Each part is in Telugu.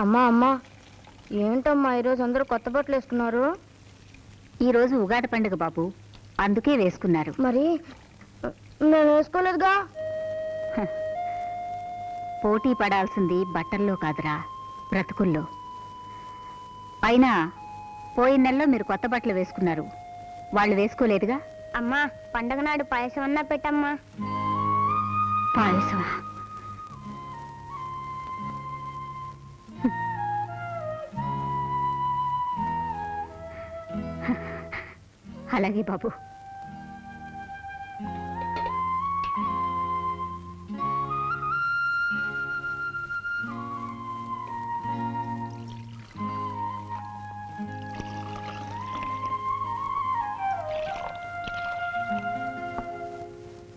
అమ్మా అమ్మా ఏంటమ్మా ఈరోజు అందరూ కొత్త బట్టలు వేసుకున్నారు? ఈరోజు ఉగాది పండుగ బాబు, అందుకే వేసుకున్నారు. మరి నేను వేసుకోలేదుగా. పోటీ పడాల్సింది బట్టల్లో కాదురా, బ్రతుకుల్లో. అయినా పోయిన నెలలో మీరు కొత్త బట్టలు వేసుకున్నారు, వాళ్ళు వేసుకోలేదుగా. అమ్మా పండగ నాడు పాయసం అన్నా పెట్టమ్మా. పాయసమా? అలాగే బాబు.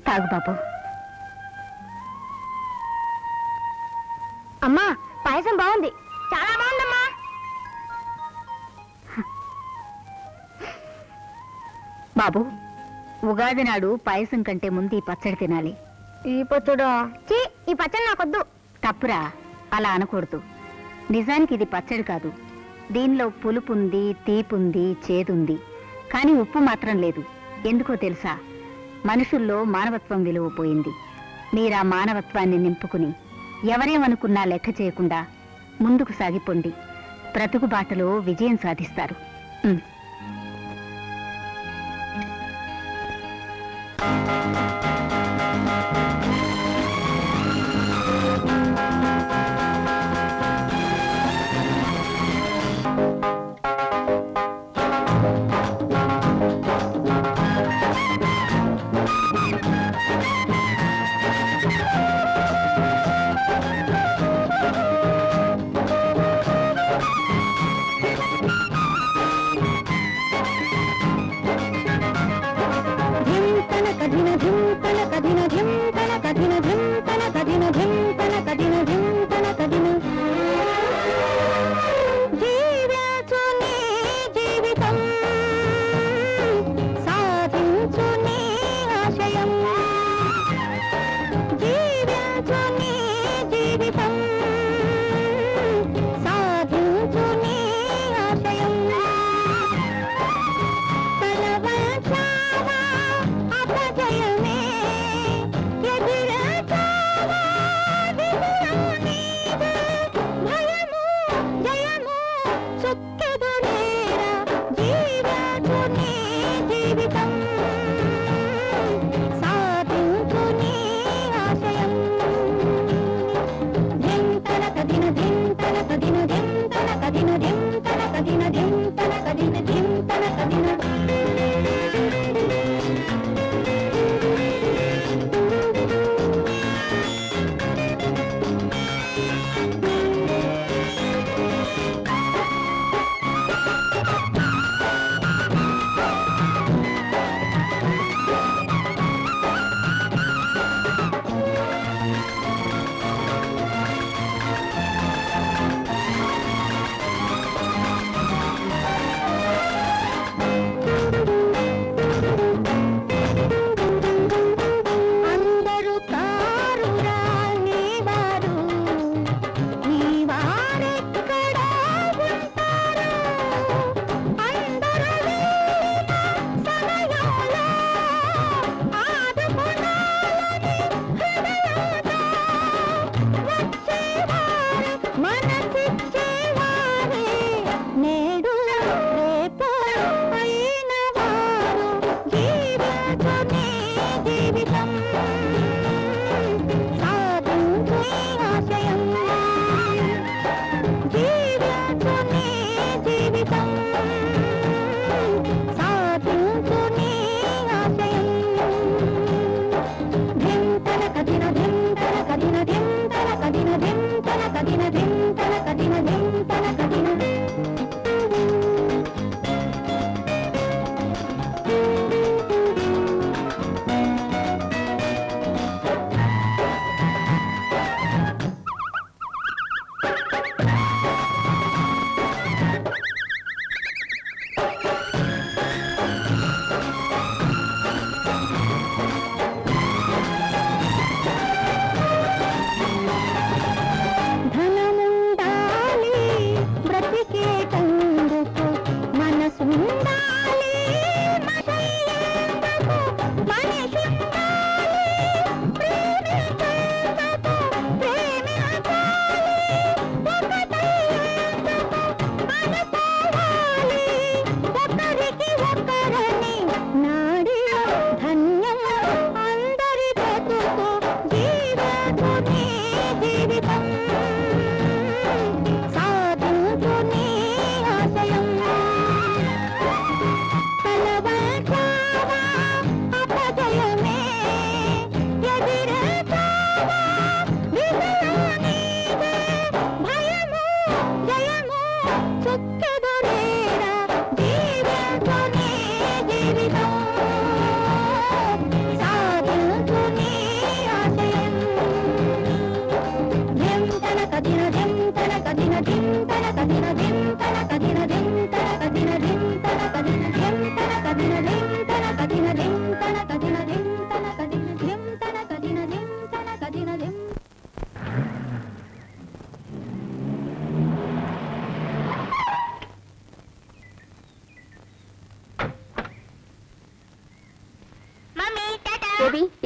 తాగు బాబు. అమ్మా పాయసం బాగుంది, చాలా బాగుందమ్మా. బాబు ఉగాది నాడు పాయసం కంటే ముందు ఈ పచ్చడి తినాలి. ఈ పచ్చడా? చీ, ఈ పచ్చడి నాకొద్దు. తప్పురా, అలా అనకూడదు. నిజానికి ఇది పచ్చడి కాదు. దీనిలో పులుపుంది, తీపుంది, చేదుంది, కానీ ఉప్పు మాత్రం లేదు. ఎందుకో తెలుసా? మనుషుల్లో మానవత్వం విలువ పోయింది. మీరా మానవత్వాన్ని నింపుకుని ఎవరేమనుకున్నా లెక్క చేయకుండా ముందుకు సాగిపోండి. బ్రతుకు బాటలో విజయం సాధిస్తారు.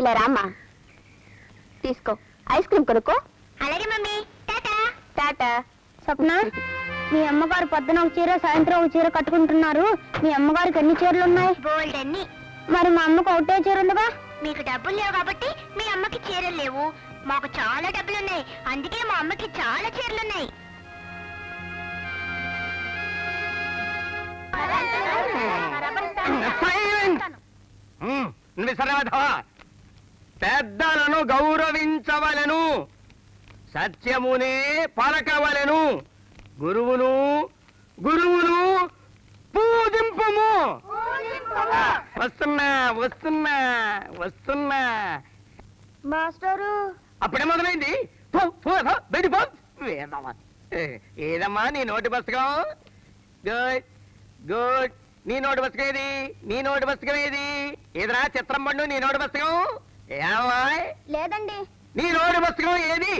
బరామా తీసుకో ఐస్ క్రీమ్ కొనుక్కో అలాగే మమ్మీ టాటా టాటా స్వప్న మీ అమ్మగారు పొద్దున ఒక చీర సాయంత్రం ఒక చీర కట్టుకుంటున్నారు మీ అమ్మగారికి ఎన్ని చీరలు ఉన్నాయి బోల్డ్ అన్ని మరి మా అమ్మకు ఒకటే చీర ఉందిగా మీకు డబ్బులు లేవు కాబట్టి మీ అమ్మకి చీరలు లేవు మాకు చాలా డబ్బులు ఉన్నాయి అందుకే మా అమ్మకి చాలా చీరలు ఉన్నాయి పెద్దలను గౌరవించవలెను సత్యమునే పలకవలెను గురువును పూజింపుము వస్తున్నా మాస్టరు అప్పుడే మొదలైంది ఏదమ్మా నీ నోటి పుస్తకం గుడ్ గుడ్ నీ నోటి పుస్తకం ఏది నీ నోటి పుస్తకం ఏది ఏదరా చిత్రం పండు నీ నోటి పుస్తకం ఏమా లేదండి నీ నోటి పుస్తకం ఏది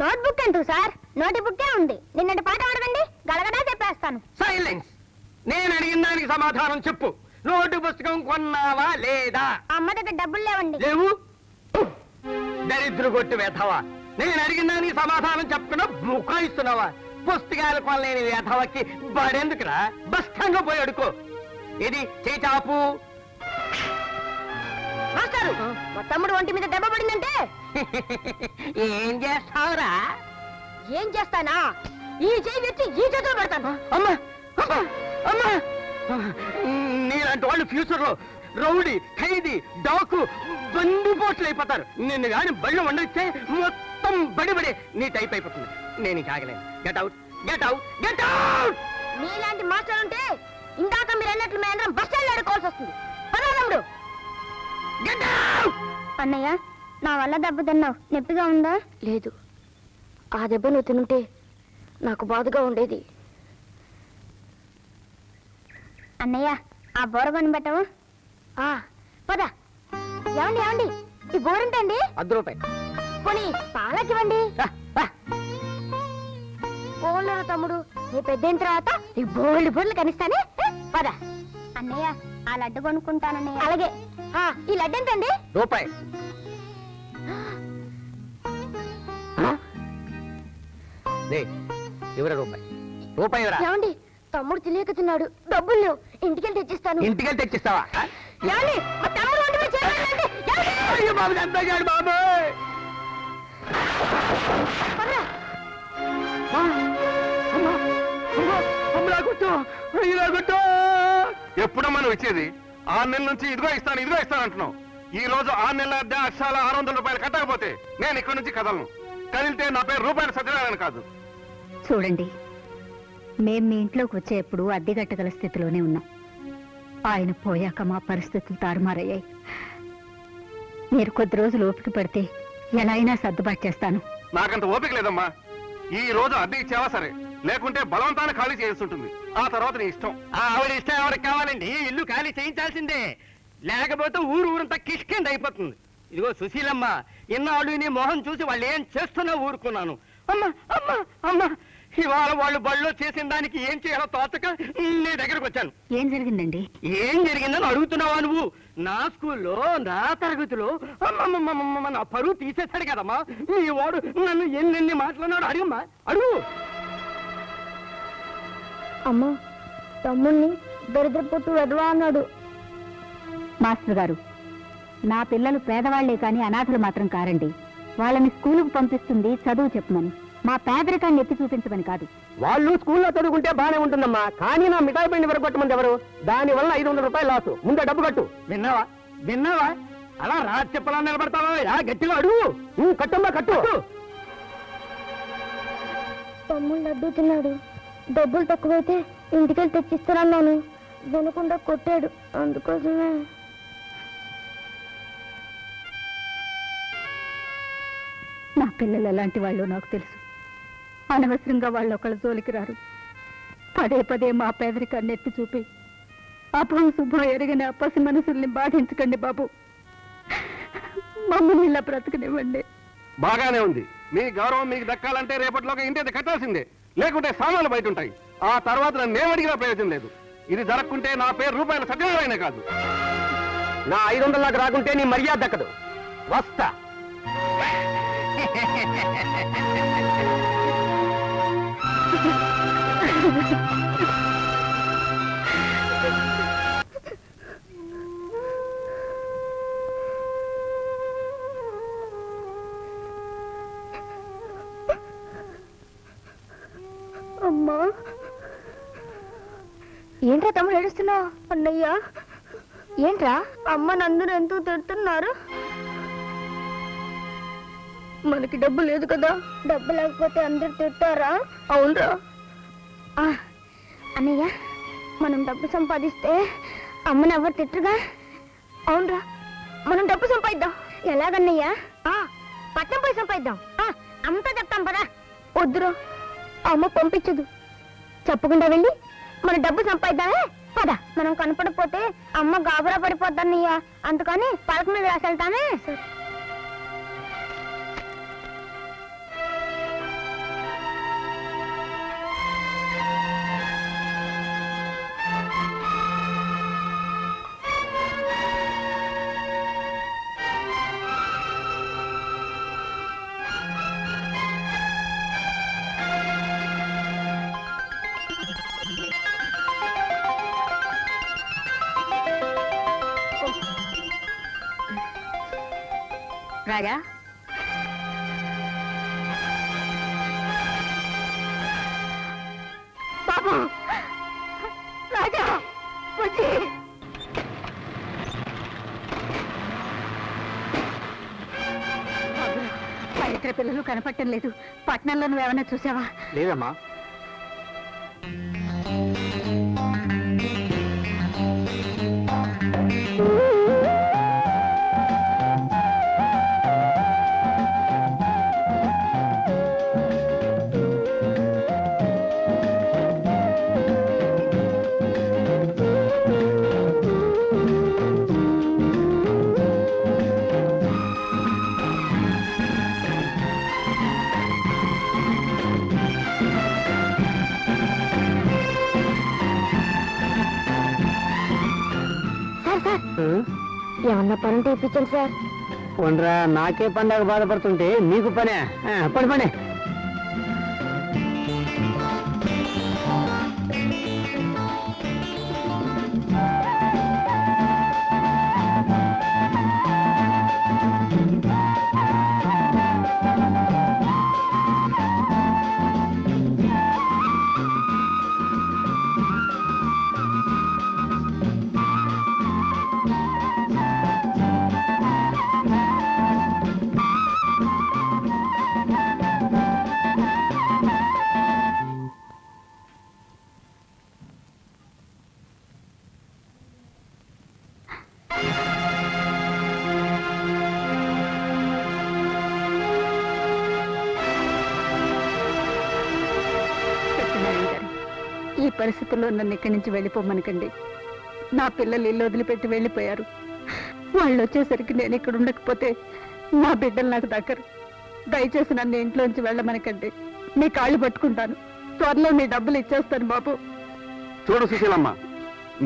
నోట్బుక్ అంటూ సార్ నోటి బుక్కే ఉంది నిన్నటి పాట అడగండి గలగడా చెప్పేస్తాను సైలెన్స్ నేను అడిగిన దానికి సమాధానం చెప్పు నోటు పుస్తకం కొన్నావా లేదా అమ్మ దగ్గర డబ్బులు లేవండి లేవు దరిద్రు కొట్టు వేధవా నేను అడిగిన దానికి సమాధానం చెప్పకుండా బుకాయిస్తున్నావా పుస్తకాల కొనలేని వేధవకి బడెందుకురా బస్ స్టాండ్ లో పోయి అడుకో ఇది చేచాపు తమ్ముడు ఒంటి మీద దెబ్బ పడిందంటే ఏం చేస్తావురా ఏం చేస్తానా ఈ చేయి వచ్చి ఈ చేతిలో పెడతాను అమ్మా అమ్మా నీలాంటి వాళ్ళు ఫ్యూచర్ లో రౌడీ ఖైదీ డాకు బందిపోట్లు అయిపోతారు నిన్ను కానీ బళ్ళు వండిస్తే మొత్తం బడిబడి నీ టైప్ అయిపోతుంది నేను ఆగలేను get out get out get out నీలాంటి మాస్టర్ ఉంటే ఇందాక మీరు అన్నట్లు మేంద్రం బస్ స్టాండ్ ఆడుకోవాల్సి వస్తుంది పదవుడు అన్నయ్య నా వల్ల దెబ్బ తిన్నావు నొప్పిగా ఉందా లేదు ఆ దెబ్బ నువ్వు తింటే నాకు బాధగా ఉండేది అన్నయ్య ఆ బోర కొని పెట్టవు పదా ఏమండి ఏమండి ఈ బోరంటండి పోనీ పాలకివ్వండి పోలేరు తమ్ముడు నీ పెద్దయిన తర్వాత ఈ బోర్లు బోర్లు కనిస్తానే పదా అన్నయ్య ఆ లడ్డు కొనుక్కుంటానన్నయ్య అలాగే ఈ లడ్డు ఎంతండి రూపాయి తమ్ముడు తెలియక తిన్నాడు డబ్బులు లేవు ఇంటికెళ్ళి తెచ్చిస్తాను ఇంటికెళ్ళి తెచ్చిస్తావా ఎప్పుడో మనం ఇచ్చేది 6 నెలల నుంచి ఇదిగో ఇస్తాను అంటున్నావు ఈ రోజు 6 నెలల అక్షరాల 600 రూపాయలు కట్టకపోతే నేను ఇక్కడ నుంచి కదలను కదిలితే నా పేరు రూపాయలు సత్యనారాయణ కాదు చూడండి మేం మీ ఇంట్లోకి వచ్చేప్పుడు అద్దెగట్టగల స్థితిలోనే ఉన్నాం ఆయన పోయాక మా పరిస్థితులు తారుమారయ్యాయి మీరు కొద్ది రోజులు ఓపిక పడితే ఎలా అయినా సర్దుబాటు చేస్తాను నాకంత ఓపిక లేదమ్మా ఈ రోజు అద్దె ఇచ్చావా సరే లేకుంటే బలవంతాన్ని ఖాళీ చేస్తుంటుంది ఆ తర్వాత నీ ఇష్టం ఆవిడ ఇష్టం ఎవరికి కావాలండి ఇల్లు ఖాళీ చేయించాల్సిందే లేకపోతే ఊరంతా కిష్కింద అయిపోతుంది ఇదిగో సుశీలమ్మ ఇన్నాళ్ళు నీ మొహం చూసి వాళ్ళు ఏం చేస్తున్నా ఊరుకున్నాను అమ్మా అమ్మా అమ్మా ఇవాళ వాళ్ళు బళ్ళో చేసిన దానికి ఏం చేయాలో తోచక నీ దగ్గరకు వచ్చాను ఏం జరిగిందండి ఏం జరిగిందని అడుగుతున్నావా నువ్వు నా స్కూల్లో నా తరగతిలో అమ్మమ్మమ్మమ్మ నా పరువు తీసేస్తాడు కదమ్మా మీ వాడు నన్ను ఎన్నెన్ని మాట్లాడినాడు అడుగమ్మా అడుగు అమ్మా తమ్ముణ్ణి దరిద్రపుట్టు వెదవా అన్నాడు మాస్టర్ గారు నా పిల్లలు పేదవాళ్లే కానీ అనాథులు మాత్రం కారండి వాళ్ళని స్కూలుకు పంపిస్తుంది చదువు చెప్పమని మా పేదరికాన్ని ఎత్తి చూపించమని కాదు వాళ్ళు స్కూల్లో చదువుకుంటే బానే ఉంటుందమ్మా కానీ నా మిఠాయి బండి వరగొట్టమంది ఎవరు దాని వల్ల 500 రూపాయలు లాసు ముందే డబ్బు కట్టు విన్నావా అలా రాజు చెప్పలా నిలబడతావా గట్టిగా అడుగు నువ్వు కట్టమ్మా కట్టు తమ్ముడు లడ్డు తిన్నాడు డబ్బులు తక్కువైతే ఇంటికెళ్ళి తెచ్చిస్తానన్నాను వినకుండా కొట్టాడు అందుకోసమే నా పిల్లలు ఎలాంటి వాళ్ళు నాకు తెలుసు అనవసరంగా వాళ్ళు ఒకళ్ళు జోలికి రారు పదే మా పేదరికాన్ని ఎత్తి చూపి అభం శుభం ఎరిగిన పసి మనసుల్ని బాధించకండి బాబు మమ్మల్ని ఇలా బ్రతకనివ్వండి బాగానే ఉంది మీ గౌరవం మీకు దక్కాలంటే రేపటిలోగా ఇంటి కట్టాల్సిందే లేకుంటే సామాన్లు బయట ఉంటాయి ఆ తర్వాత నన్ను ఏమడిగినా ప్రయోజనం లేదు ఇది జరగకుంటే నా పేరు రూపాయల సత్యనారాయణ కాదు నా 500 లాగా రాకుంటే నీ మర్యాద దక్కదు. వస్తా. అమ్మా ఏంట్రా తమ్ముడు ఏడుస్తున్నావు? అన్నయ్య ఏంట్రా అమ్మ నందుని ఎంతో తిడుతున్నారు? మనకి డబ్బు లేదు కదా. డబ్బు లేకపోతే అందరు తిట్టారా? అవునరా అన్నయ్య, మనం డబ్బు సంపాదిస్తే అమ్మని ఎవరు తిట్టరుగా? అవునరా, మనం డబ్బు సంపాదిద్దాం. ఎలాగన్నయ్యా? పట్నం పోయి సంపాదిద్దాం. అంతా చెప్తాం పదా. వద్దురా, అమ్మ పంపించదు. చెప్పకుండా వెళ్ళి మన డబ్బు సంపాదిద్దామే పద. మనం కనపడపోతే అమ్మ గాబరా పడిపోద్దన్నయ్యా, అందుకని పలక మీద రాసెళ్తానే. రాజా, బాబు, రాజా వచ్చి. పవిత్ర పిల్లలు కనపడటం లేదు. పట్నంలో నువ్వేమైనా చూసావా? లేదమ్మా. ఏమన్నా పనుంటే ఇప్పించండి సార్. పోన్రా, నాకే పండగ బాధపడుతుంటే నీకు పనే. పని పనే. ఈ పరిస్థితుల్లో నన్ను ఇక్కడి నుంచి వెళ్ళిపోమనకండి. నా పిల్లలు ఇల్లు వదిలిపెట్టి వెళ్ళిపోయారు. వాళ్ళు వచ్చేసరికి నేను ఇక్కడ ఉండకపోతే నా బిడ్డలు నాకు దగ్గర. దయచేసి నన్ను ఇంట్లోంచి వెళ్ళమనకండి. మీ కాళ్ళు పట్టుకుంటాను. త్వరలో మీ డబ్బులు ఇచ్చేస్తాను బాబు. చూడు సుశీలమ్మ,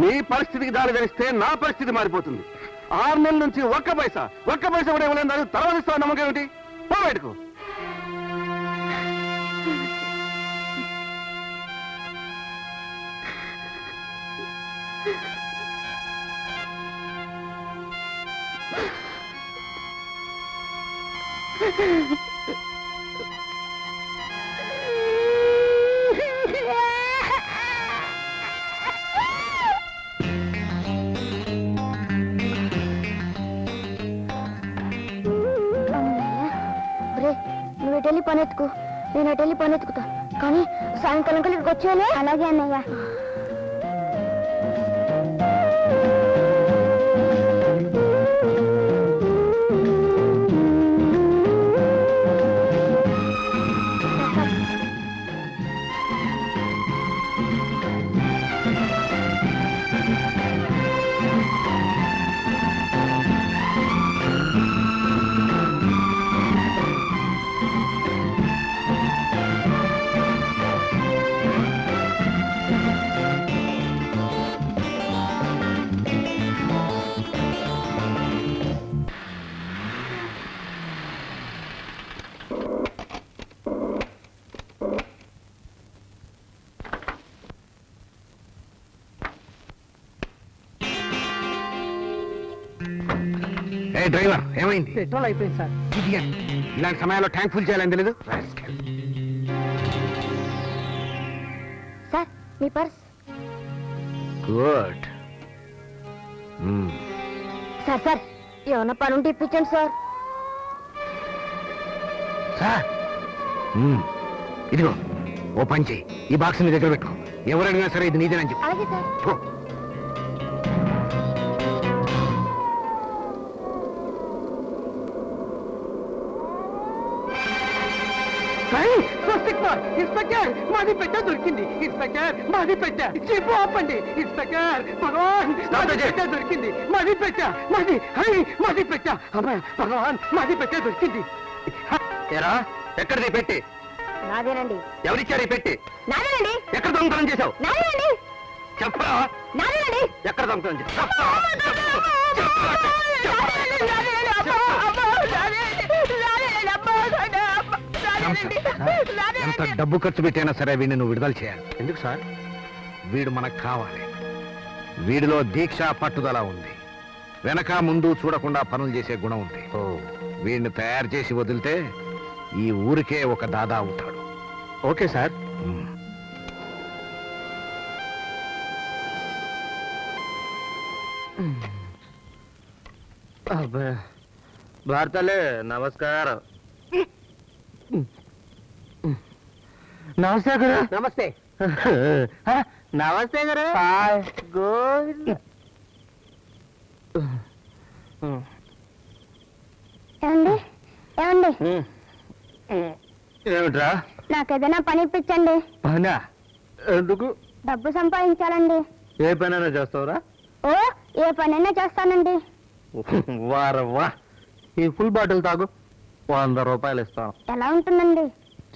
మీ పరిస్థితికి దారి తెలిస్తే నా పరిస్థితి మారిపోతుంది. 6 నెలల నుంచి ఒక్క పైసా కూడా ఇవ్వలేదు. తరలిస్తా నమ్మకం ఏమిటి? పో బయటకు. నువ్వు పనెత్తుకు, నేను అటెళ్ళి పనెత్తుకుతా. కానీ సాయంకాలం కలి ఇక్కడికి వచ్చేలే. అలాగే అన్నయ్యా. డ్రైవర్ ఏమైంది? పెట్రోల్ అయిపోయింది సార్. ఇలాంటి సమయాల్లో ట్యాంక్ ఫుల్ చేయాలని తెలియదు. సార్ మీ పర్స్. గుడ్. సార్ సార్ ఏమైనా పని ఉంటే ఇప్పించండి సార్. సార్ ఇదిగో ఓ పని చేయి, ఈ బాక్స్ నీ దగ్గర పెట్టుకో, ఎవరు అడిగినా సరే ఇది నీదేనని చెప్పు. అలాగే సార్. ఇన్స్పెక్టర్ మాది పెట్ట దొరికింది. ఇన్స్పెక్టర్ మాది పెట్ట, జీపు ఆపండి. ఇన్స్పెక్టర్ భగవాన్ మాది పెట్ట దొరికింది. మాది పెట్ట, మాది హై, మాది పెట్ట. అమ్మాయి భగవాన్ మాది పెట్ట దొరికింది. ఏరా ఎక్కడిది పెట్టి? నాదేనండి. ఎవరిచ్చారు ఈ పెట్టి? నాదేనండి. ఎక్కడ దొంగతనం చేశావు? నాదేనండి. చెప్పరా? నాదేనండి. ఎక్కడ దొంగతనం చేశావు? ఎంత డబ్బు ఖర్చు పెట్టైనా సరే వీడిని నువ్వు విడుదల చేయాలి. ఎందుకు సార్? వీడు మనకు కావాలి. వీడిలో దీక్ష పట్టుదల ఉంది, వెనక ముందు చూడకుండా పనులు చేసే గుణం ఉంది. వీడిని తయారు చేసి వదిలితే ఈ ఊరికే ఒక దాదా అవుతాడు. Okay sir. భారతలే నమస్కారం. నమస్తే గురు. నమస్తే. నమస్తే గురు. గుడ్. ఏమండి ఏమండి? ఏమిట్రా? నాకేదైనా పని ఇప్పించండి. పనా? ఎందుకు? డబ్బు సంపాదించాలండి. ఏ పనైనా చేస్తావురా? ఓ ఏ పనైనా చేస్తానండి. వారవ్వా, ఈ ఫుల్ బాటిల్ తాగు, 100 రూపాయలు ఇస్తాను. ఎలా ఉంటుందండి?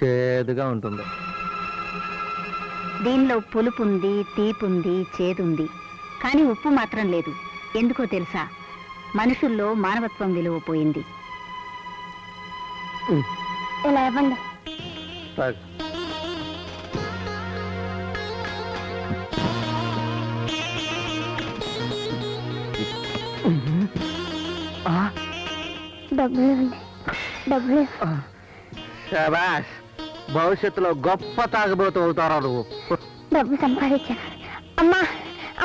చేదుగా ఉంటుంది. దీనిలో పులుపుంది, తీపుంది, చేదుంది, కానీ ఉప్పు మాత్రం లేదు. ఎందుకో తెలుసా? మనుషుల్లో మానవత్వం విలువ పోయింది. ఇలా ఇవ్వండి. డబ్బులు డబ్బులు. శభాష్, భవిష్యత్తులో గొప్ప తాగబోతూ అవుతారా నువ్వు. డబ్బు సంపాదించా. అమ్మా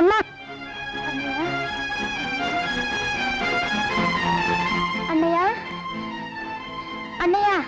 అమ్మా అన్నయ్య అన్నయ్య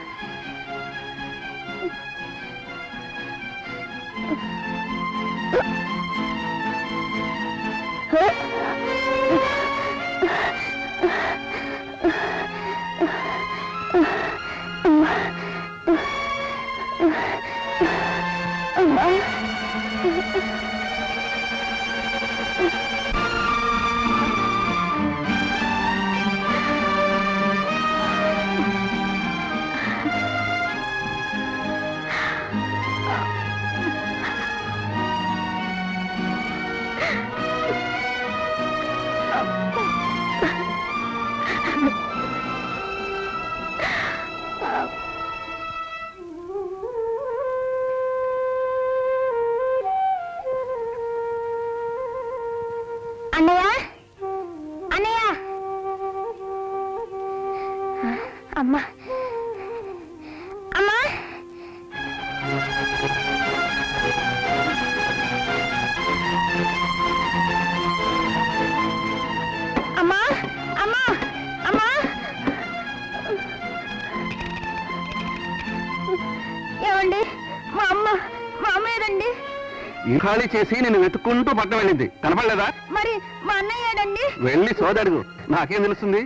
ఖాళీ చేసి నేను వెతుక్కుంటూ పట్టణం వెళ్ళింది. కనపడలేదా? మరి మా అన్నయ్యడండి. వెళ్ళి సోదరుడు, నాకేం తెలుస్తుంది?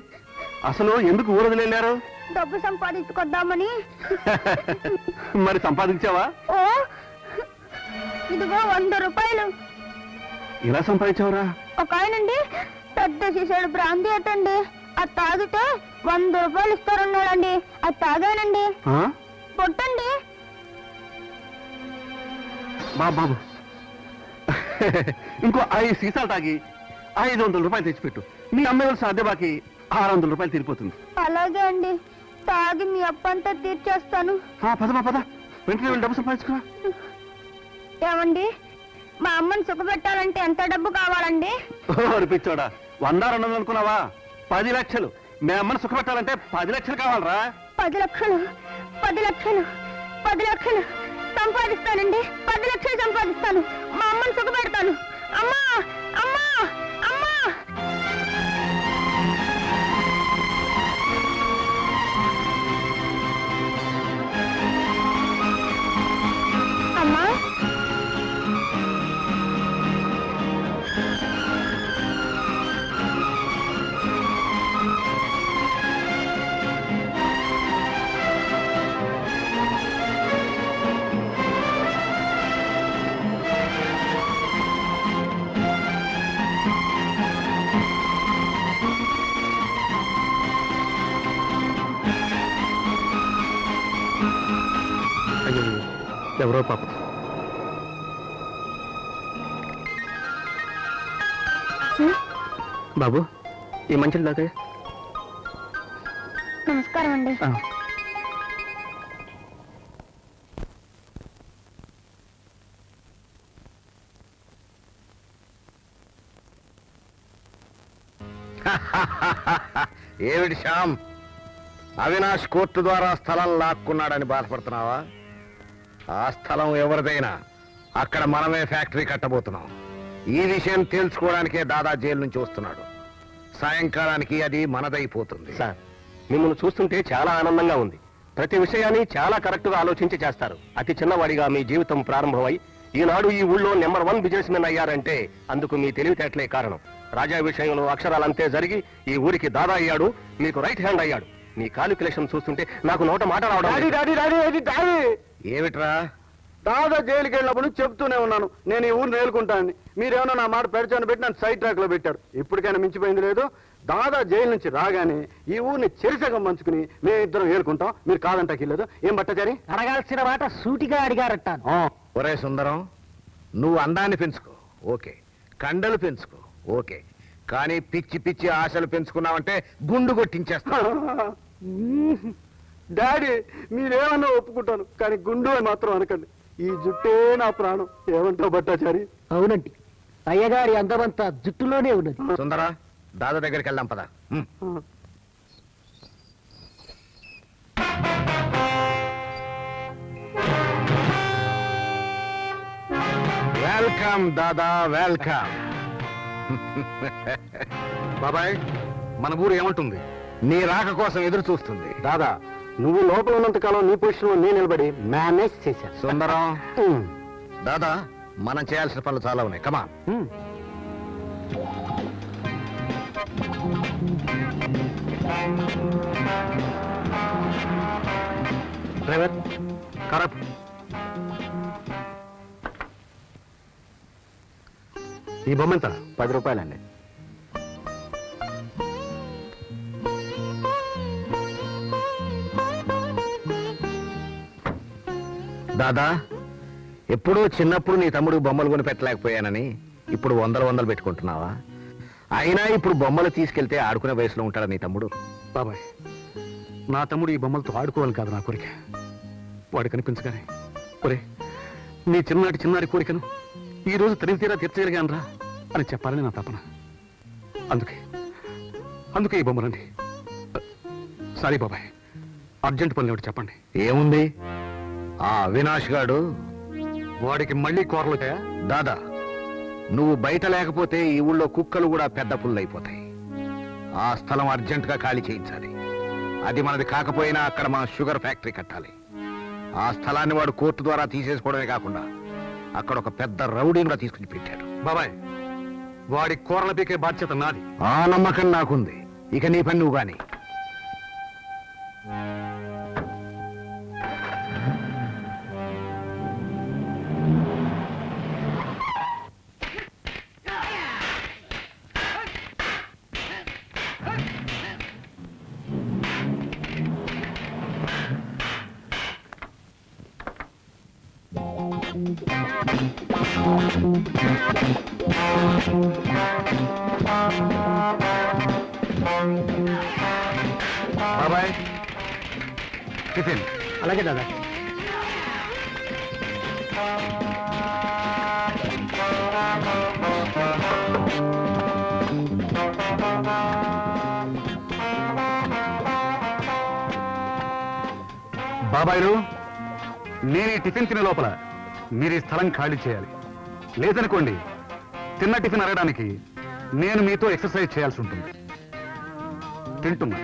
అసలు ఎందుకు ఊరు వదిలేరు? డబ్బు సంపాదించుకొద్దామని. మరి సంపాదించావా? ఓ ఇదిగో 100 రూపాయలు. ఇలా సంపాదించావురా? ఒక ఆయనండి పెద్ద శిశుడు బ్రాంతి అటండి, అది తాగితే 100 రూపాయలు ఇస్తారన్నాడండి. అది తాగానండి. పొట్టండి బాబు. ఇంకో 5 సీసాలు తాగి 500 రూపాయలు తెచ్చిపెట్టు. మీ అమ్మవలసిన అద్దె బాకి 600 రూపాయలు తీరిపోతుంది. అలాగే అండి. తాగి మీ అప్పంతా తీర్చేస్తాను. పదమా పద, వెంటనే వెళ్ళి డబ్బు సంపాదించుకురా. ఏమండి, మా అమ్మని సుఖపెట్టాలంటే ఎంత డబ్బు కావాలండి? పిచ్చోడా, 100 200 అనుకున్నావా? 10 లక్షలు. मैं अम्मन सुख पट्टालंटे 10 లక్షలు కావాలరా 10 లక్షలు సంపాదిస్తానండి 10 లక్షలు సంపాదిస్తాను మా అమ్మని సుఖ పెడతాను అమ్మా అమ్మా అమ్మా అమ్మా ఎవరో పాప బాబు ఈ మంచిలు దాకా నమస్కారం అండి ఏమిటి శ్యామ్ అవినాష్ కోర్టు ద్వారా స్థలం లాక్కున్నాడని బాధపడుతున్నావా ఆ స్థలం ఎవరిదైనా అక్కడ మనమే ఫ్యాక్టరీ కట్టబోతున్నాం ఈ విషయం తెలుసుకోవడానికే దాదా జైలు నుంచి వస్తున్నాడు సాయంకాలానికి అది మనదైపోతుంది సార్ మిమ్మల్ని చూస్తుంటే చాలా ఆనందంగా ఉంది ప్రతి విషయాన్ని చాలా కరెక్ట్గా ఆలోచించి చేస్తారు అతి చిన్నవాడిగా మీ జీవితం ప్రారంభమై ఈనాడు ఈ ఊళ్ళో నెంబర్ 1 బిజినెస్ మెన్ అయ్యారంటే అందుకు మీ తెలివితేటలే కారణం రాజా విషయంలో అక్షరాలంతే జరిగి ఈ ఊరికి దాదా అయ్యాడు మీకు రైట్ హ్యాండ్ అయ్యాడు మీ కాలిక్యులేషన్ చూస్తుంటే నాకు నోట మాట రావడం ఏమిట్రా దాదా జైలుకి వెళ్ళినప్పుడు చెప్తూనే ఉన్నాను నేను ఈ ఊరిని ఏలుకుంటానని మీరేమో నా మాట పెడచాను పెట్టి నన్ను సైడ్ ట్రాక్లో పెట్టారు ఇప్పటికైనా మించిపోయింది లేదు దాదా జైలు నుంచి రాగానే ఈ ఊరిని చెరిసగం మంచుకుని మేమిద్దరం ఏలుకుంటాం మీరు కాదంటకి లేదు ఏం పట్టచారి అడగాల్సిన మాట సూటిగా అడిగారట్టాను ఒరే సుందరం నువ్వు అందాన్ని పెంచుకో ఓకే కండలు పెంచుకో ఓకే కానీ పిచ్చి పిచ్చి ఆశలు పెంచుకున్నావంటే గుండు కొట్టించేస్తాను డాడీ మీరేమన్నా ఒప్పుకుంటాను కానీ గుండు అని మాత్రం అనకండి ఈ జుట్టే నా ప్రాణం ఏమంటావు భట్టాచారి అవునండి అయ్యగారి అందమంతా జుట్టులోనే ఉన్నది సుందరా దాదా దగ్గరికి వెళ్దాం పదా వెల్కమ్ దాదా వెల్కమ్ బాబాయ్ మన ఊరు ఏమంటుంది నీ రాక కోసం ఎదురు చూస్తుంది దాదా నువ్వు లోపల ఉన్నంత కాలం నీ పొజిషన్ లో నేను నిలబడి మేనేజ్ చేశాను సుందరం దాదా మనం చేయాల్సిన పనులు చాలా ఉన్నాయి కమా డ్రైవర్ కరప్ ఈ బొమ్మ ఎంత 10 రూపాయలండి దాదా ఎప్పుడో చిన్నప్పుడు నీ తమ్ముడు బొమ్మలు కొని పెట్టలేకపోయానని ఇప్పుడు వందలు పెట్టుకుంటున్నావా అయినా ఇప్పుడు బొమ్మలు తీసుకెళ్తే ఆడుకునే వయసులో ఉంటాడా నీ తమ్ముడు బాబాయ్ నా తమ్ముడు ఈ బొమ్మలతో ఆడుకోవాలి కాదు నా కోరిక వాడు కనిపించగానే ఒరే నీ చిన్నారి కోరికను ఈ రోజు తరివి తీరా తీర్చగలిగానరా అని చెప్పాలని నా తపన అందుకే ఈ బొమ్మలండి సారీ బాబాయ్ అర్జెంట్ పనులు ఏమిటి చెప్పండి ఏముంది ఆ అవినాష్ గాడు వాడికి మళ్ళీ కోరలు దాదా నువ్వు బయట లేకపోతే ఈ ఊళ్ళో కుక్కలు కూడా పెద్ద పుల్లైపోతాయి ఆ స్థలం అర్జెంటుగా ఖాళీ చేయించాలి అది మనది కాకపోయినా అక్కడ మన షుగర్ ఫ్యాక్టరీ కట్టాలి ఆ స్థలాన్ని వాడు కోర్టు ద్వారా తీసేసుకోవడమే కాకుండా అక్కడ ఒక పెద్ద రౌడీని కూడా తీసుకుని పెట్టాడు బాబాయ్ వాడి కోరల పీకే బాధ్యత నాది ఆ నమ్మకం నాకుంది ఇక నీ పని నువ్వు కానీ బాబాయ్ టిఫిన్ అలాగే దాదా బాబాయిలు నేను టిఫిన్ తినే లోపల మీరు స్థలం ఖాళీ చేయాలి. లేదనుకోండి తిన్న టిఫిన్ అరగడానికి నేను మీతో ఎక్సర్సైజ్ చేయాల్సి ఉంటుంది. తింటున్నా.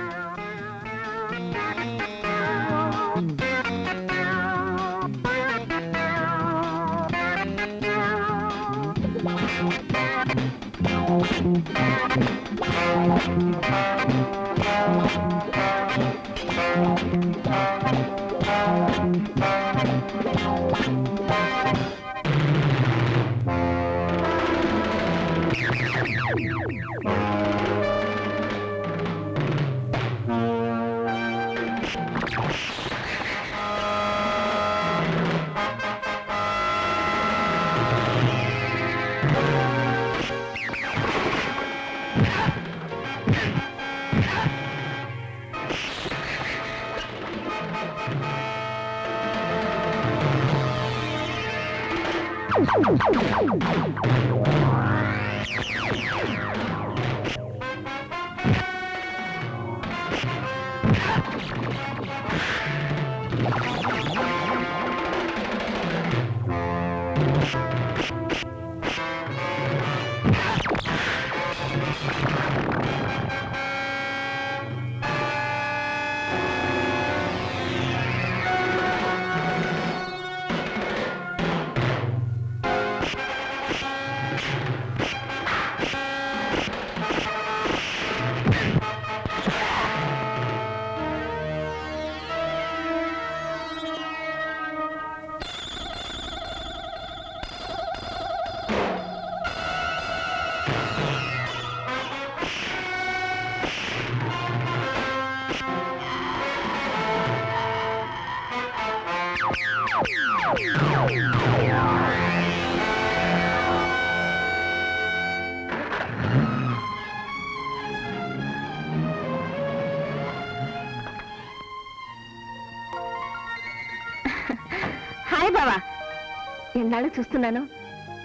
చూస్తున్నాను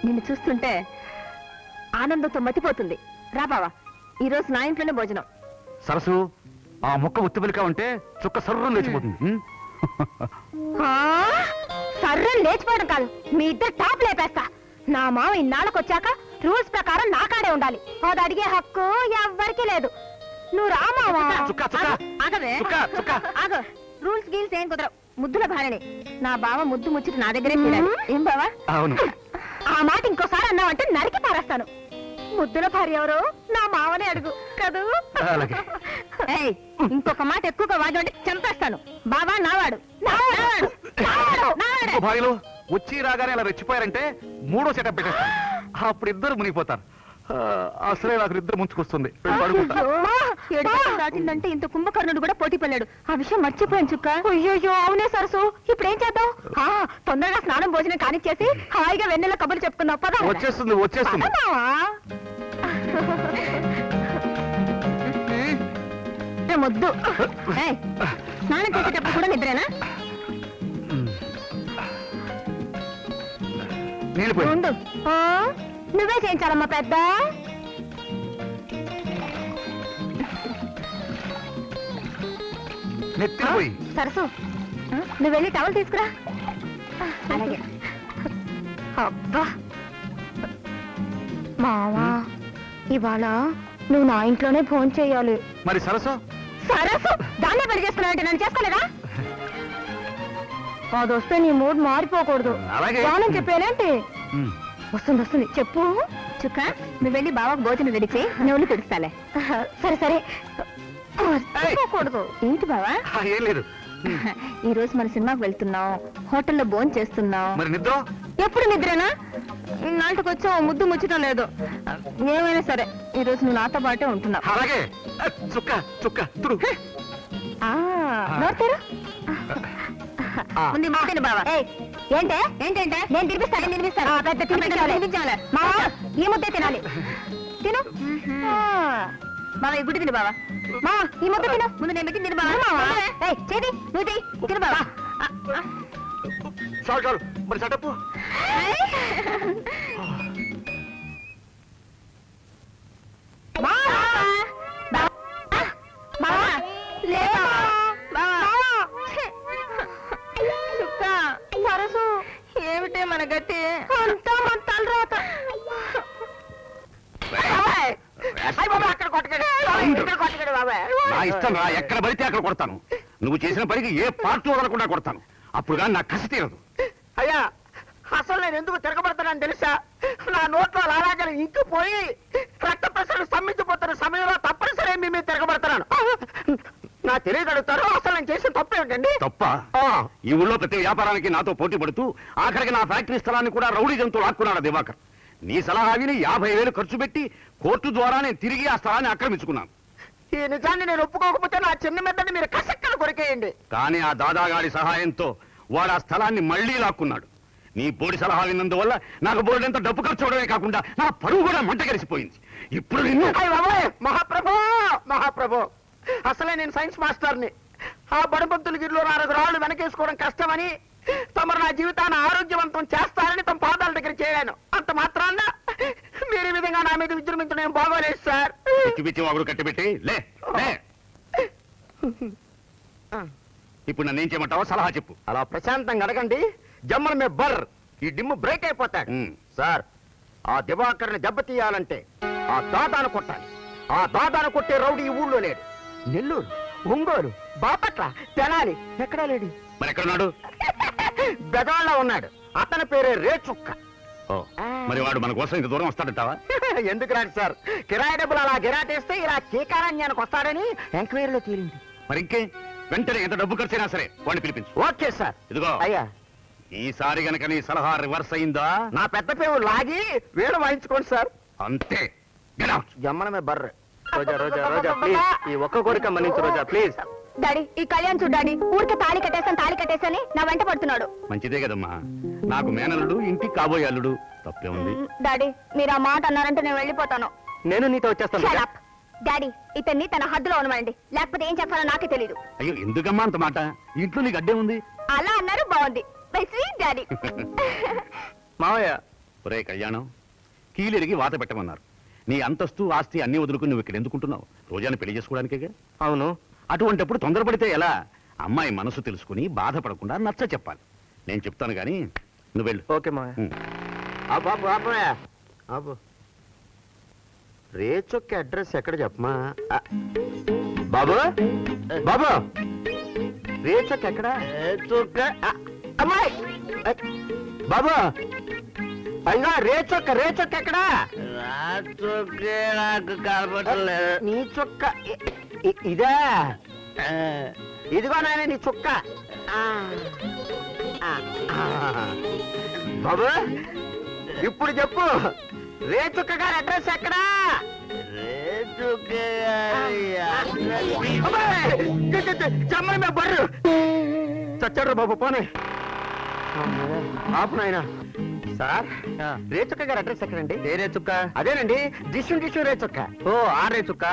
నిన్ను చూస్తుంటే ఆనందంతో మతిపోతుంది. రా బావా ఈ రోజు నా ఇంట్లోనే భోజనం. సరసు ఆ ముక్క ఉత్తిపలిగా ఉంటే చుక్క సర్రం లేచిపోతుంది. సర్రం లేచిపోవడం కాదు మీ ఇద్దరు టాప్ లేపేస్తా. నా మామ ఇన్నాళ్ళకొచ్చాక రూల్స్ ప్రకారం నా కాడే ఉండాలి. అది అడిగే హక్కు ఎవ్వరికీ లేదు. నువ్వు రా మావా. ఆగవే ఆగ. రూల్స్ గీల్స్ ఏం కుదరవు. ముద్దుల భార్యనే. నా బావ ముద్దు ముచ్చట నా దగ్గరే తీరాలి. ఏం బావా? అవును. ఆ మాట ఇంకోసారి అన్నావంటే నరికి పారేస్తాను. ముద్దుల భార్య ఎవరో నా మావనే అడుగు కదూ. ఇంకొక మాట ఎక్కువగా వాడు అంటే చంపేస్తాను. బావా నావాడు. భార్యలు వచ్చి రాగానే అలా రెచ్చిపోయారంటే మూడో సెటప్ పెట్టేస్తాను. అప్పుడు ఇద్దరు మునిగిపోతారు. అసలే నాకు ఇద్దరు ముంచుకొస్తుంది. దాటిందంటే ఇంత కుంభకర్ణుడు కూడా పోటీ పడలేడు. ఆ విషయం మర్చిపోయాను చుక్క. అయ్యో అవునే సరసు. ఇప్పుడు ఏం చేద్దాం? తొందరగా స్నానం భోజనం కానిచ్చేసి హాయిగా వెన్నెల కబుర్లు చెప్పుకున్నావు పద. వచ్చేస్తుంది వచ్చేస్తుంది. వద్దు. స్నానం చేసేటప్పుడు కూడా నిద్రేనా? నువ్వే చేయించాలమ్మా పెద్ద. సరసు నువ్వు వెళ్ళి టవల్ తీసుకురా. అబ్బా మావా ఇవాళ నువ్వు నా ఇంట్లోనే ఫోన్ చేయాలి. మరి సరసు సరసు దాన్నే పెళ్లి చేసుకున్నావు అంటే నన్ను చేసుకోలేదా? అది వస్తే నీ మూడ్ మారిపోకూడదు. బాగా చెప్పేనంటే వస్తుంది వస్తుంది. చెప్పు చుక్క నువ్వు వెళ్ళి బావకు భోజనం విడిచి నువ్వు పిలుస్తాలే. సరే సరే. ఏంటి బావా? ఏం లేదు. ఈ రోజు మన సినిమాకి వెళ్తున్నాం, హోటల్లో భోజనం చేస్తున్నాం. ఎప్పుడు నిద్రేనా? నాటికి వచ్చా ముద్దు ముచ్చటం లేదు. ఏమైనా సరే ఈ రోజు నువ్వు నాతో పాటే ఉంటున్నావు. బావా ఏంటే ఏంటంటే నేను తినిపిస్తాను తినిపిస్తాను. తినిపించాలి మావా. ఈ ముద్దే తినాలి. తిను బావా. ఈ గుడ్డు తిను బావా. మావా ఈ ముద్ద తిను. ముందు నేను పెట్టి తిను బావా. చేతి నువ్వు తిను బావా. మన గట్టి అంతా మన తలరాత బాబాయ్ అయ్య బాబాయ్ అక్కడ కొట్టకండి ఇక్కడ కొట్టకండి బాబాయ్ నా ఇష్టం రా ఎక్కడ బరితే అక్కడ కొడతాను నువ్వు చేసిన పనికి ఏ పార్ట్ వదలకుండా కొడతాను అప్పుడు గాని నా కసి తీరదు అయ్యా అసలు నేను ఎందుకు తిరగబడతానని తెలుసా నా నోట్లో లాలాగలు ఇంకిపోయి రక్త ప్రసరణ సమ్మించిపోతున్న సమయంలో తప్పనిసరి మీ మీద తిరగబడతాను నా తెలియగలుగుతారు అసలు నేను చేసిన తప్పేమిటండి తప్ప ఈ ఊళ్ళో ప్రతి వ్యాపారానికి నాతో పోటీ పడుతూ ఆఖరికి నా ఫ్యాక్టరీ స్థలాన్ని కూడా రౌడీ జంతువులు లాక్కున్నాడు దివాకర్ నీ సలహావిని 50,000 ఖర్చు పెట్టి కోర్టు ద్వారా నేను తిరిగి ఆ స్థలాన్ని ఆక్రమించుకున్నాను ఈ నిజాన్ని నేను ఒప్పుకోకపోతే నా చిన్న మెద్దని మీరు కసక్కన కొరికేయండి కానీ ఆ దాదాగాడి సహాయంతో వాడు ఆ స్థలాన్ని మళ్లీ లాక్కున్నాడు నీ బోడి సలహా విన్నందువల్ల నాకు బోర్డెంత డబ్బు ఖర్చు అవడమే కాకుండా నా పరువు కూడా మంట కలిసిపోయింది ఇప్పుడు మహాప్రభు మహాప్రభు అసలే నేను సైన్స్ మాస్టర్ని ఆ బడపంతులు గిరిలో నాలుగు రాళ్ళు వెనకేసుకోవడం కష్టమని తమరు నా జీవితాన్ని ఆరోగ్యవంతం చేస్తారని తమ పాదాల దగ్గర చేరాను అంత మాత్రాన మీరు విధంగా నా మీద విజృంభించడం బాగోలేదు సార్ కట్టిపెట్టి లే ఇప్పుడు నన్ను ఏం చేయమంటావో సలహా చెప్పు అలా ప్రశాంతంగా అడగండి జమ్మల మే బర్ ఈ డిమ్ము బ్రేక్ అయిపోతాడు సార్ ఆ దివాకర్ని దెబ్బతీయాలంటే ఆ దాదాను కొట్టాలి ఆ దాదాను కొట్టే రౌడీ ఈ ఊళ్ళో లేడు నెల్లూరు ఒంగోలు బాపట్ల తెనాలి ఎక్కడా లేడు మరి ఎక్కడున్నాడు బెదాళ్ళ ఉన్నాడు అతని పేరే రేచుక్క మరి వాడు మన కోసం ఇంత దూరం వస్తాడంటావా ఎందుకు రాడు సార్ కిరాయి డబ్బులు అలా గిరాటేస్తే ఇలా కేకారణ్యానికి వస్తాడని ఎంక్వైరీలో తేలింది మరి ఇంకే వెంటనే ఎంత డబ్బు ఖర్చు అయినా సరే వాడిని పిలిపించు ఓకే సార్ ఇదిగో అయ్యా ఈసారి గనక నీ సలహా రివర్స్ అయిందా నా పెద్ద పేరు లాగి వేలు వాయించుకోండి సార్ అంతే జమ్మనమే బర్రె రోజా రోజా రోజా ప్లీజ్ ఈ ఒక్క కోరిక మన్నించు రోజా ప్లీజ్ డాడీ ఈ కళ్యాణ్ చూడు డాడీ ఊరికే తాళి కట్టేసాని నా వెంట పడుతున్నాడు మంచిదే కదమ్మా నాకు మేనల్లుడు ఇంటి కాబోయే అల్లుడు తప్పే ఉంది డాడీ మీరు ఆ మాట అన్నారంటే నేను వెళ్ళిపోతాను నేను నీతో వచ్చేస్తాను డాడీ ఇతన్ని తన హద్దులో ఉండమండి లేకపోతే ఏం చెప్పాలో నాకే తెలీదు అయ్యో ఎందుకమ్మా అంత మాట ఇంట్లో నీకు అడ్డే ఉంది అలా అన్నారు బాగుంది డాడీ మావయ్య ఒరే కళ్యాణం కీలిరిగి వాత పెట్టమన్నారు నీ అంతస్తు ఆస్తి అన్ని వదులుకుని నువ్వు ఇక్కడ ఎందుకుంటున్నావు రోజాని పెళ్లి చేసుకోవడానికే అవును అటువంటిప్పుడు తొందరపడితే ఎలా అమ్మాయి మనసు తెలుసుకుని బాధపడకుండా నచ్చ చెప్పాలి నేను చెప్తాను కానీ నువ్వు వెళ్ళు ఓకే మావయ్య రేచొక్క అడ్రస్ ఎక్కడ చెప్పమా బాబు బాబు రేచొక్క ఎక్కడ అమ్మాయి బాబు పైగా రేచొక్క ఎక్కడా నీ చొక్క ఇదే ఇదిగో నాయన నీ చొక్క బాబు ఇప్పుడు చెప్పు రేచొక్క గారి అడ్రస్ ఎక్కడా చెమ్మని బర్రు చచ్చాడు బాబు పోనీ బాబు నాయన సార్ రేచుక్క గారు అడ్రస్ ఎక్కడండి ఏ రేచుక్క అదేనండి దిశు రేచుక్క ఓ ఆ రేచుక్క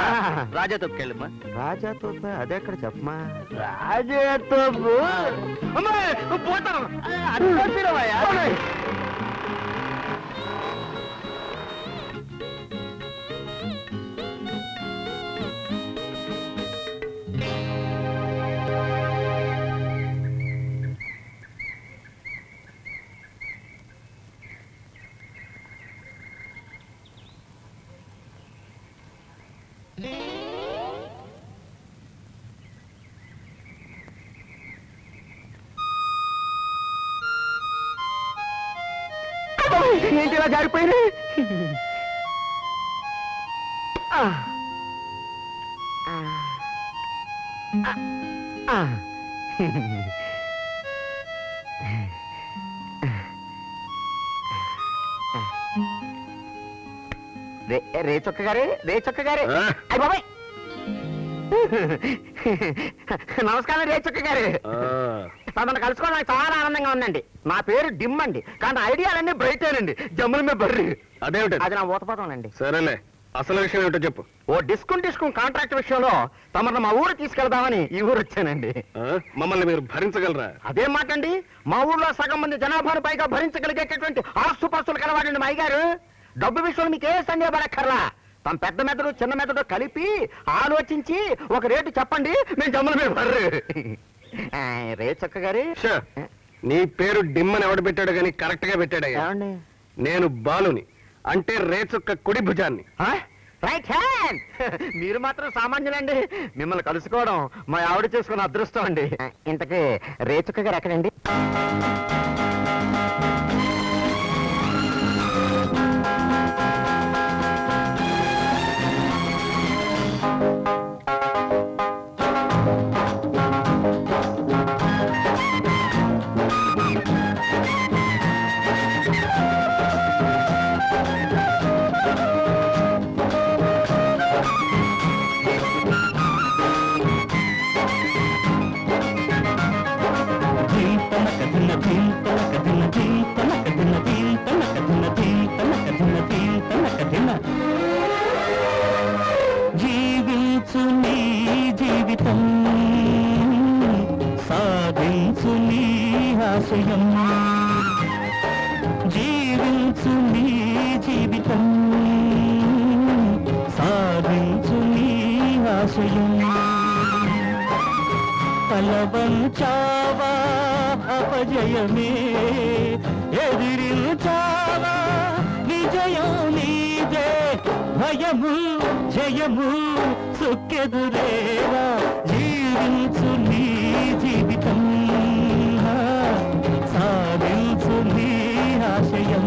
రాజా తోపు వెళ్ళమ్మా రాజా తోపు అదే ఎక్కడ చెప్పమా రాజా తోపు రేచొక్క గారే రేచొక్క గారే అయ్య బాబాయ్ నమస్కారం రేచొక్క గారు తనను కలుసుకోవడం నాకు చాలా ఆనందంగా ఉందండి నా పేరు డిమ్ అండి కానీ ఐడియాలన్నీ బ్రైట్ అండి జమ్ముల మీద బర్రి అదేమిటి అది నా ఊతపాతం అండి సరేలే అసలు విషయం ఏమిటో చెప్పు ఓ డిస్కౌంట్ కాంట్రాక్ట్ విషయంలో తమను మా ఊరు తీసుకెళ్దామని ఈ ఊరు వచ్చానండి మమ్మల్ని మీరు భరించగలరా అదే మాట అండి మా ఊర్లో సగం మంది జనాభాను పైగా భరించగలిగేటటువంటి ఆస్తుపాస్తులు కలవాడండి మా అయ్యగారు డబ్బు విషయంలో మీకు ఏ సందేహం పడక్కర్లా తమ పెద్ద మెదడు చిన్న మెదడు కలిపి ఆలోచించి ఒక రేటు చెప్పండి మేము జమ్మల మీద బర్రు రేచొక్క గారు నీ పేరు డిమ్మని ఎవడ పెట్టాడు గాని కరెక్ట్ గా పెట్టాడయ్యా. నేను బాలుని, అంటే రేచుక్క కుడి భుజాన్ని. Right hand. మీరు మాత్రం సామాన్యులండి, మిమ్మల్ని కలుసుకోవడం మా ఆవిడ చేసుకున్న అదృష్టం అండి. ఇంతకీ రేచుక్క గారు ఎక్కడండి? తలవంచావా అపజయమే, ఎదిరించావా విజయం నీదే. భయము జయము సుఖెదురేవా, జీవించు నీ జీవితం, సాధించు నీ ఆశయం.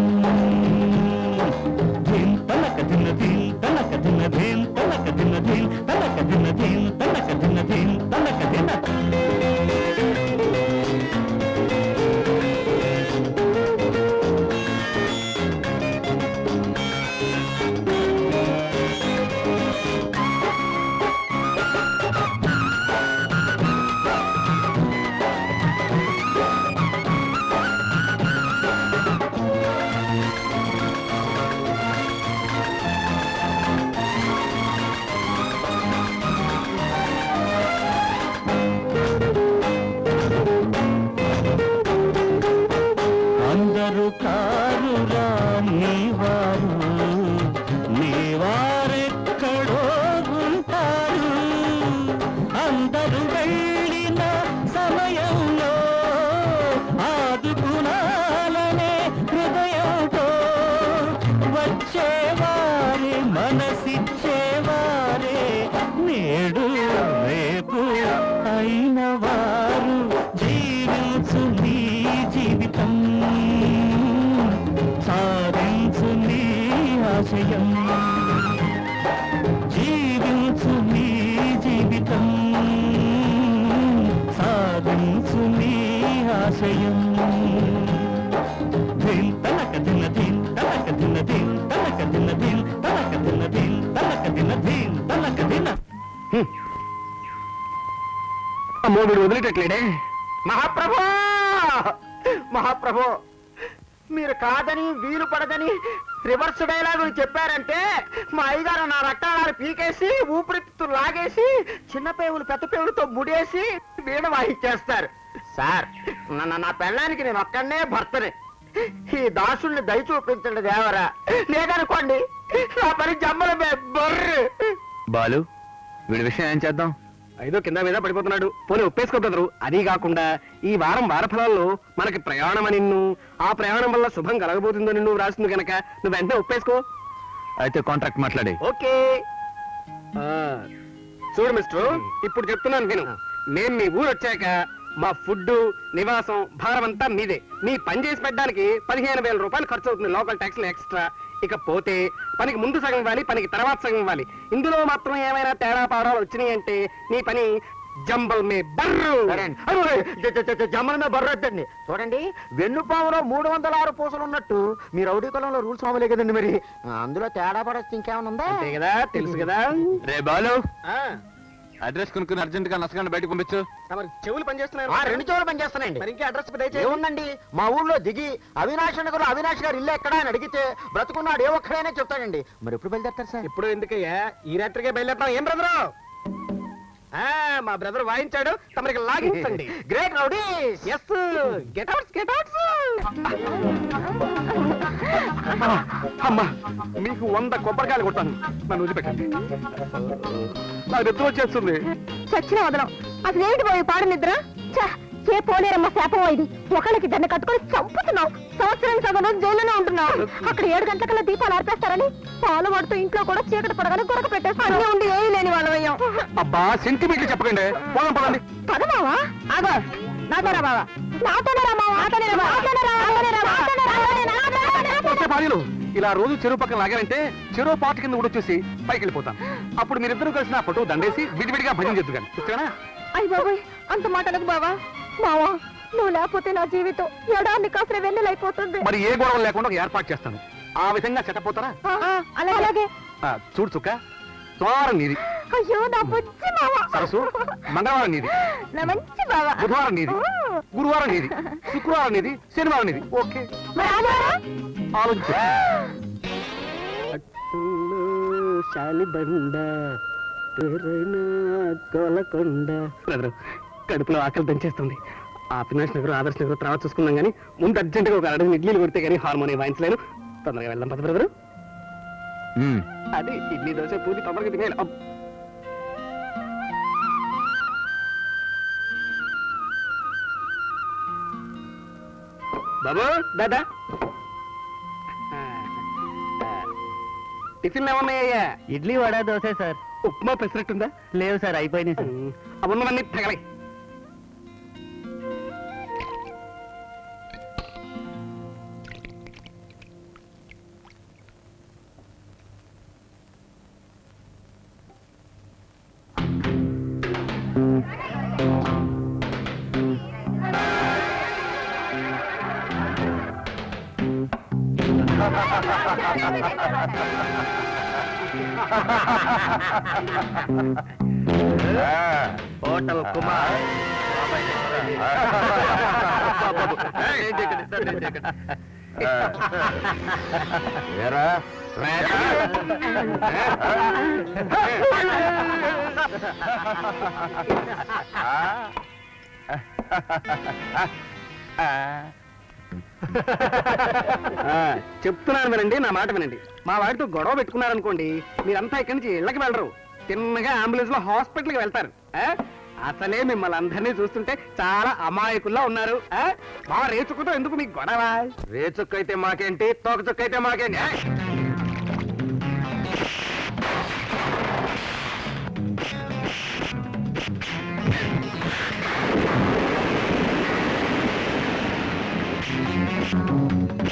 మూడు వదిలేటట్లేడే మహాప్రభు. మహాప్రభు, మీరు కాదని వీలు పడదని రివర్స్ డైలాగులు చెప్పారంటే మా అయ్యగారు నా రక్తాలు పీకేసి ఊపిరితిత్తులు లాగేసి చిన్న పేవులు పెద్ద పేవులతో ముడేసి వీణ వాయిచ్చేస్తారు సార్. నా పెళ్ళానికి నేను ఒక్కడనే భర్తని, ఈ దాసుల్ని దయ చూపించండి దేవరా. లేదనుకోండి నా పని జమ్మల బొర్రు. బాలు, వీడి విషయం ఏం చేద్దాం? ఐదో కింద మీద పడిపోతున్నాడు, పోనీ ఒప్పేసుకోతారు. అదీ కాకుండా ఈ వారం వారఫలాల్లో మనకి ప్రయాణం అని నిన్ను, ఆ ప్రయాణం వల్ల శుభం కలగబోతుందో నిన్ను రాస్తుంది కనుక నువ్వు వెంటనే ఒప్పేసుకో. అయితే కాంట్రాక్ట్ మాట్లాడే. ఓకే చూడు మిస్టర్, ఇప్పుడు చెప్తున్నాను నేను, మేము మీ ఊరు వచ్చాక మా ఫుడ్ నివాసం భారం అంతా మీదే. మీ పని చేసి పెట్టడానికి 15,000 రూపాయలు ఖర్చు అవుతుంది, లోకల్ ట్యాక్స్లు ఎక్స్ట్రా. ఇకపోతే పనికి ముందు సగం ఇవ్వాలి, పనికి తర్వాత సగం ఇవ్వాలి. ఇందులో మాత్రం ఏమైనా తేడా పారాలు వచ్చినాయి అంటే నీ పని జంబల్ మే బర్రు. జంబల్ మే బర్రు వద్దండి. చూడండి, వెన్నుపాములో 306 పూసలు ఉన్నట్టు మీరు రౌడీ కులంలో రూల్స్ మామూలే కదండి, మరి అందులో తేడా పడొచ్చు ఇంకేమైనా ఉందా? అంతే కదా, తెలుసు కదా. రే బాలు, అడ్రస్ కొనుక్కుని అర్జెంట్ గా నసకండి బయటకు పంపించు. చెవులు పనిచేస్తున్నాయి, 2 చెవులు పనిచేస్తున్నాయండి. మా ఊళ్ళో దిగి అవినాష్ నగర్ అవినాష్ గారు ఇల్లు ఎక్కడా అని అడిగితే బ్రతుకున్నాడు ఏ ఒక్కడైనా చెప్తాడండి. మరి ఎప్పుడు బయలుదేరతారు సార్? ఇప్పుడు ఎందుకయ్యా, ఈ రాత్రికే బయలుదేరతాం. ఏం బ్రదరు? మా బ్రదర్ వాయించాడు, తమరికి లాగించండి. Great rowdy. Yes, get outs, get outs. అమ్మా, మీకు 100 కొబ్బరికాయలు కొట్టాను, నన్ను వదిలిపెట్టండి. నాకు నిద్ర వచ్చేస్తుంది. చచ్చిన వదలం. అసలు ఏంటి పోయి పాడు నిద్ర? ఇచ్చే పోలేరమ్మ శాపం ఇది. ఒకళ్ళకి దాన్ని కట్టుకొని చంపుతున్నావు, సంవత్సరానికి సగం జైల్లోనే ఉంటున్నావు. అక్కడ 7 గంటలకల్లా దీపాలు ఆర్పేస్తారని పాలు పడుతూ ఇంట్లో కూడా చీకటి పడగానే గొరక పెట్టేసి అన్నీ ఉండి ఏమీ లేని వాళ్ళమయ్యాం. అబ్బా సెంటిమీటర్లు చెప్పకండి, పోదాం పదండి. పదమావా? ఆగా, నాతోరా బావా, నాతోనేరా మావా, నాతోనేరా బావా, నాతోనేరా, నాతోనేరా, నాతోనేరా, నాతోనేరా. పాలీలు ఇలా రోజు చెరువు పక్కన లాగారంటే చెరువు పాట కింద ఊడొచ్చేసి పైకి వెళ్ళిపోతాం. అప్పుడు మీరిద్దరూ కలిసి నా ఫోటో దండేసి విడివిడిగా భజన చేద్దుగాని, చూస్తానా? అయ్య బాబోయ్, అంత మాటలకు బావా. మావా, నువ్వు లేకపోతే నా జీవితం ఎడాన్ని కాసిన వెన్నెలైపోతుంది. మరి ఏ గొడవ లేకుండా ఏర్పాటు చేస్తాను, ఆ విధంగా చెట్టపోతారా? అలాగే. చూడు చుక్క, సోమవారం నీది, సరసు మంగళవారం నీది, బుధవారం నీది, గురువారం నీది, శుక్రవారం నీది, శనివారం నీది. ఓకే, ఆలోచించు. కడుపులో ఆకలి దంచేస్తుంది. అవినాష్ నగర్, ఆదర్శ్ నగర్ తర్వాత చూసుకున్నాం కానీ ముందు అర్జెంట్గా ఒక అడవి ఇడ్లీలు కొడితే కానీ హార్మోనియం వాయించలేను. తొందరగా వెళ్దాం పద బ్రదరు. అది ఇడ్లీ దోశ పూరి తొందరగా తినేయాలి. బాబు దాదా టిఫిన్లు ఏమన్నాయ్యా? ఇడ్లీ వడ దోశ సార్. ఉప్మా పెసరట్టు ఉందా? లేవు సార్, అయిపోయినాయి సార్. అవన్నీ తగలే. హోటల్ కుమార్ చెప్తున్నాను వినండి, నా మాట వినండి. మా వాడితో గొడవ పెట్టుకున్నారనుకోండి, మీరంతా ఇక్కడి నుంచి ఇళ్ళకి వెళ్ళరు, తిన్నగా అంబులెన్స్ లో హాస్పిటల్కి వెళ్తారు. అసలే మిమ్మల్ని అందరినీ చూస్తుంటే చాలా అమాయకుల్లో ఉన్నారు. మా రేచుక్కతో ఎందుకు మీకు గొడవ? రేచుక్క అయితే మాకేంటి, తోకచుక్క అయితే మాకేంటి?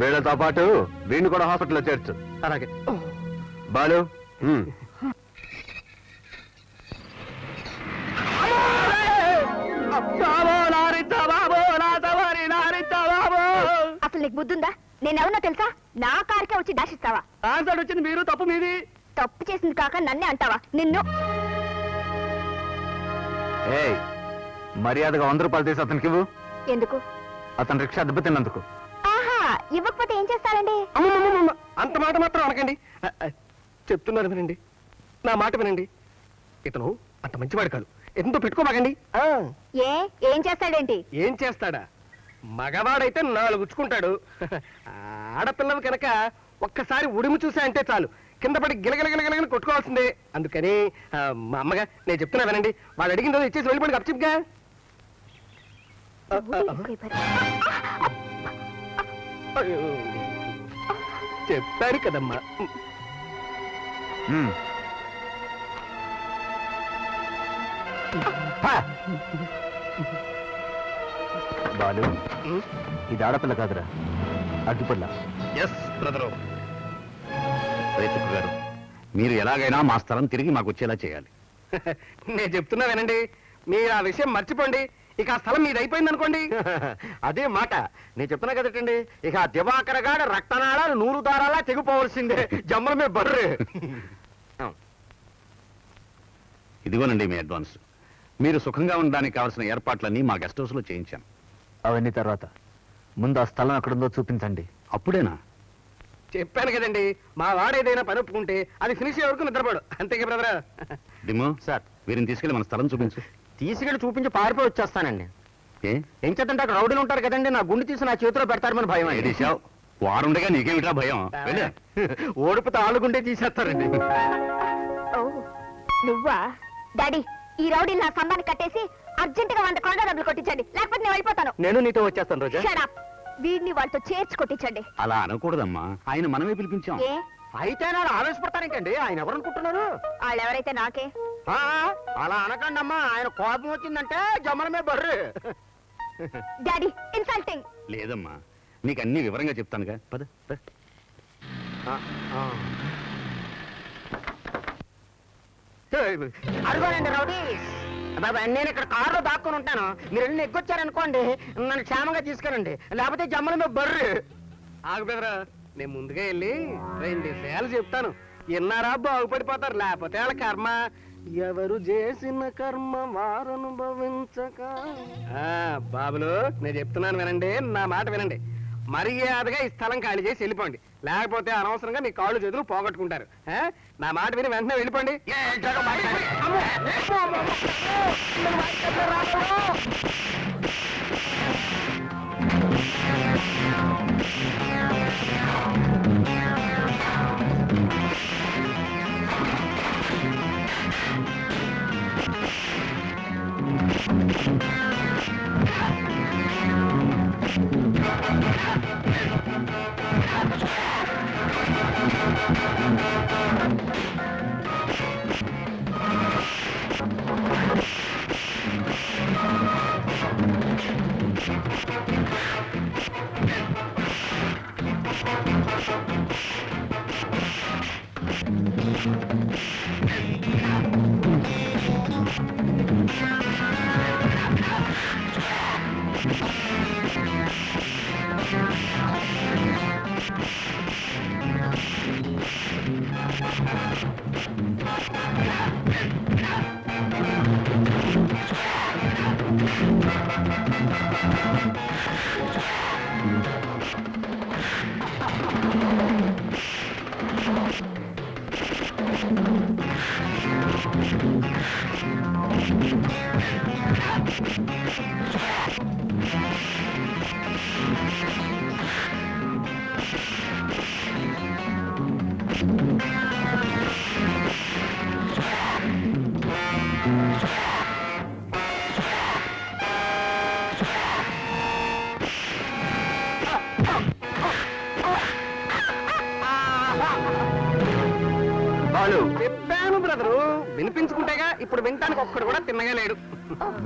వీళ్ళతో పాటు వీణ్ణి కూడా హాస్పిటల్లో చేర్చు. అలాగే బాలు. అసలు నీకు బుద్ధుందా? నేనెవరో తెలుసా? నా కారికే వచ్చి దాషిస్తావా? వచ్చింది మీరు, తప్పు మీది. తప్పు చేసింది కాక నన్నే అంటావా? నిన్ను మర్యాదగా 100 రూపాయలు తీసి అతనికి ఇవ్వు. ఎందుకు? అతను రిక్షా దెబ్బతిన్నందుకు. ఆహా, ఇవ్వకపోతే ఏం చేస్తారండి? అమ్మమ్మ, అంత మాట మాత్రం అనకండి. చెప్తున్నాను వినండి, నా మాట వినండి. ఇతను అంత మంచివాడు కాదు, ఎంతో పెట్టుకోమాకండి. ఏం చేస్తాడేంటి? ఏం చేస్తాడా? మగవాడైతే నాలుగు గుచ్చుకుంటాడు. ఆడపిల్లవి కనుక ఒక్కసారి ఉడిమి చూసా అంటే చాలు కింద పడి గిలగిలగిలగిల కొట్టుకోవాల్సిందే. అందుకని మా అమ్మగా నేను చెప్తున్నా వినండి, వాడు అడిగిన రోజు ఇచ్చేసి వెళ్ళిపోయి గప్చిప్గా. చెప్పారు కదమ్మా. బాలు, ఇది ఆడపిల్ల కాదురా, అడ్డుపల్ల. Yes brother. రేచుక్ గారు, మీరు ఎలాగైనా మా స్థలం తిరిగి మాకు వచ్చేలా చేయాలి. నేను చెప్తున్నా వినండి, మీరు ఆ విషయం మర్చిపోండి. ఇక ఆ స్థలం మీది అయిపోయింది అనుకోండి. అదే మాట నేను చెప్తున్నా కదండి, ఇక ఆ దివాకర గాడ రక్తనాళాలు 100 దారాలా తెగిపోవలసిందే. జమ్మల మీద బర్రే. ఇదిగోనండి మీ అడ్వాన్స్. మీరు సుఖంగా ఉండడానికి కావాల్సిన ఏర్పాట్లన్నీ మా గెస్ట్ హౌస్లో చేయించాను. అవన్నీ తర్వాత, ముందు ఆ స్థలం ఎక్కడుందో చూపించండి. అప్పుడేనా? చెప్పాను కదండి, మా వాడేదైనా పని ఒప్పుకుంటే అది ఫినిష్ అయ్యే వరకు నిద్రపోడు. అంతేగా బ్రదరా? డిమో సార్, వీరిని తీసుకెళ్ళి మన స్థలం చూపించు. తీసుకెళ్ళి చూపించి పారిపోయి వచ్చేస్తానండి. ఏం చేద్దంటే అక్కడ రౌడీలు ఉంటారు కదండి, నా గుండు తీసి నా చేతిలో పెడతారని భయం. ఏదేశావు, వారుండగా నీకేమిటా భయం? ఓడిపోతే ఆలుగుండే తీసేస్తారండి. నువ్వా? డాడీ, ఈ రౌడీ నా సంబాన్ని కట్టేసి అర్జెంట్ గా 100 కొండ డబ్బులు కొట్టించండి, లేకపోతే నేను వెళ్ళిపోతాను. నేను నీతో వచ్చేస్తాను రోజా. Shut up. వీడిని వాళ్ళతో చేర్చి కొట్టించండి. అలా అనకూడదమ్మా, ఆయన మనమే పిలిపించాం. అయితే నాడు ఆవేశపడతారేంటండి? ఆయన ఎవరు అనుకుంటున్నారు? వాళ్ళు ఎవరైతే నాకే. అలా అనకండి అమ్మా, ఆయన కోపం వచ్చిందంటే జమలమే బర్రు. Daddy, insulting. లేదమ్మా, నీకు అన్ని వివరంగా చెప్తానుగా. పద. అడుగోనండి రౌడీ బాబా, నేను ఇక్కడ కారులో దాక్కుని ఉంటాను. మీరు వెళ్ళి ఎగ్గొచ్చారనుకోండి, నన్ను క్షేమంగా తీసుకురండి, లేకపోతే జమ్మల మీద బర్రు. ఆగుబెదరా, నేను ముందుగా వెళ్ళి 2 విషయాలు చెప్తాను, విన్నారా? బాగుపడిపోతారు, లేకపోతే వాళ్ళ కర్మ. ఎవరు చేసిన కర్మ వారనుభవించక. బాబులు, నేను చెప్తున్నాను వినండి, నా మాట వినండి. మర్యాదగా ఈ స్థలం ఖాళీ చేసి వెళ్ళిపోండి, లేకపోతే అనవసరంగా మీ కాళ్ళు చేతులు పోగొట్టుకుంటారు. నా మాట విని వెంటనే వెళ్ళిపోండి.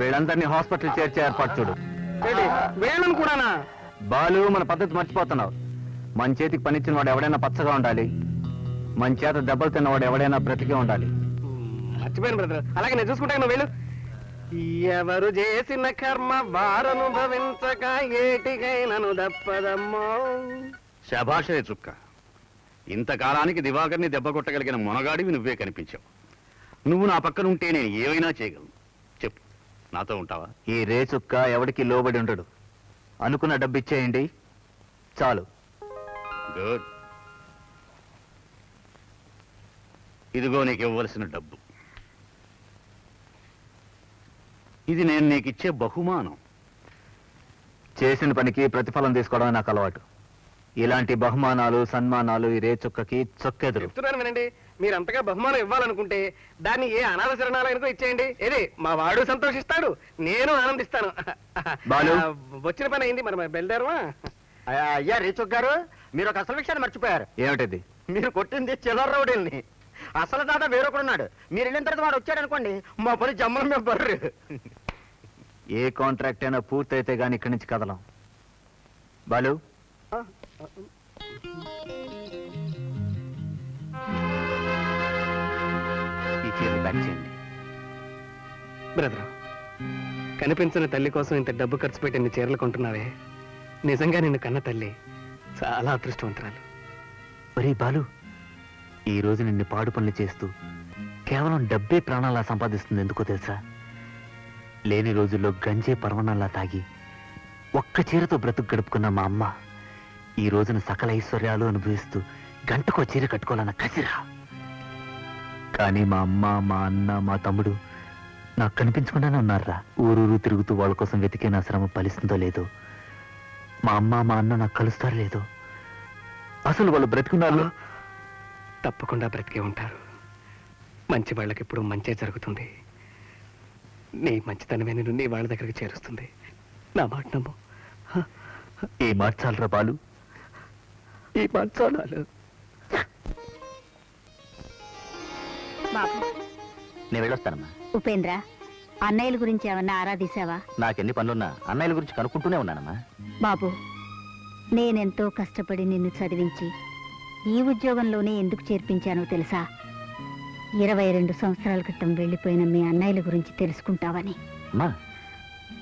వీళ్ళందరినీ హాస్పిటల్ చేర్చే ఏర్పాటు చూడు. వీళ్ళని కూడానా? బాలు, మన పద్ధతి మర్చిపోతున్నావు. మన చేతికి పనిచ్చిన వాడు ఎవడైనా పచ్చగా ఉండాలి, మన చేత దెబ్బలు తిన్నవాడు ఎవడైనా బ్రతికే ఉండాలి. మర్చిపోయాను బ్రదర్, అలాగే నేను చూసుకుంటాను. వీళ్ళు ఎవరు చేసిన కర్మ వారనుభవించక ఏటికైనను దప్పదమ్మో. శభాష్ రేచుక్క, ఇంతకాలానికి దివాకర్ని దెబ్బ కొట్టగలిగిన మొనగాడివి నువ్వే కనిపించావు. నువ్వు నా పక్కన ఉంటే నేను ఏవైనా చేయగలను. చెప్పు. నాతో ఉంటావా? ఈ రేచుక్క ఎవడికి లోబడి ఉండడు. అనుకున్న డబ్బు ఇచ్చేయండి చాలు. గుడ్, ఇదిగో నీకు ఇవ్వవలసిన డబ్బు. ఇది నేను నీకు ఇచ్చే బహుమానం. చేసిన పనికి ప్రతిఫలం తీసుకోవడం నాకు అలవాటు. ఇలాంటి బహుమానాలు సన్మానాలు ఈ రేచుక్కకి చొక్కెదురు. చెప్తున్నాను వినండి, మీరు అంతగా బహుమానం ఇవ్వాలనుకుంటే దాన్ని ఏ అనాథ శరణాలయనకో ఇచ్చేయండి. ఏది మా వాడు సంతోషిస్తాడు, నేను ఆనందిస్తాను. వచ్చిన పని అయింది, మనం బయలుదేరమా? అయ్యా రేచుక్ గారు, మీరు ఒక అసలు విషయాన్ని మర్చిపోయారు. ఏమిటది? మీరు కొట్టింది చిల్లరవుడిని. అసలు దాదా వేరొకడున్నాడు. మీరు వెళ్ళిన తర్వాత వాడు వచ్చాడు అనుకోండి, మా పని జమ్మల మీద బర్రు. ఏ కాంట్రాక్ట్ అయినా పూర్తయితే గానీ ఇక్కడి నుంచి కదలం. బాలు, బ్రదర్, కనిపించిన తల్లి కోసం ఇంత డబ్బు ఖర్చు పెట్టి ఇన్ని చీరలు కొంటున్నావే. నిజంగా నిన్ను కన్న తల్లి చాలా అదృష్టవంతురాలు. మరి బాలు, ఈ రోజు నిన్ను పాడు పనులు చేస్తూ కేవలం డబ్బే ప్రాణాలా సంపాదిస్తుంది. ఎందుకో తెలుసా? లేని రోజుల్లో గంజే పర్వణాలా తాగి ఒక్క చీరతో బ్రతుకు గడుపుకున్న మా అమ్మ ఈ రోజున సకల ఐశ్వర్యాలు అనుభవిస్తూ గంటకో చీర కట్టుకోవాలన్న కసిరా. కానీ మా అమ్మ, మా అన్న, మా తమ్ముడు నాకు కనిపించకుండానే ఉన్నారా. ఊరూరు తిరుగుతూ వాళ్ళ కోసం వెతికే నా శ్రమ ఫలిస్తుందో లేదో, మా అమ్మ మా అన్న నాకు కలుస్తారో లేదో. అసలు వాళ్ళు బ్రతికున్నారో? తప్పకుండా బ్రతికే ఉంటారు. మంచి వాళ్ళకి ఇప్పుడు మంచే జరుగుతుంది. నీ మంచితనమే నేను నీ వాళ్ళ దగ్గరికి చేరుస్తుంది. నా మాట నమ్ము. ఈ మాట చాలరా బాలు, ఈ మాట చాలు. నేను వెళ్ళొస్తానమ్మా. ఉపేంద్ర, అన్నయ్యల గురించి ఏమన్నా ఆరాధిసావా? నాకెన్ని పనులున్నా అన్నయ్యల గురించి కనుక్కుంటూనే ఉన్నానమ్మా. బాబు, నేనెంతో కష్టపడి నిన్ను చదివించి ఈ ఉద్యోగంలోనే ఎందుకు చేర్పించానో తెలుసా? 22 సంవత్సరాల క్రితం వెళ్ళిపోయిన మీ అన్నయ్యల గురించి తెలుసుకుంటావని.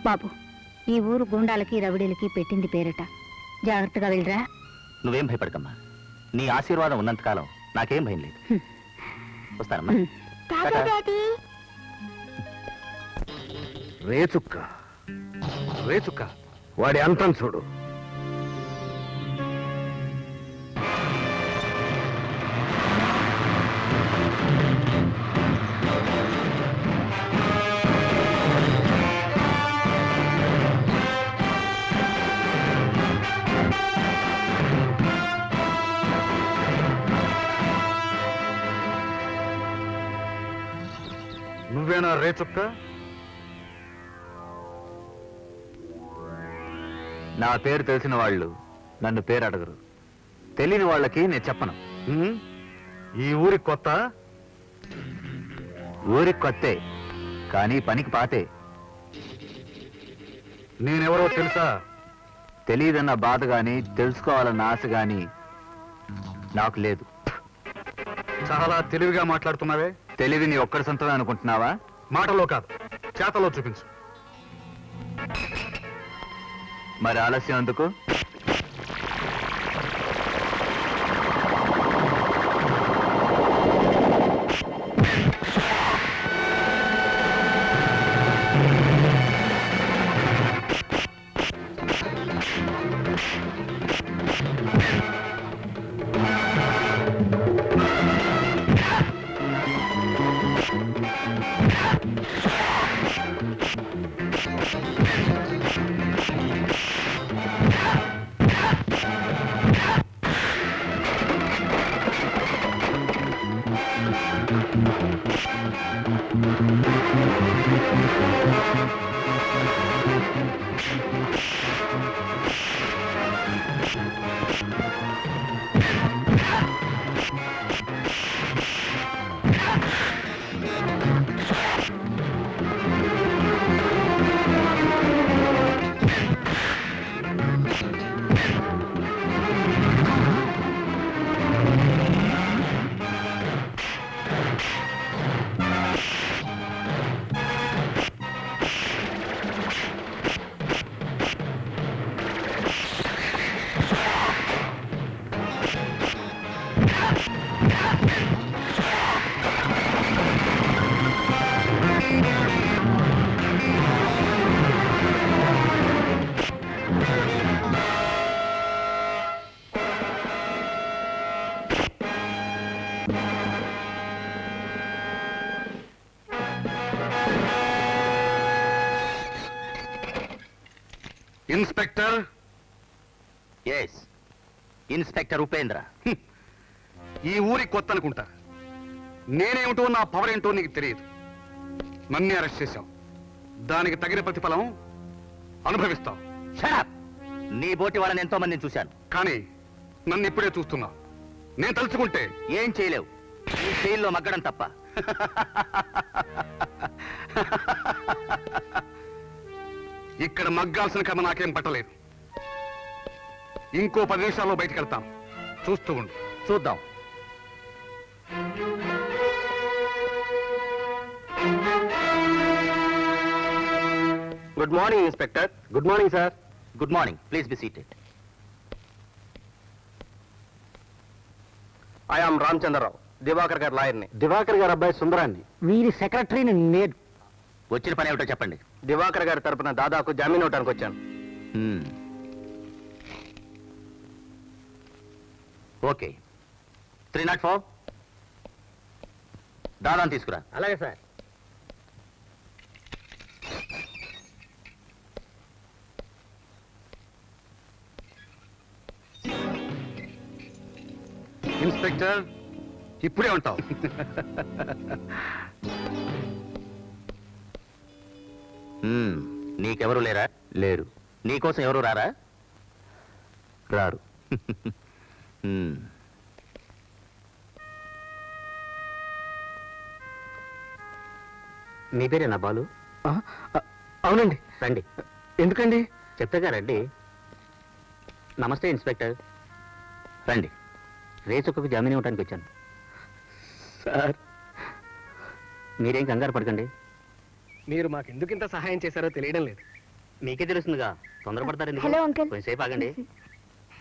బాబు, ఈ ఊరు గూండాలకి రవిడీలకి పెట్టింది పేరట. జాగ్రత్తగా వెళ్ళరా. నువ్వేం భయపడకమ్మా, నీ ఆశీర్వాదం ఉన్నంతకాలం నాకేం భయం లేదు. వస్తానమ్మా. రేచుక్క, రేచుక్క, వాడి అంతం చూడు. నువ్వేనా రేచుక్క? నా పేరు తెలిసిన వాళ్ళు నన్ను పేరు అడగరు, తెలియని వాళ్ళకి నేను చెప్పను. ఈ ఊరి కొత్త? ఊరికి కొత్తే కానీ పనికి పాతే. నేనెవరో తెలుసా? తెలియదన్న బాధ గాని తెలుసుకోవాలన్న ఆశ గాని నాకు లేదు. చాలా తెలివిగా మాట్లాడుతున్నావే. తెలివి నీ ఒక్కడి సొంతమే అనుకుంటున్నావా? మాటలో కాదు, చేతలో చూపించు. మరి ఆలస్యం ఎందుకు? Inspector? Yes, Inspector Upendra. ఈ ఊరి కొత్త అనుకుంటా. నేనేమిటో నా పవర్ ఏంటో నీకు తెలియదు. నన్ను అరెస్ట్ చేశావు. దానికి తగిన ప్రతిఫలం అనుభవిస్తావు. Shut up! నీ బోటి వాళ్ళని ఎంతో మందిని చూశాను. కానీ నన్ను ఇప్పుడే చూస్తున్నా. నేను తలుచుకుంటే ఏం చేయలేవు. ఈ జైల్లో మగ్గడం తప్ప. ఇక్కడ మగ్గాల్సిన కర్మ నాకేం పట్టలేదు. ఇంకో 10 నిమిషాల్లో బయటకు వెళ్తాం. చూస్తూ ఉండు. చూద్దాం. Good morning, Inspector. Good morning, sir. Good morning. Please be seated. I am Ramchandra Rao, Divakar gar lawyer. Divakar gar abbayi Sundarani. Meeru secretary ni ned. Vachina pani evto cheppandi. Divakar gar tarapuna dadaku jamin avvadaniki vachanu. Okay. 304. దాదాన్ని తీసుకురా. అలాగే సార్. ఇన్స్పెక్టర్ ఇప్పుడే ఉంటావు. నీకెవరు లేరా? లేరు. నీకోసం ఎవరు రారా? రారు. మీ పేరేనా బాలు? అవునండి. రండి. ఎందుకండి? చెప్పగా రండి. నమస్తే ఇన్స్పెక్టర్. రండి. రేచుక్కకు జామీన్ ఇవ్వడానికి వచ్చాను సార్. మీరేం కంగారు పడకండి. మీరు మాకు ఎందుకు ఇంత సహాయం చేశారో తెలియడం లేదు. మీకే తెలుస్తుందిగా. తొందరపడతారండి. కొంచెంసేపు ఆగండి.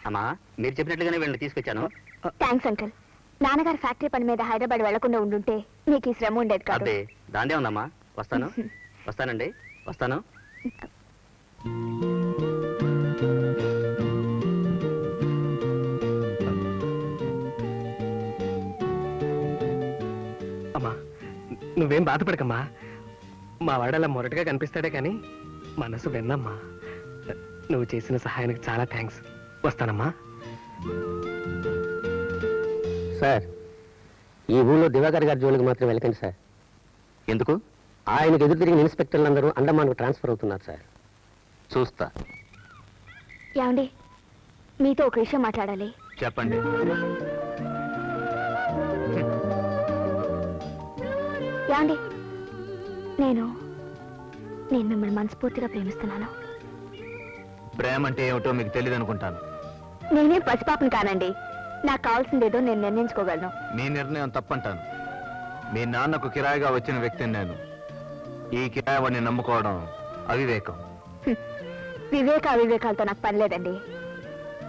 అమ్మా, మీరు చెప్పినట్లుగానే వెళ్ళి తీసుకొచ్చాను. Thanks uncle. నాన్నగారు ఫ్యాక్టరీ పని మీద హైదరాబాద్ వెళ్లకుండా ఉండుంటే మీకు ఈ శ్రమ ఉండేది కాదు. అబ్బే, దాందే ఉందమ్మా. వస్తాను. అమ్మా, నువ్వేం బాధపడకమ్మా. మా వాడు అలా మొరటుగా కనిపిస్తాడే కానీ మనసు వెన్నమ్మా. నువ్వు చేసిన సహాయానికి చాలా థ్యాంక్స్. వస్తానమ్మా. సార్, ఈ ఊళ్ళో దివాకర్ గారి జోలికి మాత్రం వెళ్ళకండి సార్. ఎందుకు? ఆయనకు ఎదురు తిరిగిన ఇన్స్పెక్టర్లు అందరూ అండమాన్కు ట్రాన్స్ఫర్ అవుతున్నారు సార్. చూస్తా. ఏమండి, మీతో ఒక విషయం మాట్లాడాలి. చెప్పండి. ఏమండి, నేను మిమ్మల్ని మనస్ఫూర్తిగా ప్రేమిస్తున్నాను. ప్రేమ అంటే ఏమిటో మీకు తెలియదు అనుకుంటాను. నేనే పసిపాపను కానండి. నాకు కావాల్సిందేదో నేను నిర్ణయించుకోగలను. మీ నిర్ణయం తప్పంటాను. మీ నాన్నకు కిరాయిగా వచ్చిన వ్యక్తిని నేను. ఈ కిరాయిని నమ్ముకోవడం అవివేకం. వివేక అవివేకాలతో నాకు పని లేదండి.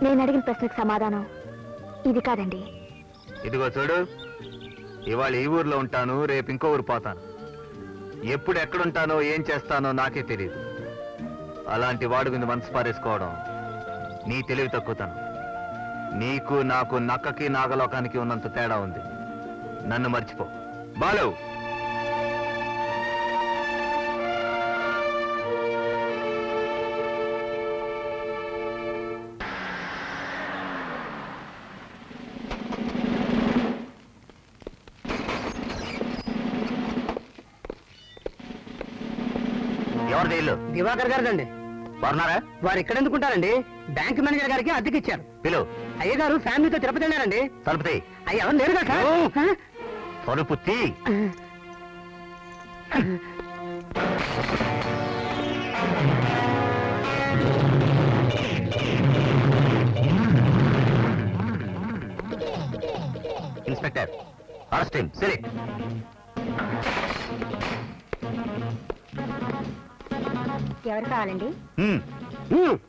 నేను అడిగిన ప్రశ్నకు సమాధానం ఇది కాదండి. ఇదిగో చూడు, ఇవాళ ఈ ఊర్లో ఉంటాను, రేపు ఇంకో ఊరు పోతాను. ఎప్పుడు ఎక్కడుంటానో ఏం చేస్తానో నాకే తెలియదు. అలాంటి వాడి మీద మనసు పారేసుకోవడం నీ తెలివి తక్కువతాను. నీకు నాకు నక్కకి నాగలోకానికి ఉన్నంత తేడా ఉంది. నన్ను మర్చిపో బాలు. ఎవరిది ఇల్లు? దివాకర్ గారిదండి. వారున్నారా? వారు ఇక్కడ ఎందుకుంటారండి? బ్యాంక్ మేనేజర్ గారికి అద్దెకి ఇచ్చారు. పిలువు. అయ్య గారు ఫ్యామిలీతో తిరుపతి వెళ్ళారండి. తలుపుతి. అయ్య, ఎవరు లేరు కదా? తలుపుతి. Inspector arrest team select. ఎవరు కావాలండి? ఇన్స్పెక్టర్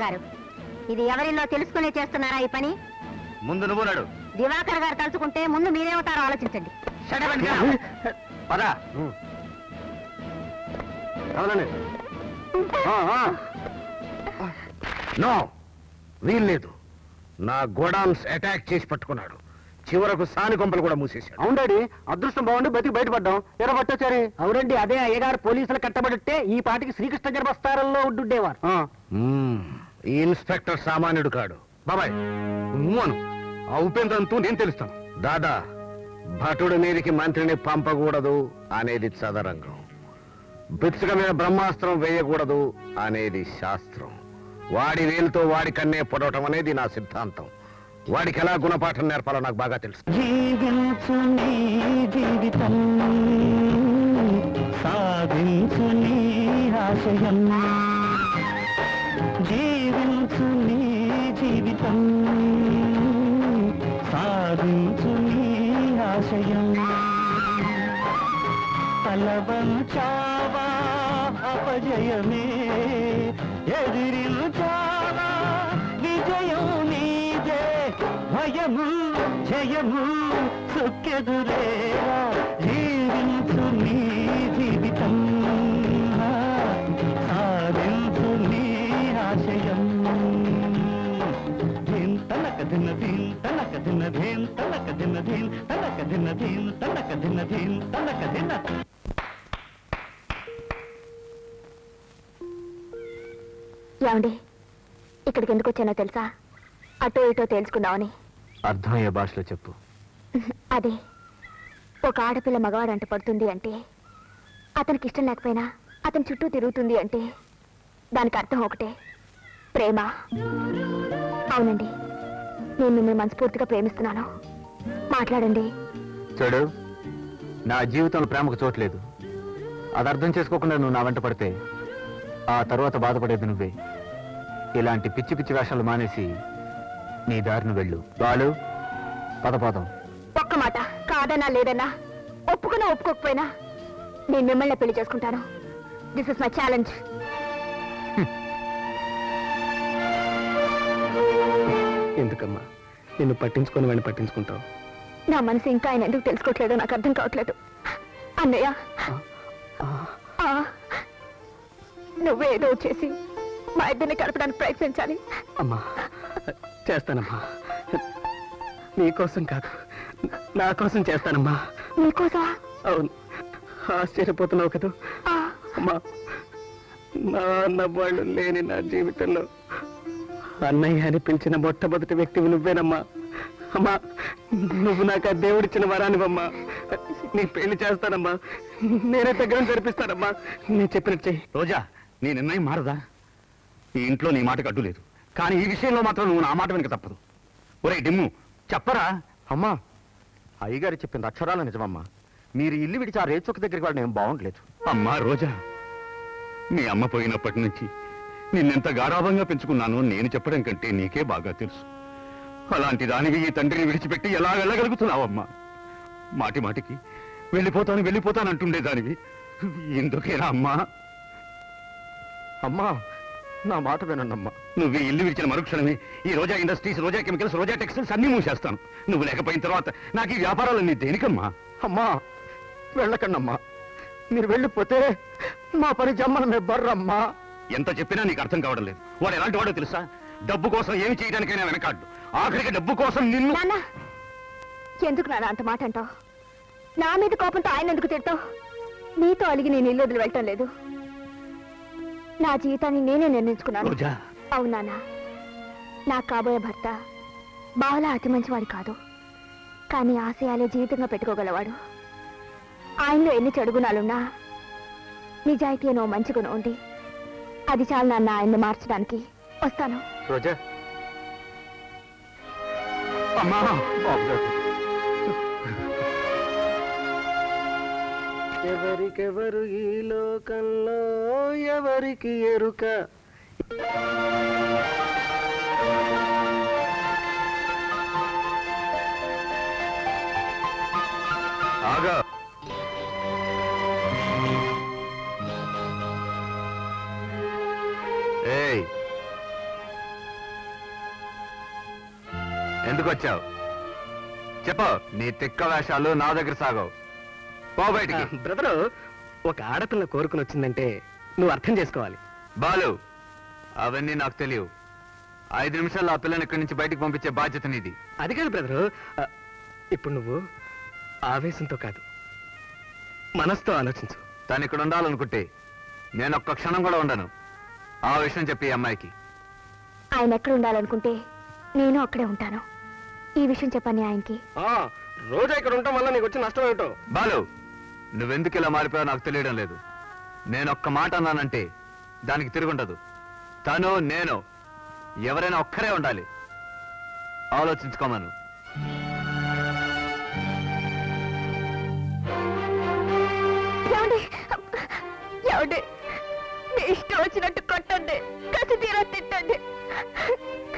గారు, ఇది ఎవరిలో తెలుసుకునే చేస్తున్నారా ఈ పని? ముందు నువ్వు నాడు. దివాకర్ గారు తలుచుకుంటే ముందు మీరేమవుతారో ఆలోచించండి. పద. नो वील्लेदु ना गोडाउन्स अटैक चेसी पट्टुकुन्नाडु చివరకు సాని కొంపలు కూడా మూసేశాడు. అవునండి అదృష్టం బాగుండి బతికి బయటపడ్డాం. ఎరబట్టొచ్చారు. అవునండి అదే అయ్యగారు పోలీసులు కట్టబడితే ఈ పాటికి శ్రీకృష్ణ గర్భస్థానంలో ఉండుండేవారు. ఈ ఇన్స్పెక్టర్ సామాన్యుడు కాడు బాబాయ్. అవుపేందంతూ నేను తెలుస్తాను. దాదా భటుడు మీదకి మంత్రిని పంపకూడదు అనేది చదరంగం. బిత్సుక మీద బ్రహ్మాస్త్రం వేయకూడదు అనేది శాస్త్రం. వాడి వేలుతో వాడి కన్నే పొడవటం అనేది నా సిద్ధాంతం. వాడికి ఎలా గుణపాఠం నేర్పాలో నాకు బాగా తెలుసు. జీవించుని జీవితం సాధించుని ఆశయం, జీవించుని జీవితం సాధించుని ఆశయం, తలవంచావా అపజయమే ఎదిరించావా విజయం నీదే, భయము జయము సుఖెదురేరా, జీవించు నీ జీవితం సాధించు నీ ఆశయం. తనకదిన దీన్ తనకదిన ధీన్ తనకదిన ధీన్ తనకదిన ధీన్ తనకదిన ధీన్ తనకదిన. ఏమండి ఇక్కడికి ఎందుకు వచ్చానో తెలుసా? అటో ఇటో తెలుసుకుందామని. అర్థమయ్యే భాషలో చెప్పు. అదే ఒక ఆడపిల్ల మగవాడు అంట పడుతుంది అంటే అతనికి ఇష్టం లేకపోయినా అతని చుట్టూ తిరుగుతుంది అంటే దానికి అర్థం ఒకటే, ప్రేమ. అవునండి నేను మిమ్మల్ని మనస్ఫూర్తిగా ప్రేమిస్తున్నాను. మాట్లాడండి. చూడు నా జీవితంలో ప్రేమకు చోట్లేదు. అది అర్థం చేసుకోకుండా నువ్వు నా వెంట పడితే ఆ తర్వాత బాధపడేది నువ్వే. ఇలాంటి పిచ్చి పిచ్చి వేషాలు మానేసి నీ దారిని వెళ్ళు. బాలు పదపోదాం. ఒక్క మాట కాదన్నా లేదన్నా ఒప్పుకున్నా ఒప్పుకోకపోయినా నేను మిమ్మల్ని పెళ్లి చేసుకుంటాను. This is my challenge. ఎందుకమ్మా నిన్ను పట్టించుకొని వాడిని పట్టించుకుంటావు? నా మనసు ఇంకా ఆయన ఎందుకు తెలుసుకోవట్లేదో నాకు అర్థం కావట్లేదు. అన్నయ్య నువ్వే ఏదో చేసి మా ఇద్దరిని కలపడానికి ప్రయత్నించాలి. అమ్మా చేస్తానమ్మా, నీకోసం కాదు నా కోసం చేస్తానమ్మా. నీకోసం? అవును. ఆశ్చర్యపోతున్నావు కదా అమ్మా, నా అన్నవాళ్ళు లేని నా జీవితంలో అన్నయ్య అనిపించిన మొట్టమొదటి వ్యక్తివి నువ్వేనమ్మా. అమ్మా నువ్వు నాకు ఆ దేవుడిచ్చిన వరానివమ్మా. నీ పెళ్లి చేస్తానమ్మా, నేనే దగ్గర జరిపిస్తానమ్మా. నేను చెప్పినట్టు చెయ్యి. రోజా నీ నిర్ణయం మారదా? ఈ ఇంట్లో నీ మాటకు అడ్డు లేదు, కానీ ఈ విషయంలో మాత్రం నువ్వు నా మాట వెనక తప్పదు. ఒరే డిమ్ము చెప్పరా. అమ్మా అయ్యగారు చెప్పింది అక్షరాల నిజమమ్మా. మీరు ఇల్లు విడిచి ఆ రేచొక్క దగ్గరికి వాడిని ఏం బాగుండలేదు. అమ్మా రోజా మీ అమ్మ పోయినప్పటి నుంచి నిన్నెంత గారాభంగా పెంచుకున్నాను నేను చెప్పడం కంటే నీకే బాగా తెలుసు. అలాంటి దానికి ఈ తండ్రిని విడిచిపెట్టి ఎలా వెళ్ళగలుగుతున్నావమ్మా? మాటి మాటికి వెళ్ళిపోతాను వెళ్ళిపోతాను అంటుండేదానివి, ఎందుకేనా అమ్మా? అమ్మా నా మాట వినమ్మా. నువ్వు ఇల్లు విడిచిన మరుక్షణమే ఈ Roja industries, Roja chemicals, Roja textiles అన్నీ మూసేస్తాను. నువ్వు లేకపోయిన తర్వాత నాకు ఈ వ్యాపారాలన్నీ దేనికమ్మా? అమ్మా వెళ్ళకండమ్మా, మీరు వెళ్ళిపోతే మా పని జమ్మలమే బర్రమ్మా. ఎంత చెప్పినా నీకు అర్థం కావడం లేదు. వాడు ఎలాంటి వాడో తెలుసా? డబ్బు కోసం ఏమి చేయడానికైనా వెనకాడు. ఆఖరికి డబ్బు కోసం నిన్ను. ఎందుకు నాన్న అంత మాట అంటావు? నా మీద కోపంతో ఆయన ఎందుకు తిడతావు? నీతో అలిగి నేను ఇల్లు వదిలి వెళ్ళటం లేదు. నా జీవితాన్ని నేనే నిర్ణయించుకున్నాను. అవునానా నాకు కాబోయే భర్త బావులా అతి మంచివాడు కాదు, కానీ ఆశయాలే జీవితంగా పెట్టుకోగలవాడు. ఆయనలో ఎన్ని చెడు గుణాలున్నా నిజాయితీ అనో మంచి గుణం ఉంది, అది చాలు నాన్న ఆయన్ని మార్చడానికి. వస్తాను. ఎవరికెవరు ఈ లోకంలో ఎవరికి ఎరుక. ఆగా ఏయ్ ఎందుకు వచ్చావు చెప్ప. నీ తిక్క వేషాలు నా దగ్గర సాగవు. బ్రదరు ఒక ఆడపిల్ల కోరుకుని వచ్చిందంటే నువ్వు అర్థం చేసుకోవాలి. బాలు అవన్నీ నాకు తెలియవు. 5 నిమిషాల్లో ఆ పిల్లని ఇక్కడి నుంచి బయటకు పంపించే బాధ్యత నీది. అది కాదు బ్రదరు, ఇప్పుడు నువ్వు ఆవేశంతో కాదు మనసుతో ఆలోచించు. తను ఇక్కడ ఉండాలనుకుంటే నేను ఒక్క క్షణం కూడా ఉండను. ఆ విషయం చెప్పి అమ్మాయికి. ఆయన ఎక్కడ ఉండాలనుకుంటే నేను అక్కడే ఉంటాను. ఈ విషయం చెప్పని ఆయనకి. రోజా ఇక్కడ ఉండటం వల్ల నీకు వచ్చే నష్టం ఏమిటో? బాలు, నువ్వెందుకు ఇలా మారిపోయావు నాకు తెలియడం లేదు. నేను ఒక్క మాట అన్నానంటే దానికి తిరుగుండదు. తను నేను ఎవరైనా ఒక్కరే ఉండాలి. ఆలోచించుకోమను. ఇష్టం వచ్చినట్టు కొట్టండి, కసి తీరా తిట్టండి,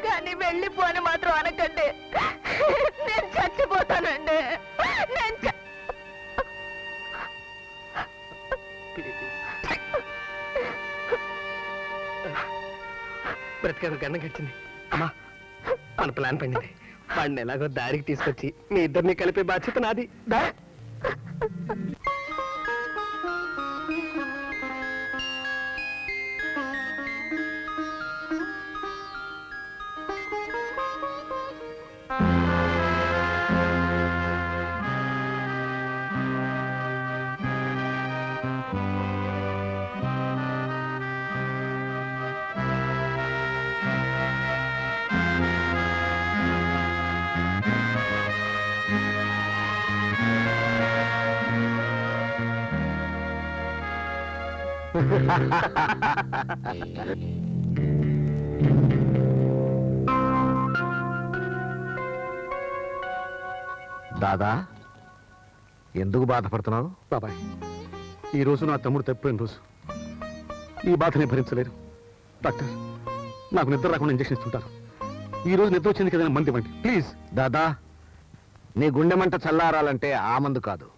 కానీ వెళ్ళిపోని మాత్రం అనకండి. నేను చచ్చిపోతానండి. బ్రతికారు గన్నం కట్టింది. అమ్మా, మన ప్లాన్ పండింది. వాడిని ఎలాగో దారికి తీసుకొచ్చి మీ ఇద్దరిని కలిపే బాధ్యత నాది. దా దాదా, ఎందుకు బాధపడుతున్నావు? బాబాయ్, ఈ రోజు నా తమ్ముడు తప్పిపోయిన రోజు. ఈ బాధని భరించలేరు. డాక్టర్, నాకు నిద్ర రాకుండా ఇంజక్షన్ ఇస్తుంటారు. ఈ రోజు నిద్ర వచ్చింది కదా, మంది ఇవ్వండి ప్లీజ్. దాదా, నీ గుండె మంట చల్లారాలంటే ఆ మందు కాదు,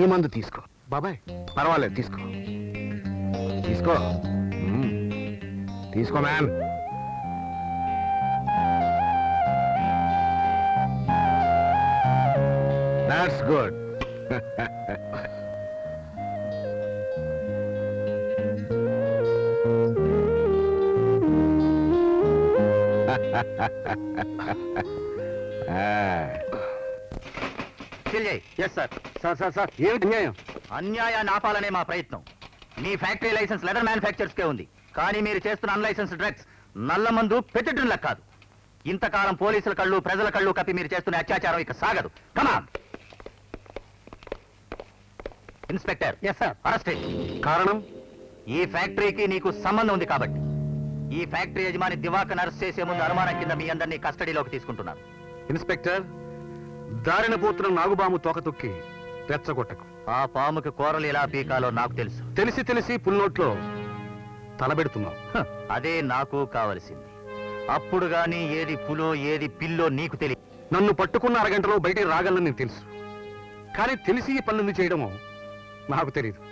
ఈ మందు తీసుకో. బాబాయ్ పర్వాలేదు, తీసుకో తీసుకో తీసుకో ma'am. That's good. Yes, sir. Sir, sir, sir. ఏమిటి అన్యాయం? అన్యాయాన్ని ఆపాలనే మా ప్రయత్నం. మీ ఫ్యాక్టరీ లైసెన్స్ లెదర్ మ్యానుఫ్యాక్చర్స్ కే ఉంది, కానీ మీరు చేస్తున్న అన్లైసెన్స్ డ్రగ్స్ నల్ల మందు పెట్రోల్లకు కాదు. ఇంతకాలం పోలీసుల కళ్ళు ప్రజల కళ్ళు కప్పి మీరు చేస్తున్న అత్యాచారం ఇక సాగదు. Come on inspector. Yes, sir. Arrest him. కారణం ఈ ఫ్యాక్టరీకి నీకు సంబంధం ఉంది కాబట్టి. ఈ ఫ్యాక్టరీ యజమాని దివాకర్ అరెస్ట్ చేసే ముందు అనుమానం కింద మీ అందరినీ కస్టడీలోకి తీసుకుంటున్నారు. ఇన్స్పెక్టర్, దారిన పోతున్న నాగుబాము తోకతొక్కి రెచ్చగొట్టకు. ఆ పాముకి కూరలు ఎలా పీకాలో నాకు తెలుసు. తెలిసి తెలిసి పుల్నోట్లో తలబెడుతున్నావు. అదే నాకు కావలసింది. అప్పుడు గాని ఏది పులో ఏది పిల్లో నీకు తెలియదు. నన్ను పట్టుకున్న అరగంటలో బయటికి రాగలని నీకు తెలుసు, కానీ తెలిసి పనులు చేయడమో నాకు తెలియదు.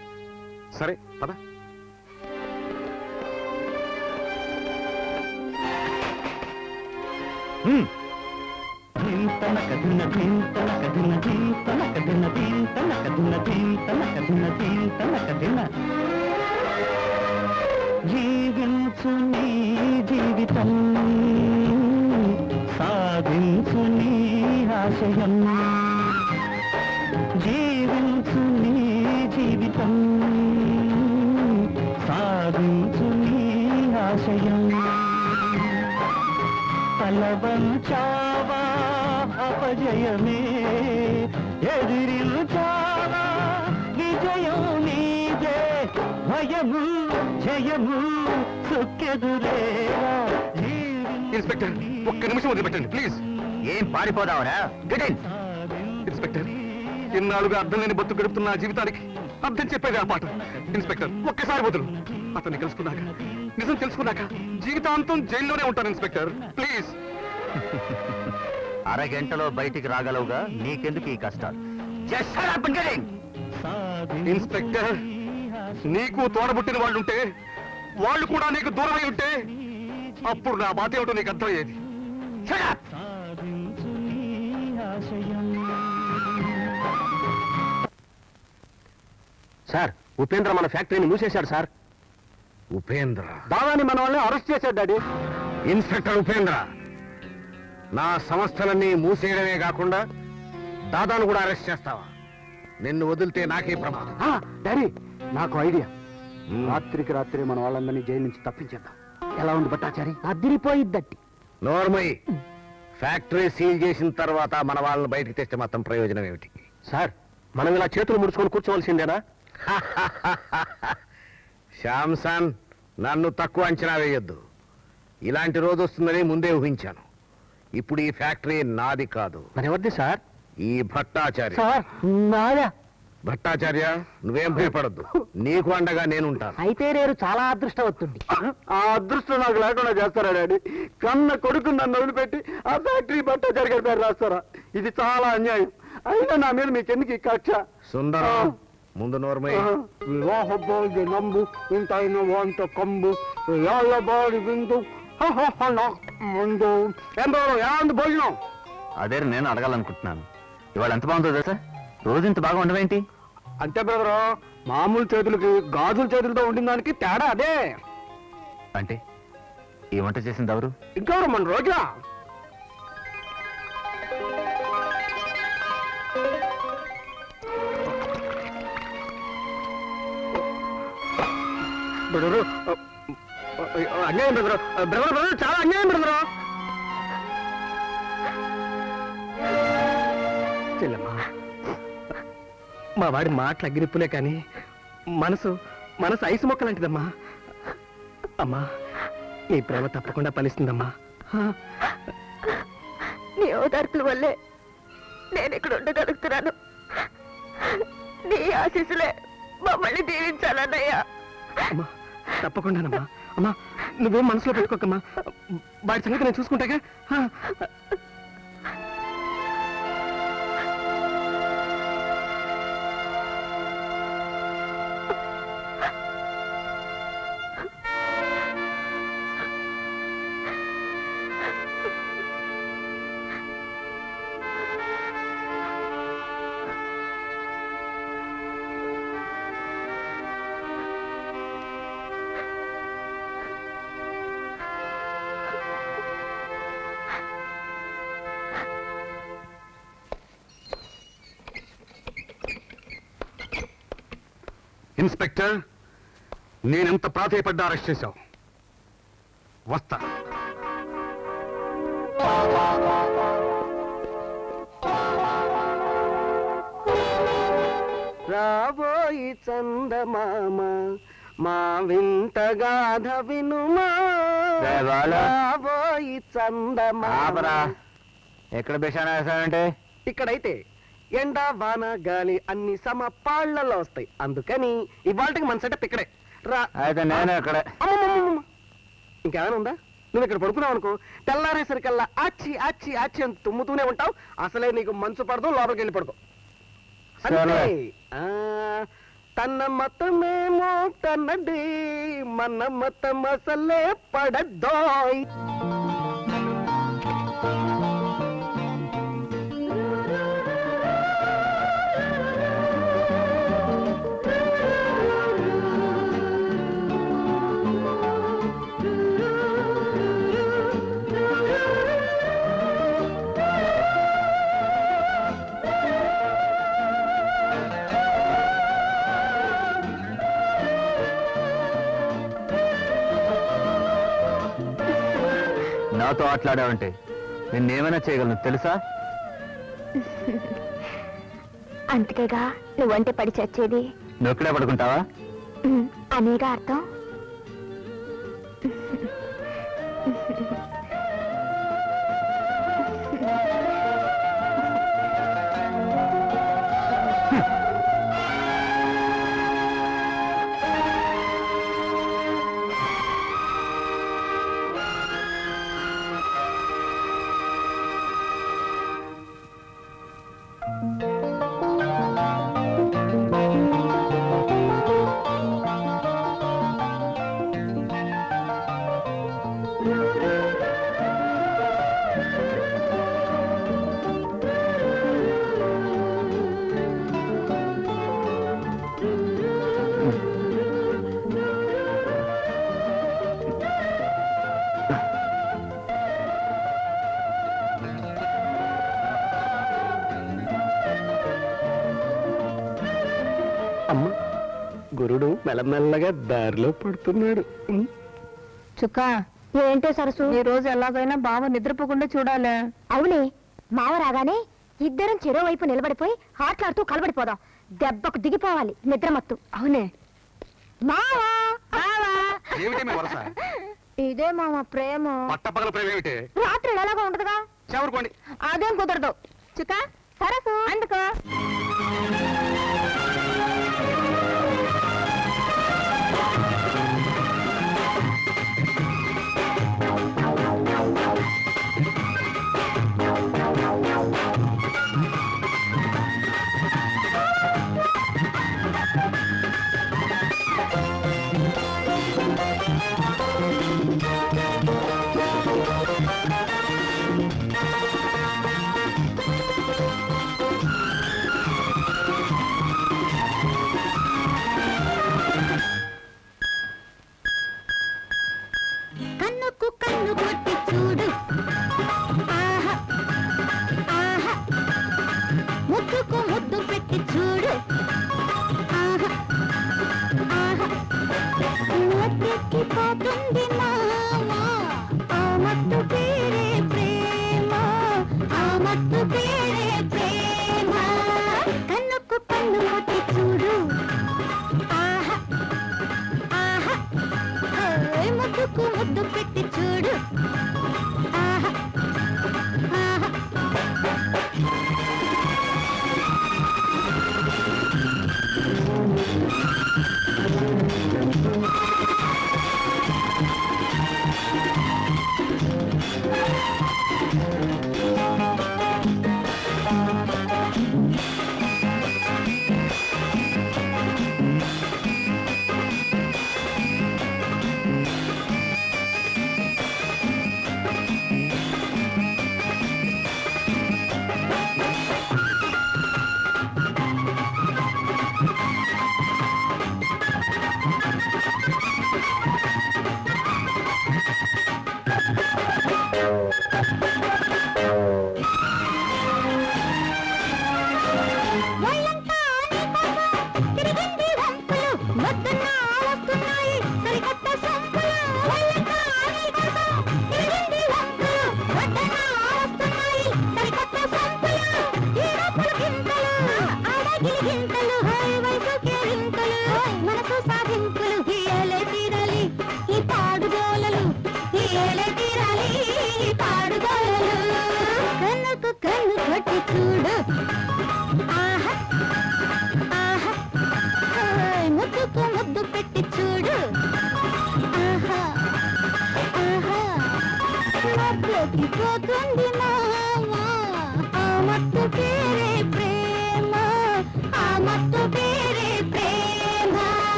సరే పద. జీవించు నీ జీవితం, సాధించు నీ ఆశయం. జీవించు నీ జీవితం, సాధించు నీ ఆశయం. తలవంచావా అపజయమే, ఎదిరించావా విజయం నీదే. భయము జయము సుఖదురేవా. ఇన్స్పెక్టర్, ఒక్క నిమిషం వదిలిపెట్టండి ప్లీజ్. ఏం పారిపోదావరా? ఇన్స్పెక్టర్, ఇన్నాళ్ళుగా అర్థం లేని బతుకు గడుపుతున్న జీవితానికి అర్థం చెప్పేది ఆ పాట. ఇన్స్పెక్టర్, ఒక్కసారి వదులు. అతన్ని కలుసుకున్నాక, నిజం తెలుసుకున్నాక జీవితాంతం జైల్లోనే ఉంటాను. Inspector please. అరగంటలో బయటికి రాగలవుగా, నీకెందుకు ఈ కష్టాలు? ఇన్స్పెక్టర్, నీకు తోడబుట్టిన వాళ్ళు ఉంటే, వాళ్ళు కూడా నీకు దూరమై ఉంటే అప్పుడు నా బాధ ఏమిటో నీకు అర్థమయ్యేది. సార్, ఉపేంద్ర మన ఫ్యాక్టరీని మూసేశాడు సార్. ఉపేంద్ర దావాని మన వాళ్ళని అరెస్ట్ చేశాడు డాడీ. ఇన్స్పెక్టర్ ఉపేంద్ర నా సంస్థలన్నీ మూసేయడమే కాకుండా దాదాను కూడా అరెస్ట్ చేస్తావా? నిన్ను వదిలితే నాకే ప్రమాదం. డాడీ నాకు ఐడియా. రాత్రికి రాత్రే మన వాళ్ళందరినీ జైలు నుంచి తప్పించేద్దాం. ఎలా ఉంది భట్టాచారి? అదిరిపోయిద్దట్టి. నోర్మయ్య ఫ్యాక్టరీ సీల్ చేసిన తర్వాత మన వాళ్ళని బయటకు తెస్తే మొత్తం ప్రయోజనం ఏమిటి? సార్ మనం ఇలా చేతులు ముడుచుకొని కూర్చోవలసిందేనా? శ్యామ్సాన్ నన్ను తక్కువ అంచనా వేయొద్దు. ఇలాంటి రోజు వస్తుందని ముందే ఊహించాను. ఇప్పుడు ఈ ఫ్యాక్టరీ నాది కాదు. మరెవరిది సార్? ఈ భట్టాచార్య. భట్టాచార్య నువ్వేం భయపడద్దు, నీకు అండగా నేనుంటాను. అయితే నేను చాలా అదృష్టం వస్తుంది. ఆ అదృష్టం నాకు లేకుండా చేస్తారా డాడీ? కన్న కొడుకు నన్ను వదిలిపెట్టి ఆ ఫ్యాక్టరీ భట్టాచార్య గారి పేరు రాస్తారా? ఇది చాలా అన్యాయం. అయినా నా మీద మీకెందుకు ఈ కక్ష? సుందరం ముందు నోర్మే. వివాహబోజు నంబు ఇంతైన వాంట కంబు యాలబాడి విందు ముందు ఎంతో యాందు భోజనం. అదే నేను అడగాలనుకుంటున్నాను. ఇవాళ ఎంత బాగుందో తెలుసా? రోజు ఇంత బాగా ఉండవేంటి? అంతే బ్రదరు, మామూలు చేతులకి గాజుల చేతులతో ఉండిన దానికి తేడా అదే. అంటే ఈ వంట చేసింది ఎవరు? ఇంకెవరు, మన రోజా. బ్రదరు అన్యాయం బ్రదరు, బ్రదరు బ్రదరు చాలా అన్యాయం బ్రదరు. చెల్లమ్మా మా వాడి మాటలు అగ్గిరిప్పులే కానీ మనసు మనసు ఐసు మొక్కలాంటిదమ్మా. అమ్మా నీ ప్రేమ తప్పకుండా ఫలిస్తుందమ్మా. నీ ఓదార్పుల వల్లే నేను ఇక్కడ ఉండగలుగుతున్నాను. నీ ఆశీస్సులే మమ్మల్ని దీవించాలన్నయ్యా. అమ్మా తప్పకుండానమ్మా. అమ్మా నువ్వేం మనసులో పెట్టుకోకమ్మా. వాడి సంగతి నేను చూసుకుంటాగా. ఇన్స్పెక్టర్ నేనెంత ప్రాధాయపడ్డా అరెస్ట్ చేశావు. వస్తా. రాబోయి చందమామ మా వింత గాథ వినుమా. రాబోయి చందమామరా. ఎక్కడ బేషానా వేశానంటే ఇక్కడైతే ఎండ వాన గాలి అన్ని సమపాళ్లలో వస్తాయి. అందుకని ఇవాళకి మన సెటప్ ఇక్కడే. ఇంకేమైనా ఉందా? నువ్వు ఇక్కడ పడుకున్నావు అనుకో, తెల్లారేసరికల్లా ఆచి ఆచి ఆచి అని తుమ్ముతూనే ఉంటావు. అసలే నీకు మనసు పడదు, లోపలికి వెళ్ళి పడుకో. తన మతమేమో తనది, మన మతం అసలే పడద్దోయ్. నాతో ఆటలాడావంటే నిన్నేమైనా చేయగలను తెలుసా? అంతేగా నువ్వంటే పడి చచ్చేది. నువ్వుక్కడే పడుకుంటావా అనేగా అర్థం. గురుడు మెల్లమెల్లగా దారిలో పడుతున్నాడు. చుక్క ఏంటే సరసు, ఈ రోజు ఎలాగైనా బావ నిద్రపోకుండా చూడాలి. అవునే, మావ రాగానే ఇద్దరం చెరో వైపు నిలబడిపోయి ఆటలాడుతూ కలబడిపోదాం. దెబ్బకు దిగిపోవాలి నిద్ర మత్తు. అవునే మావా, ఇదే మామ ప్రేమ. రాత్రి ఎలాగో ఉండదుగా, అదేం కుదరదు. చుక్క సరసు అందుకో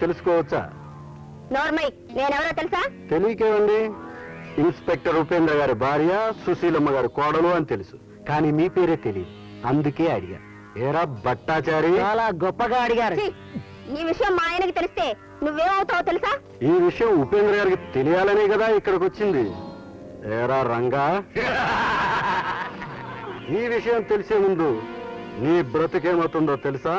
తెలుసుకోవచ్చా? నోర్మై నేనెవరో తెలుసా? తెలియకేవండి, ఇన్స్పెక్టర్ ఉపేంద్ర గారి భార్య సుశీలమ్మ గారి కోడలు అని తెలుసు, కానీ మీ పేరే తెలియదు, అందుకే అడిగా. ఏరా భట్టాచారి, చాలా గొప్పగా అడిగారు. ఈ విషయం మా ఆయనకి తెలిస్తే నువ్వేమవుతావో తెలుసా? ఈ విషయం ఉపేంద్ర గారికి తెలియాలనే కదా ఇక్కడికి వచ్చింది. ఏరా రంగా, ఈ విషయం తెలిసే ముందు నీ బ్రతికేమవుతుందో తెలుసా?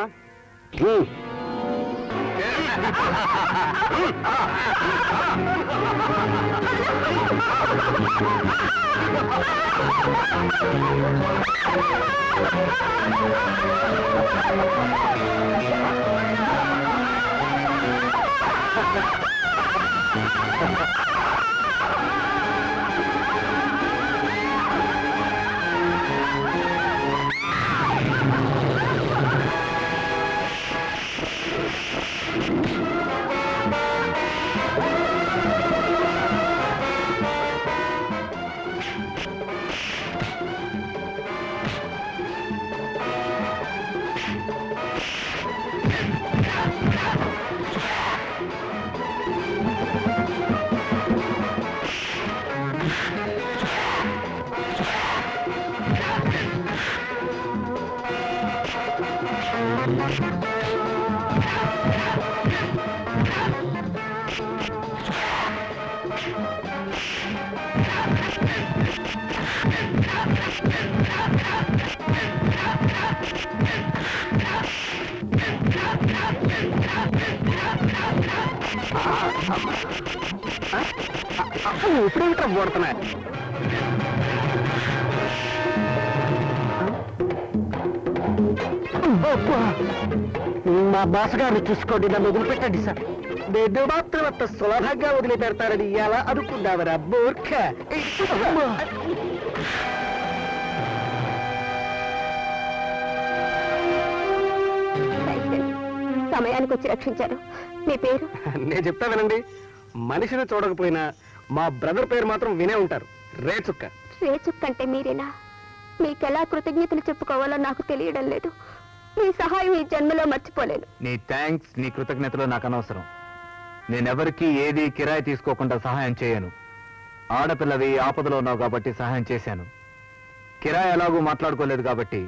మా బాస్ గారిని చూసుకోండి, నన్ను వదిలిపెట్టండి సార్. నేను మాత్రం అంత సులభంగా వదిలిపెడతారని ఎలా అనుకున్నావరా మూర్ఖ? సమయానికి వచ్చి రక్షించారు. మీ పేరు? నేను చెప్తా వినండి. మనిషిని చూడకపోయినా మా బ్రదర్ పేరు మాత్రం వినే ఉంటారు, రేచుక్క. రేచుక్క అంటే మీరేనా? మీకెలా కృతజ్ఞతలు చెప్పుకోవాలో నాకు తెలియడం లేదు. మీ సహాయం ఈ జన్మలో మర్చిపోలేను. నీ థ్యాంక్స్, నీ కృతజ్ఞతలు నాకు అనవసరం. నేనెవరికి ఏది కిరాయి తీసుకోకుండా సహాయం చేయను. ఆడపిల్లవి, ఆపదలో ఉన్నావు కాబట్టి సహాయం చేశాను. కిరాయి ఎలాగూ మాట్లాడుకోలేదు కాబట్టి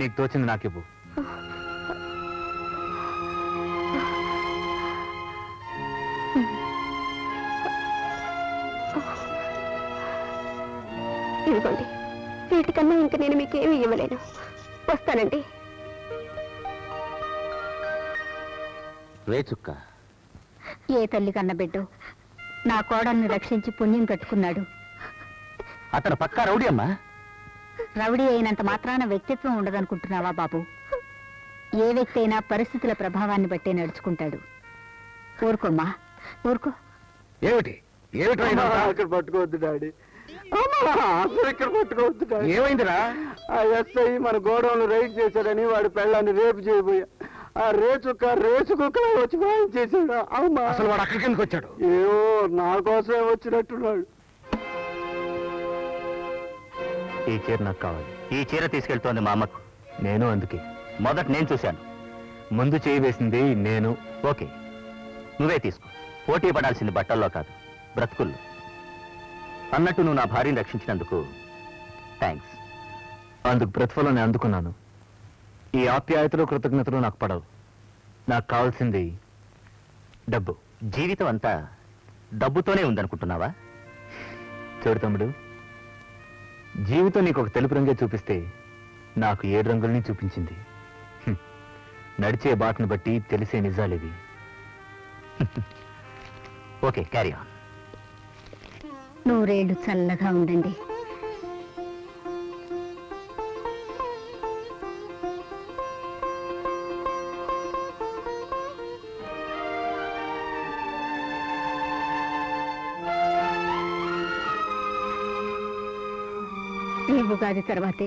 నీకు తోచింది నాకివ్వు. ఇదిగోండి, వీటికన్నా ఇంక నేను మీకేమి ఇవ్వలేను. వస్తానండి. రేచుక్క, ఏ తల్లి కన్న బిడ్డో నా కోడల్ని రక్షించి పుణ్యం కట్టుకున్నాడు. అతను పక్కా రౌడీ అమ్మా. రౌడీ అయినంత మాత్రాన వ్యక్తిత్వం ఉండదనుకుంటున్నావా బాబు? ఏ వ్యక్తి అయినా పరిస్థితుల ప్రభావాన్ని బట్టే నడుచుకుంటాడు. ఊరుకోమ్మా, ఊరుకో. ఏమిటి ఏమిటి పట్టుకోవద్దు డాడీ, ఏమైందిరా? ఎస్ఐ మన గోడౌన్లు రైడ్ చేశాడని వాడి పెళ్ళాన్ని రేపు చేయబోయా. ఆ రేచుక్క రేచుకుక్కలా వచ్చి భయం చేశాడు. అమ్మా, అసలు వాడు అక్కడికి ఎందుకు వచ్చాడు? ఏవో నా కోసమే వచ్చినట్టున్నాడు. ఈ చీర నాకు కావాలి. ఈ చీర తీసుకెళ్తోంది మా అమ్మకు. నేను అందుకే మొదట నేను చూశాను, ముందు చేయి వేసింది నేను. ఓకే, నువ్వే తీసుకో. పోటీ పడాల్సింది బట్టల్లో కాదు, బ్రతుకుల్లో. అన్నట్టు నువ్వు నా భార్యని రక్షించినందుకు థ్యాంక్స్. అందుకు బ్రతుకులో నేను అందుకున్నాను. ఈ ఆప్యాయతలు, కృతజ్ఞతలు నాకు పడవు. నాకు కావాల్సింది డబ్బు. జీవితం అంతా డబ్బుతోనే ఉందనుకుంటున్నావా? చూడు తమ్ముడు, జీవితం నీకు ఒక తెలుపు రంగే చూపిస్తే నాకు 7 రంగుల్ని చూపించింది. నడిచే బాటను బట్టి తెలిసే నిజాలివి. Okay, carry on. 100 ఏళ్ళు చల్లగా ఉండండి. ఉగాది తర్వాతే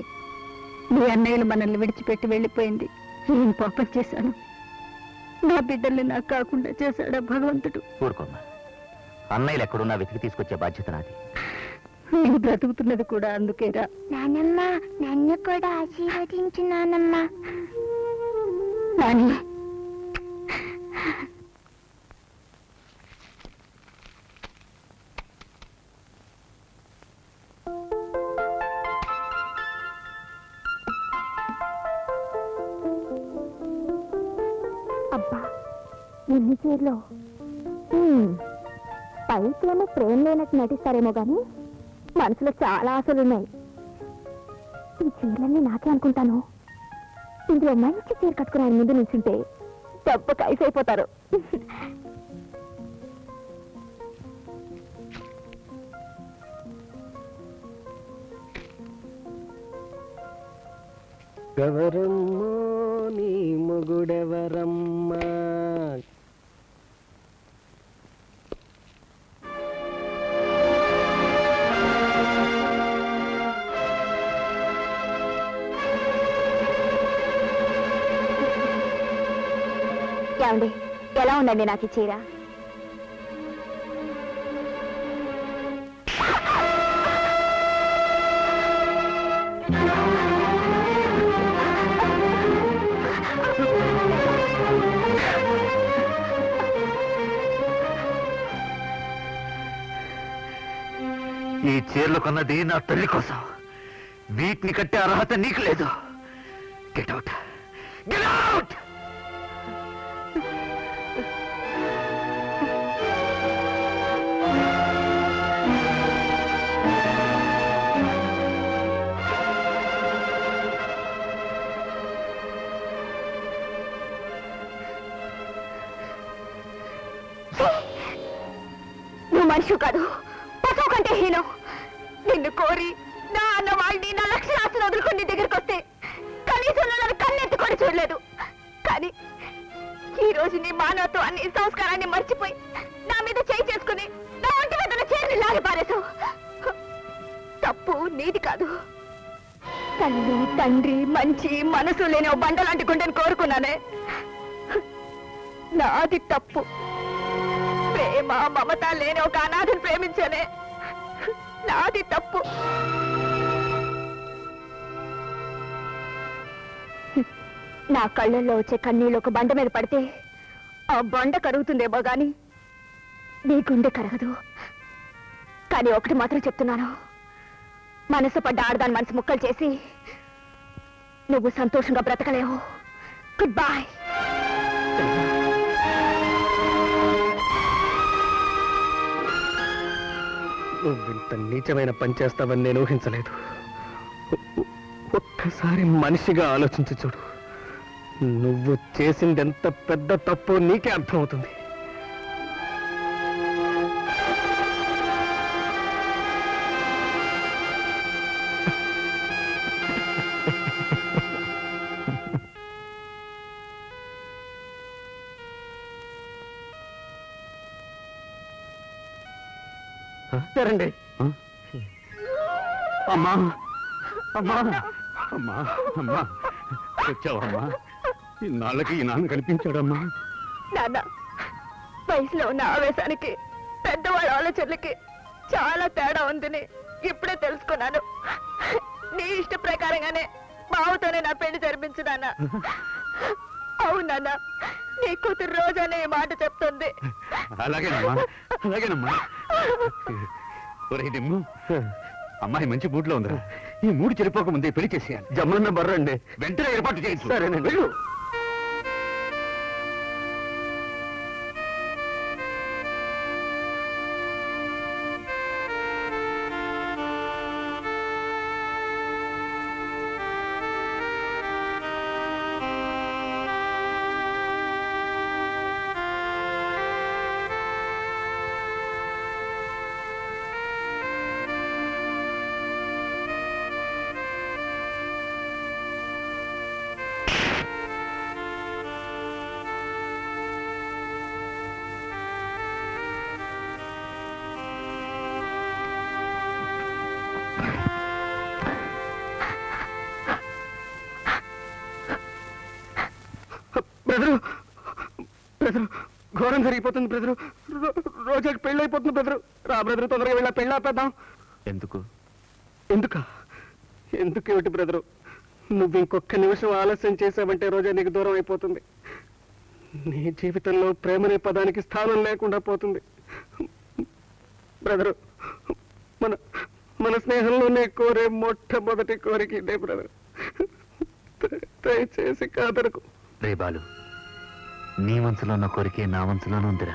మీ అన్నయ్యలు మనల్ని విడిచిపెట్టి వెళ్ళిపోయింది. నేను పాపం చేశాను. నా బిడ్డల్ని నాకు కాకుండా చేశాడా భగవంతుడు. ఊరుకోమ్మా, అన్నయ్యలు ఎక్కడున్నా వెతికి తీసుకొచ్చే బాధ్యత నాది. నేను బ్రతుకుతున్నది కూడా అందుకేరా. నానమ్మా, నన్ను కూడా ఆశీర్వదించు నానమ్మా. నాని, నిన్ను చేర్లో పైకేమో ప్రేమ లేనట్టు నటిస్తారేమో కానీ మనసులో చాలా ఆశలున్నాయి. ఈ చీరలన్నీ నాకే అనుకుంటాను. ఇందులో మంచి చీర కట్టుకుని ఆయన ముందు నుంచుంటే తప్పక ఐసైపోతారు. గవరమ్మా నీ మొగుడెవరమ్మా ఏమండి, ఎలా ఉండండి నాకు చీర? ఈ చీరలు కొన్నది నా తల్లి కోసం. వీటిని కట్టే అర్హత నీకు లేదు. Get out, get out. నువ్వు మనిషి కాదు, పశువు కంటే హీనం. నిన్ను కోరి నా అన్న వాళ్ళని నా లక్షణాస్తులు వదులుకుని నీ దగ్గరకు వస్తే కనీసం నన్ను కన్నెత్తుకొని చూడలేదు. కానీ ఈ రోజు నీ మానవత్వాన్ని, సంస్కారాన్ని మర్చిపోయి నా మీద చేయి చేసుకుని నా ఒంటి మీద చేరిని లాగిపారేశావు. తప్పు నీది కాదు. తల్లి, తండ్రి, మంచి మనసు లేని ఓ బండ లాంటి గుండెని కోరుకున్నానే. నాది తప్పు. ప్రేమ మమత లేని ఒక అనాథను ప్రేమించానే. నాది తప్పు. నా కళ్ళల్లో వచ్చే కన్నీళ్ళు ఒక బండ మీద పడితే ఆ బండ కరుగుతుందేమో గాని నీ గుండె కరగదు. కానీ ఒకటి మాత్రం చెప్తున్నాను, మనసు పడ్డ ఆడదాని మనసు ముక్కలు చేసి నువ్వు సంతోషంగా బ్రతకలేవు. Good bye. ఇంత నీచమైన పనిచేస్తావని నేను ఊహించలేదు. ఒక్కసారి మనిషిగా ఆలోచించి చూడు. నువ్వు చేసింది ఎంత పెద్ద తప్పు నీకే అర్థమవుతుంది. రండి అమ్మా. అమ్మా అమ్మా అమ్మా వచ్చావమ్మా. ఈ నాళ్ళకి ఈ నాన్న కనిపించాడమ్మా. నాన్న వయసులో ఉన్న ఆవేశానికి, పెద్దవాళ్ళ ఆలోచనలకి చాలా తేడా ఉందని ఇప్పుడే తెలుసుకున్నాను. నీ ఇష్ట ప్రకారంగానే బావతోనే నా పెళ్లి జరిపించు నాన్న. అవును నాన్న, నీ కూతురు రోజనే ఈ మాట చెప్తుంది. అలాగేనమ్మా, అలాగేనమ్మా. రేడిమ్ము అమ్మాయి మంచి మూడ్లో ఉందా? ఈ మూడు చెరిపోక ముందే పెళ్లి చేసేయాలి. జమ్మన్న బర్రండి, వెంటనే ఏర్పాటు చేయించు. సరేనండి. ఘోరం జరిగిపోతుంది బ్రదరు. రోజాకి పెళ్ళైపోతుంది బ్రదరు. రా బ్రదరు, తొందరగా వెళ్ళా పెళ్ళి ఆపేద్దాం. ఎందుకు ఎందుకేమిటి బ్రదరు, నువ్వు ఇంకొక నిమిషం ఆలస్యం చేసావంటే రోజా నీకు దూరం అయిపోతుంది. నీ జీవితంలో ప్రేమనే పదానికి స్థానం లేకుండా పోతుంది బ్రదరు. మన స్నేహంలోనే కోరే మొట్టమొదటి కోరిక ఇదే బ్రదరు. దయచేసి కాదరకు. రే బాలు, నీ మనసులో ఉన్న కోరికే నా మనసులోనూ ఉందిరా.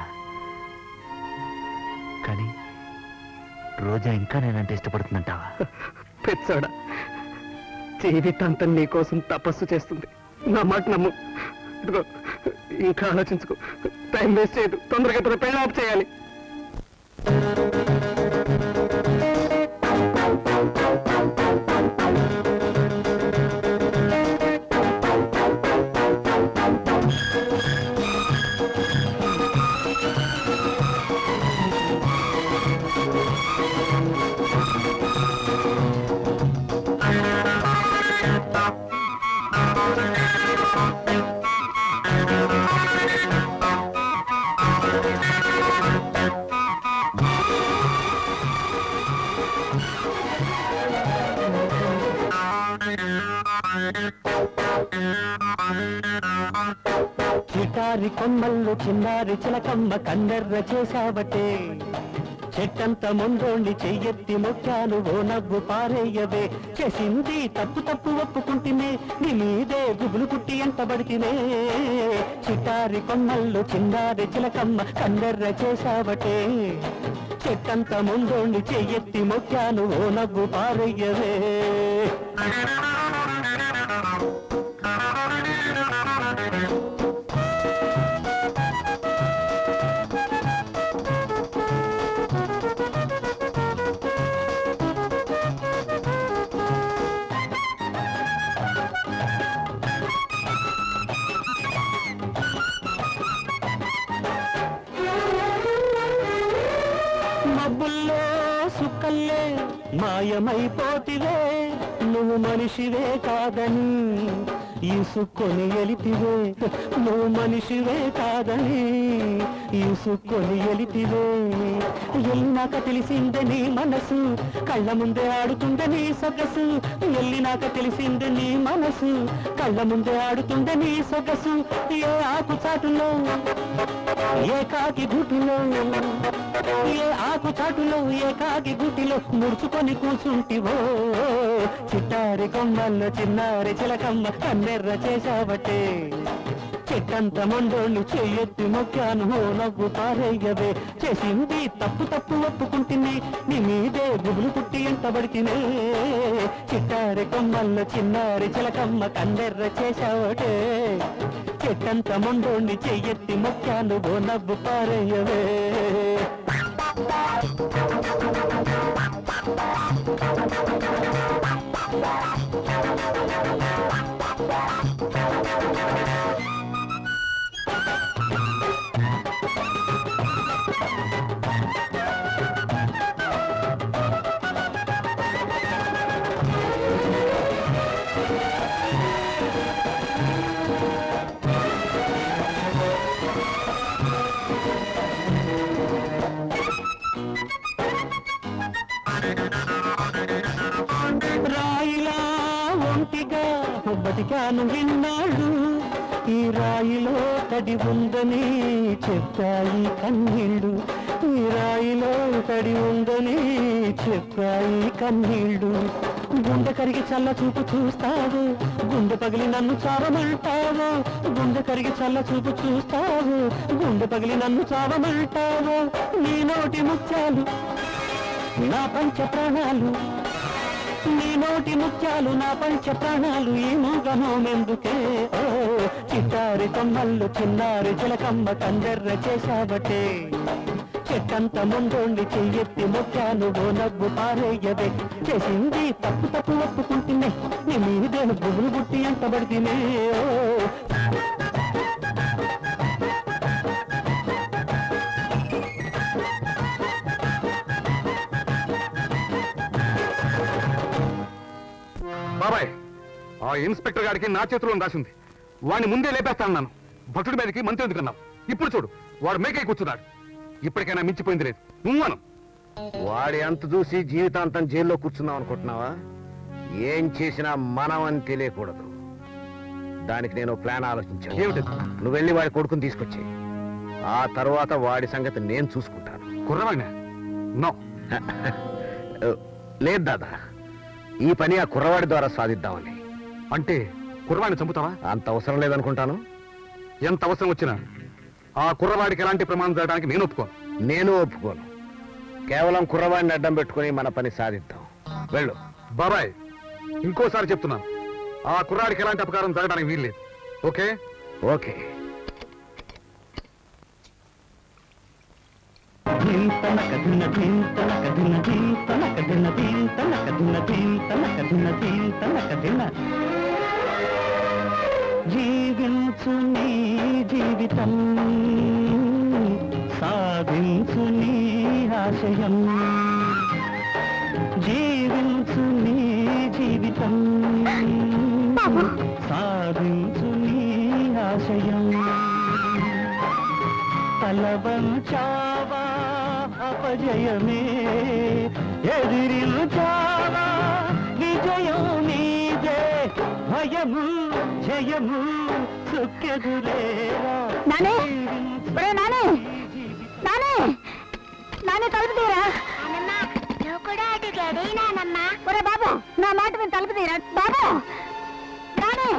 కానీ రోజా ఇంకా నేనంటే ఇష్టపడుతుందంటావా? పెచ్చోడా, జీవితాంతం నీకోసం తపస్సు చేస్తుంది. నా మాట నమ్ము. ఇదిగో ఇంకా ఆలోచించుకో, టైం వేస్ట్ చేయదు, తొందరగా తన పెళ్ళి ఆఫ్ చేయాలి. చిటారి కొమ్మల్లు చిన్నారి చిలకమ్మ కందర్ర చేశావటే, చెట్టంత ముందోండి చెయ్యెత్తి మొక్కాను ఓ నవ్వు పారేయవే. చేసింది తప్పు తప్పు ఒప్పుకుంటేనే నీ మీదే గుబులు పుట్టి ఎంత పడితేనే. చిటారి కొమ్మల్లు చిన్నారి చిలకమ్మ కందర్ర చేశావటే, చెట్టంత ముందోండి చెయ్యెత్తి మొక్కాను ఓ నవ్వు పారేయవే. మాయమైపోతివే నువ్వు మనిషివే కాదని, ఈసుకొని ఎలిపివే నువ్వు మనిషివే కాదని, ఈసుకొని ఎలిపివే. ఎల్లినాక తెలిసిందే నీ మనసు, కళ్ళ ముందే ఆడుతుండే నీ సొగసు. ఎల్లినాక తెలిసిందే నీ మనసు, కళ్ళ ముందే ఆడుతుండే నీ సొగసు. ఏ ఆకు చాటులో ఏ కాకి గుటిలో, ఏ ఆకు చాటులో ఏ కాకి గుటిలో ముడుచుకొని కూర్చుంటివో. చిట్టారి కొమ్మల్లో చిన్నారి చిలకమ్మ కన్నెర్ర చేశావటే, చెట్టంత మొండోళ్ళు చెయ్యొత్తి మొక్కాను ఓ నవ్వు పారేయవే. చేసింది తప్పు తప్పు ఒప్పుకుంటేనే నీ మీదే గుబులు పుట్టి ఎంత పడితేనే. చిట్టారి కొమ్మల్లో చిన్నారి చిలకమ్మ కన్నెర్ర చేశావటే, చెట్టంత మొండోండి చెయ్యెత్తి మొక్కాను ఓ నవ్వు పారేయవే. బతికాను విన్నాడు ఈ రాయిలో తడి ఉందని చెప్పాయి కన్నీళ్ళు, ఈ రాయిలో తడి ఉందని చెప్పాయి కన్నీళ్ళు. గుండె కరిగి చల్ల చూపు చూస్తావు, గుండె పగిలి నన్ను చావమంటావు. గుండె కరిగి చల్ల చూపు చూస్తావు, గుండె పగిలి నన్ను చావమంటావు. నీ నోటి ముత్యాలు నా పంచ ప్రాణాలు, నీ నోటి ముత్యాలు నా పంచ ప్రాణాలు. ఈ మూగనోమెందుకే ఓ చిట్టారి కొమ్మల్లు చిన్నారి చిలకమ్మ కందెర్ర చేశావటే, చెట్టంత ముందోండి చెయ్యెత్తి ముత్యాలు ఓ నవ్వు పారేయవే. చేసింది తప్పు తప్పు ఒప్పుకుంటేనే నీ మీదే గుబులు పుట్టి ఎంత పడితేనే. ఓ బాబాయ్, ఆ ఇన్స్పెక్టర్ గారికి నా చేతిలో రాసింది. వాడిని ముందే లేపేస్తానన్నాను, భటుడి మీదకి మంత్రి ఎందుకన్నావు. ఇప్పుడు చూడు వాడు మేకై కూర్చున్నాడు. ఇప్పటికైనా మించిపోయింది లేదు నువ్వను. వాడి అంత చూసి జీవితాంతం జైల్లో కూర్చున్నావు అనుకుంటున్నావా? ఏం చేసినా మనం అని తెలియకూడదు. దానికి నేను ప్లాన్ ఆలోచించాను. ఏమిటి? నువ్వు వెళ్ళి వాడి కొడుకుని తీసుకొచ్చి, ఆ తర్వాత వాడి సంగతి నేను చూసుకుంటాను. కుర్రవాడినా? నో, లేదు దాదా, ఈ పని ఆ కుర్రవాడి ద్వారా సాధిద్దామని. అంటే కుర్రవాడిని చంపుతావా? అంత అవసరం లేదనుకుంటాను. ఎంత అవసరం వచ్చినా ఆ కుర్రవాడికి ఎలాంటి ప్రమాణం చేయడానికి నేను ఒప్పుకోను. కేవలం కుర్రవాడిని అడ్డం పెట్టుకుని మన పని సాధిద్దాం. వెళ్ళు బాబాయ్, ఇంకోసారి చెప్తున్నా, ఆ కుర్రాడికి ఎలాంటి అపకారం జరగడానికి వీల్లేదు. Okay okay. జీవించు నీ జీవితం, సాధించు నీ ఆశయం. జీవించు నీ జీవితం, సాధించు నీ ఆశయం. తలవంచావా అపజయమే, ఎదిరించావా విజయం నీదే. భయము జయము సుఖదులేరా. నానే ఒరే నానే, నానే నానే తలుపు తీరా. నానమ్మ నువ్వు కూడా అడిగాడు. నానమ్మ ఒరే బాబు, నా మాట మీద తలుపు తీరా బాబు. నానే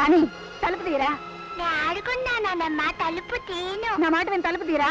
నాని తలుపు తీరా. నేను ఆడుకున్నానమ్మా, తలుపు తీను. నా మాట మీద తలుపు తీరా.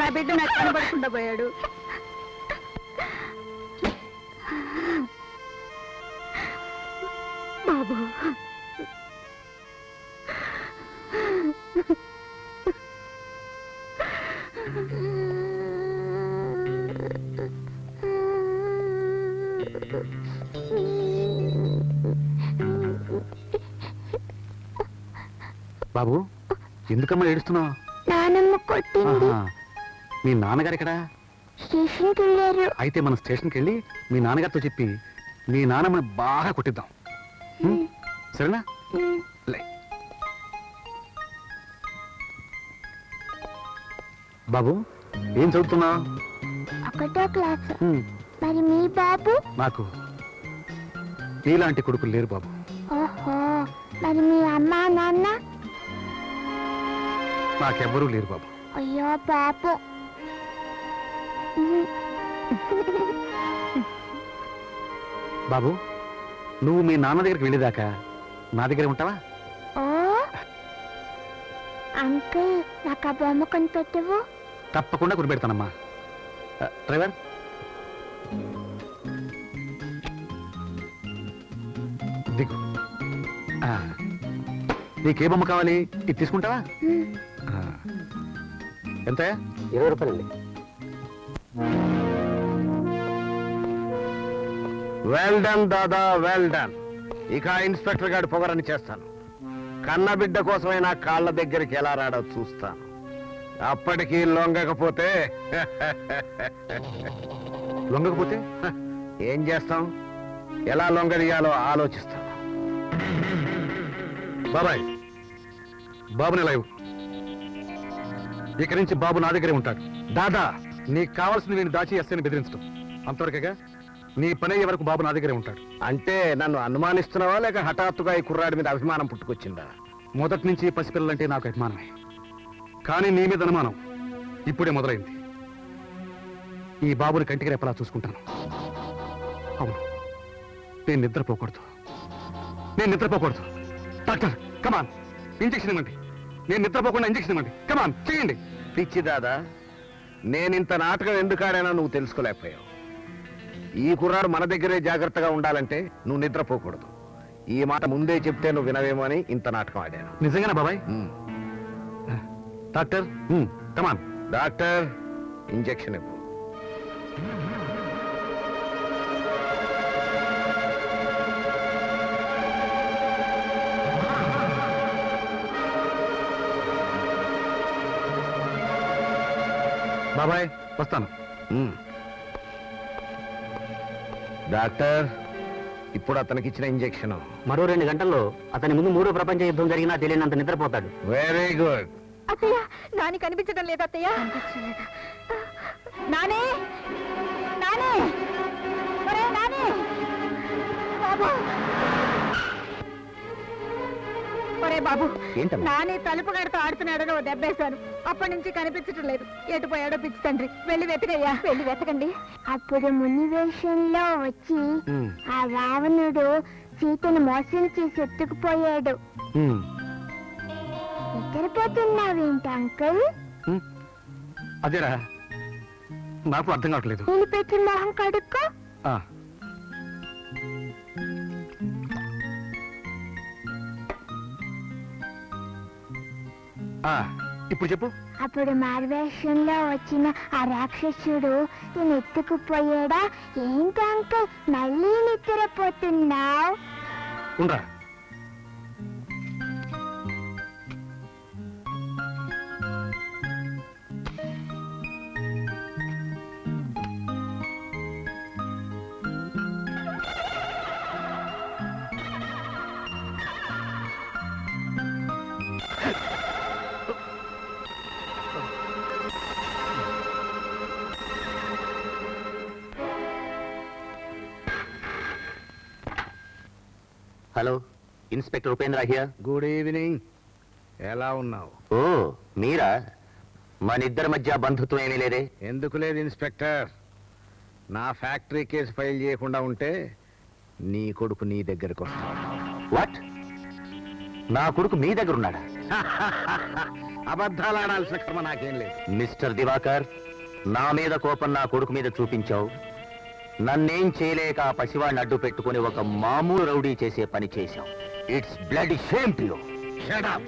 నా బిడ్డ నాకు కనబడకుండా పోయాడు. బాబు బాబు ఎందుకమ్మా ఏడుస్తున్నావు? నానమ్మ కొట్టింది. మీ నాన్నగారు ఇక్కడ స్టేషన్కి వెళ్ళారు. అయితే మనం స్టేషన్కి వెళ్ళి మీ నాన్నగారితో చెప్పి మీ నాన్నమ్మని బాగా కొట్టిద్దాం, సరేనా? బాబు ఏం చదువుతున్నా? ఒకటో క్లాస్. మరి మీ బాబు? నాకు నీలాంటి కొడుకులు లేరు బాబు. ఓహో, మరి మీ అమ్మ నాన్న? నాకెవ్వరూ లేరు బాబు. అయ్యో బాబు. బాబు నువ్వు మీ నాన్న దగ్గరికి వెళ్ళేదాకా నా దగ్గర ఉంటావా? అంకుల్ నాకు ఆ బొమ్మ కొనిపెట్టవు. తప్పకుండా కొనిపెడతానమ్మా. డ్రైవర్ దిగు. నీకే బొమ్మ కావాలి? ఇది తీసుకుంటావా? ఎంత? 20 రూపాయలండి. వెల్ డన్ దాదా, వెల్ డన్. ఇక ఇన్స్పెక్టర్ గారి పొగరని చేస్తాను. కన్నబిడ్డ కోసమైనా కాళ్ళ దగ్గరికి ఎలా రాడో చూస్తాను. అప్పటికీ లొంగకపోతే ఏం చేస్తాం? ఎలా లొంగదియాలో ఆలోచిస్తాను. బాబాయ్ బాబుని లైవ్ ఇక్కడి నుంచి బాబు నా దగ్గరే ఉంటాడు. దాదా నీకు కావాల్సింది నేను దాచి ఎస్ఐని బెదిరించడం, అంతవరకేగా నీ పనే. ఎవరికి బాబు నా దగ్గరే ఉంటాడు. అంటే నన్ను అనుమానిస్తున్నావా, లేక హఠాత్తుగా ఈ కుర్రాడి మీద అభిమానం పుట్టుకొచ్చిందా? మొదటి నుంచి పసిపిల్లలంటే నాకు అభిమానమే, కానీ నీ మీద అనుమానం ఇప్పుడే మొదలైంది. ఈ బాబుని కంటికి రెప్పలా చూసుకుంటాను. అవును, నేను నిద్రపోకూడదు. డాక్టర్ కమాన్, ఇంజెక్షన్ ఇవ్వండి. నేను నిద్రపోకుండా ఇంజెక్షన్ ఇవ్వండి. కమాన్ చేయండి. పిచ్చి దాదా, నేనింత నాటకం ఎందుకు ఆడానో నువ్వు తెలుసుకోలేకపోయావు. ఈ కుర్రాడు మన దగ్గరే జాగ్రత్తగా ఉండాలంటే నువ్వు నిద్రపోకూడదు. ఈ మాట ముందే చెప్తే నువ్వు వినవేమో అని ఇంత నాటకం ఆడాను. నిజంగానా బాబాయ్? డాక్టర్ కమాన్. డాక్టర్ ఇంజెక్షన్ ఇవ్వు. బాబాయ్ వస్తాను. డాక్టర్ ఇప్పుడు అతనికి ఇచ్చిన ఇంజెక్షన్ మరో 2 గంటల్లో అతని ముందు 3వ ప్రపంచ యుద్ధం జరిగినా తెలియనంత నిద్రపోతాడు. Very good. అత్తయ్య నాని కనిపించడం లేదు. అత్తయ్య నానే నానే ఒరే నానే బాబు ఒరే బాబు నాని తలుపు గడతో ఆడుతున్నాడని ఓ దెబ్బేశాను. అప్పటి నుంచి కనిపించడం లేదు. ఎటుపోయాడో పిచ్చి తండ్రి. వెళ్ళి వెతకయ్యా. వెళ్ళి వెతకండి. అప్పుడు ముని వేషంలో వచ్చి ఆ రావణుడు సీతను మోసం చేసి ఎత్తుకుపోయాడు. నిద్రపోతున్నావేంటి అంకుల్? అదేరా నాకు అర్థం కావట్లేదు. నేను పెట్టిన మొహం కడుక్కో. ఇప్పుడు చెప్పు. అప్పుడు మార్వేషంలో వచ్చిన ఆ రాక్షసుడు నేను ఎత్తుకుపోయాడా ఏంటి అంకుల్? మళ్ళీ నిద్రపోతున్నావు. Hello, inspector Upendra here. Good evening. ఎలా ఉన్నావు? ఓ మీరా? మనిద్దరి మధ్య బంధుత్వం ఏమీ లేదే? ఎందుకు లేదు ఇన్స్పెక్టర్, నా ఫ్యాక్టరీ కేసు ఫైల్ చేయకుండా ఉంటే నీ కొడుకు నీ దగ్గరకు వస్తాడు. వాట్? నా కొడుకు మీ దగ్గర ఉన్నాడా? అబద్ధాలు ఆడాల్సిన క్రమ నాకేం లేదు. మిస్టర్ దివాకర్, నా మీద కోపం నా కొడుకు మీద చూపించావు. నన్నేం చేయలేక ఆ పసివాడిని అడ్డు పెట్టుకుని ఒక మామూలు రౌడీ చేసే పని చేశాం. It's bloody shame to you. Shut up.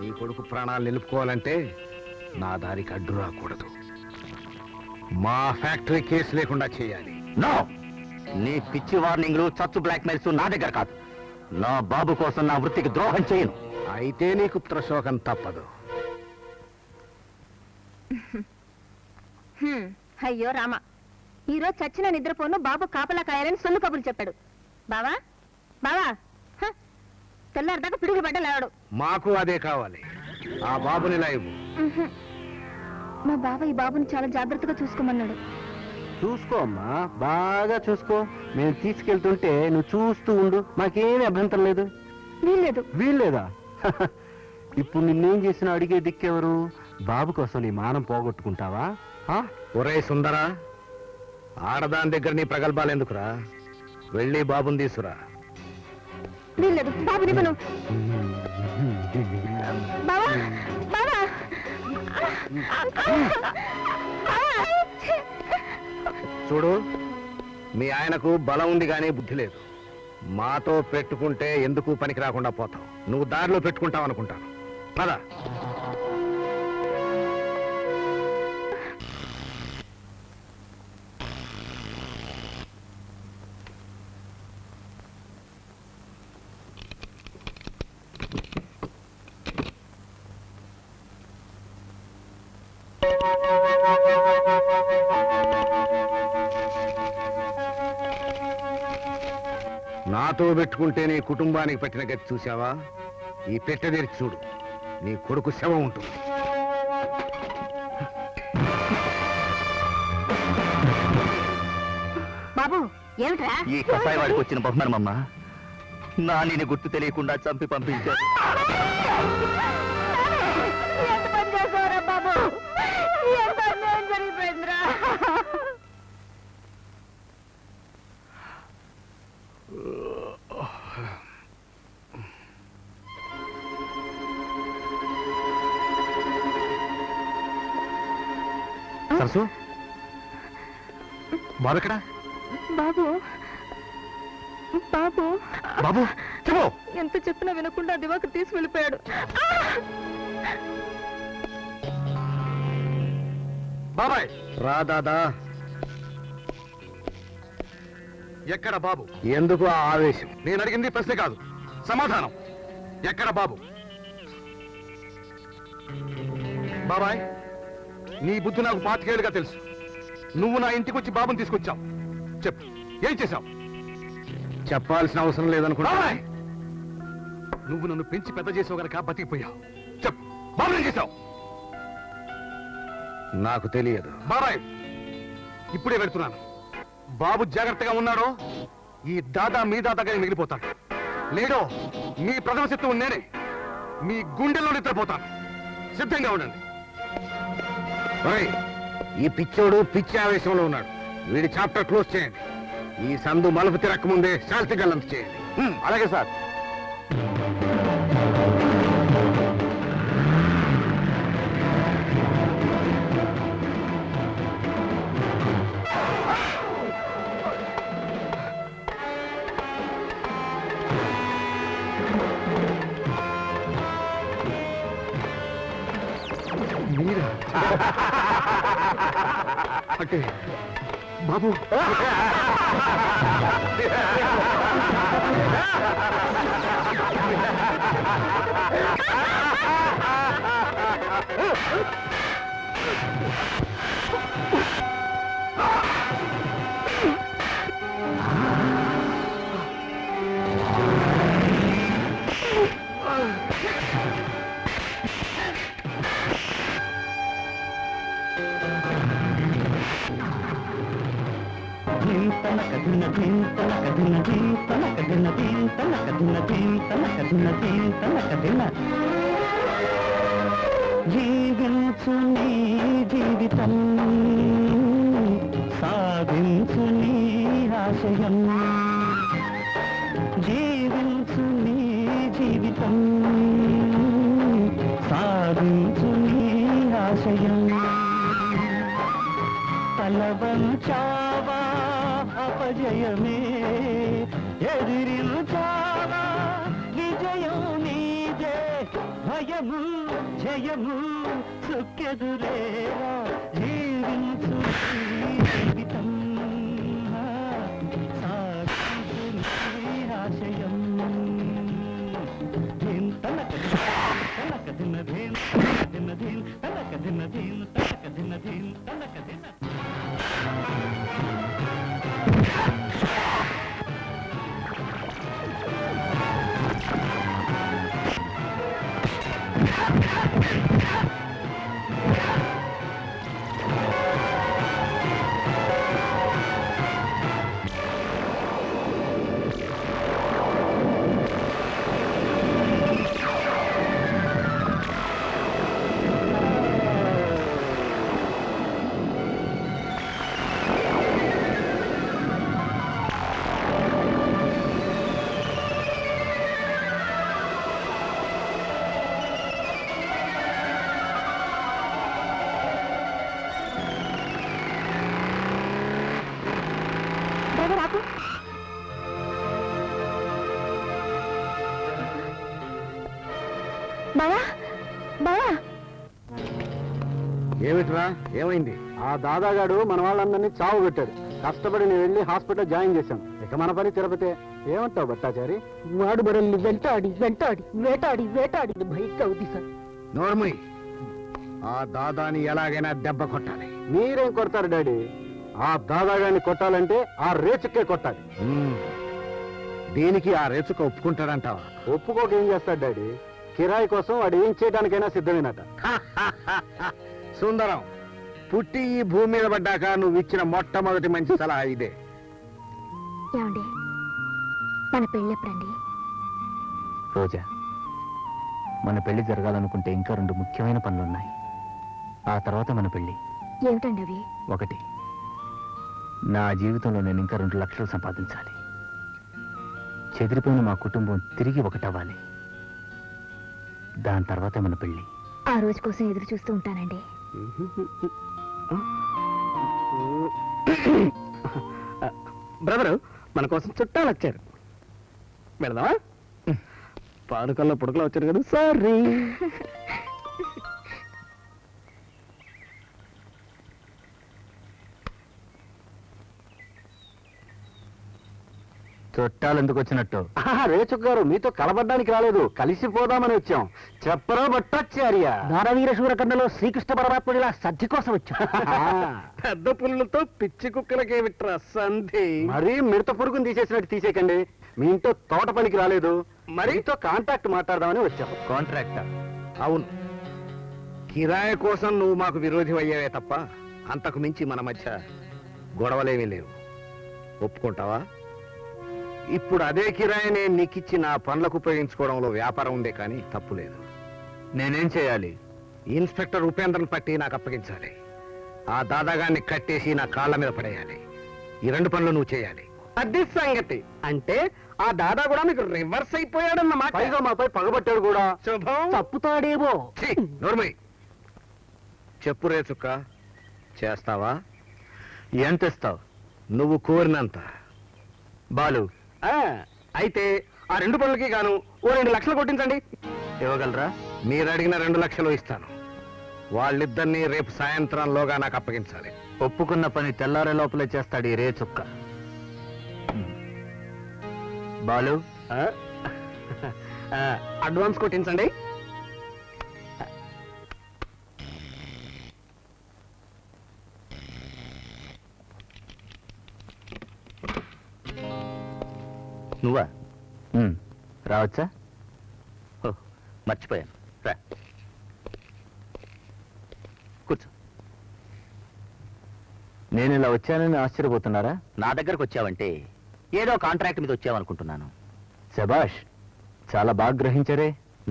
నీ కొడుకు ప్రాణాలు నిలుపుకోవాలంటే నా దారికి అడ్డు రాకూడదు. మా ఫ్యాక్టరీ కేసు లేకుండా చేయాలి. నో, నీ పిచ్చి వార్నింగ్లు, చచ్చు బ్లాక్మెయిల్స్ నా దగ్గర కాదు. నా బాబు కోసం నా వృత్తికి ద్రోహం చేయను. అయితే నీ కుప్తశోకం తప్పదు. అయ్యో రామ, ఈరోజు చచ్చిన నిద్రపోను బాబు కాపలా కాయాలని సొల్లు కబుర్లు చెప్పాడు. బావా బావా తెల్లారిదాకా పిడుగులు పడ్డ లేవాడు. మాకు అదే కావాలి. ఆ బాబుని లైవ్ మా బావ ఈ బాబుని చాలా జాగ్రత్తగా చూసుకోమన్నాడు. చూసుకో అమ్మా, బాగా చూసుకో. నేను తీసుకెళ్తుంటే నువ్వు చూస్తూ ఉండు. మాకేమీ అభ్యంతరం లేదు. వీల్లేదు. వీల్లేదా? ఇప్పుడు నిన్నేం చేసినా అడిగే దిక్కెవరు? బాబు కోసం నీ మానం పోగొట్టుకుంటావా? ఒరే సుందరా, ఆడదాని దగ్గర నీ ప్రగల్భాలు ఎందుకురా? వెళ్ళి బాబుని తీసురా. చూడు, మీ ఆయనకు బలం ఉంది కానీ బుద్ధి లేదు. మాతో పెట్టుకుంటే ఎందుకు పనికి రాకుండా పోతావు. నువ్వు దారిలో పెట్టుకుంటావు అనుకుంటాను. పదా. నాతో పెట్టుకుంటే నీ కుటుంబానికి పెట్టిన గతి చూసావా? ఈ పెట్టదేరి చూడు, నీ కొడుకు శవం ఉంటుంది. బాబు ఏమిట్రా ఈ కసాయి వాడికి వచ్చిన బహుమనమ్మ? నాని గుర్తు తెలియకుండా చంపి పంపించారు. సరసు, బాబు ఎక్కడా? బాబు బాబు బాబు చెప్పు. ఎంత చెప్పినా వినకుండా దివాకర్ తీసి వెళ్ళిపోయాడు. బాబాయ్ రా దాదా. ఎక్కడ బాబు? ఎందుకు ఆవేశం? నేను అడిగింది ప్రశ్న కాదు, సమాధానం. ఎక్కడ బాబు? బాబాయ్ నీ బుద్ధి నాకు పాతికేళ్ళుగా తెలుసు. నువ్వు నా ఇంటికి వచ్చి బాబుని తీసుకొచ్చావు. చెప్పు ఏం చేశావు? చెప్పాల్సిన అవసరం లేదనుకున్నా. నువ్వు నన్ను పెంచి పెద్ద చేసావు గనక బతికిపోయావు. చెప్పు బాబుని చేశావు. నాకు తెలియదు బాబాయ్. ఇప్పుడే వెళ్తున్నాను. బాబు జాగ్రత్తగా ఉన్నాడో ఈ దాదా మీ దాదాగానే మిగిలిపోతాడు. లేడో మీ ప్రథమ శత్రువు నేనే. మీ గుండెల్లో నిద్రపోతాను. సిద్ధంగా ఉండండి. ఈ పిచ్చోడు పిచ్చి ఆవేశంలో ఉన్నాడు. వీడి చాప్టర్ క్లోజ్ చేయండి. ఈ సందు మలుపు తిరక్కముందే శాంతి గల్లంత చేయండి. అలాగే సార్. अटे बाबू జీవించుని జీవితం సాధించుని ఆశయం. జీవించుని జీవితం సాధించుని ఆశయం. తలవంచావా అపజయమే ఎదిరించావా విజయం నీదే. భయము జయము సుఖెదురేవా. జీవించు జీవితం సాధించుని ఆశయం. ఏమైంది? ఆ దాదాగాడు మన వాళ్ళందరినీ చావు పెట్టాడు. కష్టపడి నేను వెళ్ళి హాస్పిటల్ జాయిన్ చేశాను. ఇక మన పని తిరుపతి. ఏమంటావు భట్టాచారి? వాడు బరల్ని వెంటాడి వెంటాడి వేటాడి వేటాడి నోర్మై. ఆ దాదాని ఎలాగైనా దెబ్బ కొట్టాలి. మీరేం కొడతారు డాడీ? ఆ దాదాగాడిని కొట్టాలంటే ఆ రేచుక్కే కొట్టాలి. దీనికి ఆ రేచుక్క ఒప్పుకుంటాడంటావా? ఒప్పుకోక ఏం చేస్తాడు డాడీ? కిరాయి కోసం వాడు ఏం చేయడానికైనా సిద్ధమేనట. సుందరం, పుట్టి ఈ భూమి మీద పడ్డాక నువ్వు ఇచ్చిన మొట్టమొదటి మంచి సలహా ఇదే. ఏమండి మన పెళ్ళెప్పుడండి? రోజా, మన పెళ్లి జరగాలనుకుంటే ఇంకా రెండు ముఖ్యమైన పనులున్నాయి. ఆ తర్వాత మన పెళ్లి. ఏమిటండి అవి? ఒకటి, నా జీవితంలో నేను ఇంకా 2 లక్షలు సంపాదించాలి. చెదిరిపోయిన మా కుటుంబం తిరిగి ఒకటవ్వాలి. దాని తర్వాతే మన పెళ్లి. ఆ రోజు కోసం ఎదురు చూస్తూ ఉంటానండి. బ్రదరు, మన కోసం చుట్టాలు వచ్చారు. వెళదామా? పానుకల్లో పుడకలో వచ్చారు కదా. సారీ. చుట్టాలెందుకు వచ్చినట్టు? రేచుగారు మీతో కలబడడానికి రాలేదు, కలిసిపోదామని వచ్చాం. చెప్పరా బట్టాచార్య, నారవీర శూరకండలో శ్రీకృష్ణ పరమాత్ముడిలా సద్ది కోసం వచ్చాం. పెద్ద పుల్లతో పిచ్చి కుక్కలకే విట్రా సంధి. మరి మిడత పురుగును తీసేసినట్టు తీసేకండి. మీ ఇంట్లో తోట పనికి రాలేదు, మరితో కాంట్రాక్ట్ మాట్లాడదామని వచ్చాం. కాంట్రాక్ట్? అవును, కిరాయ కోసం నువ్వు మాకు విరోధం అయ్యావే తప్ప అంతకు మించి మన మధ్య గొడవలేమీ లేవు. ఒప్పుకుంటావా? ఇప్పుడు అదే కిరాయి నేను నీకిచ్చి నా పనులకు ఉపయోగించుకోవడంలో వ్యాపారం ఉందే కానీ తప్పు లేదు. నేనేం చేయాలి? ఇన్స్పెక్టర్ ఉపేంద్రను పట్టి నాకు అప్పగించాలి. ఆ దాదాగాన్ని కట్టేసి నా కాళ్ళ మీద పడేయాలి. ఈ రెండు పనులు నువ్వు చేయాలి. అది సంగతి. అంటే ఆ దాదా కూడా మీకు రివర్స్ అయిపోయాడన్నమాట. పైగా మాపై పగబట్టాడు కూడా. శుభం, తప్పుతాడేమో. నోర్మై, చెప్పు రేచుక్క, చేస్తావా? ఎంత ఇస్తావు? నువ్వు కోరినంత. బాలు, అయితే ఆ రెండు పనులకి గాను ఓ 2 లక్షలు కొట్టించండి. ఇవ్వగలరా? మీరు అడిగిన 2 లక్షలు ఇస్తాను. వాళ్ళిద్దరినీ రేపు సాయంత్రంలోగా నాకు అప్పగించాలి. ఒప్పుకున్న పని తెల్లారే లోపలే చేస్తాడు ఈ రేచుక్క. బాలు, అడ్వాన్స్ కొట్టించండి. నువ్వా? రావచ్చా? మర్చిపోయాను, రా కూర్చో. నేను ఇలా వచ్చానని ఆశ్చర్యపోతున్నారా? నా దగ్గరకు వచ్చావంటే ఏదో కాంట్రాక్ట్ మీద వచ్చావనుకుంటున్నాను. శభాష్, చాలా బాగా గ్రహించరే.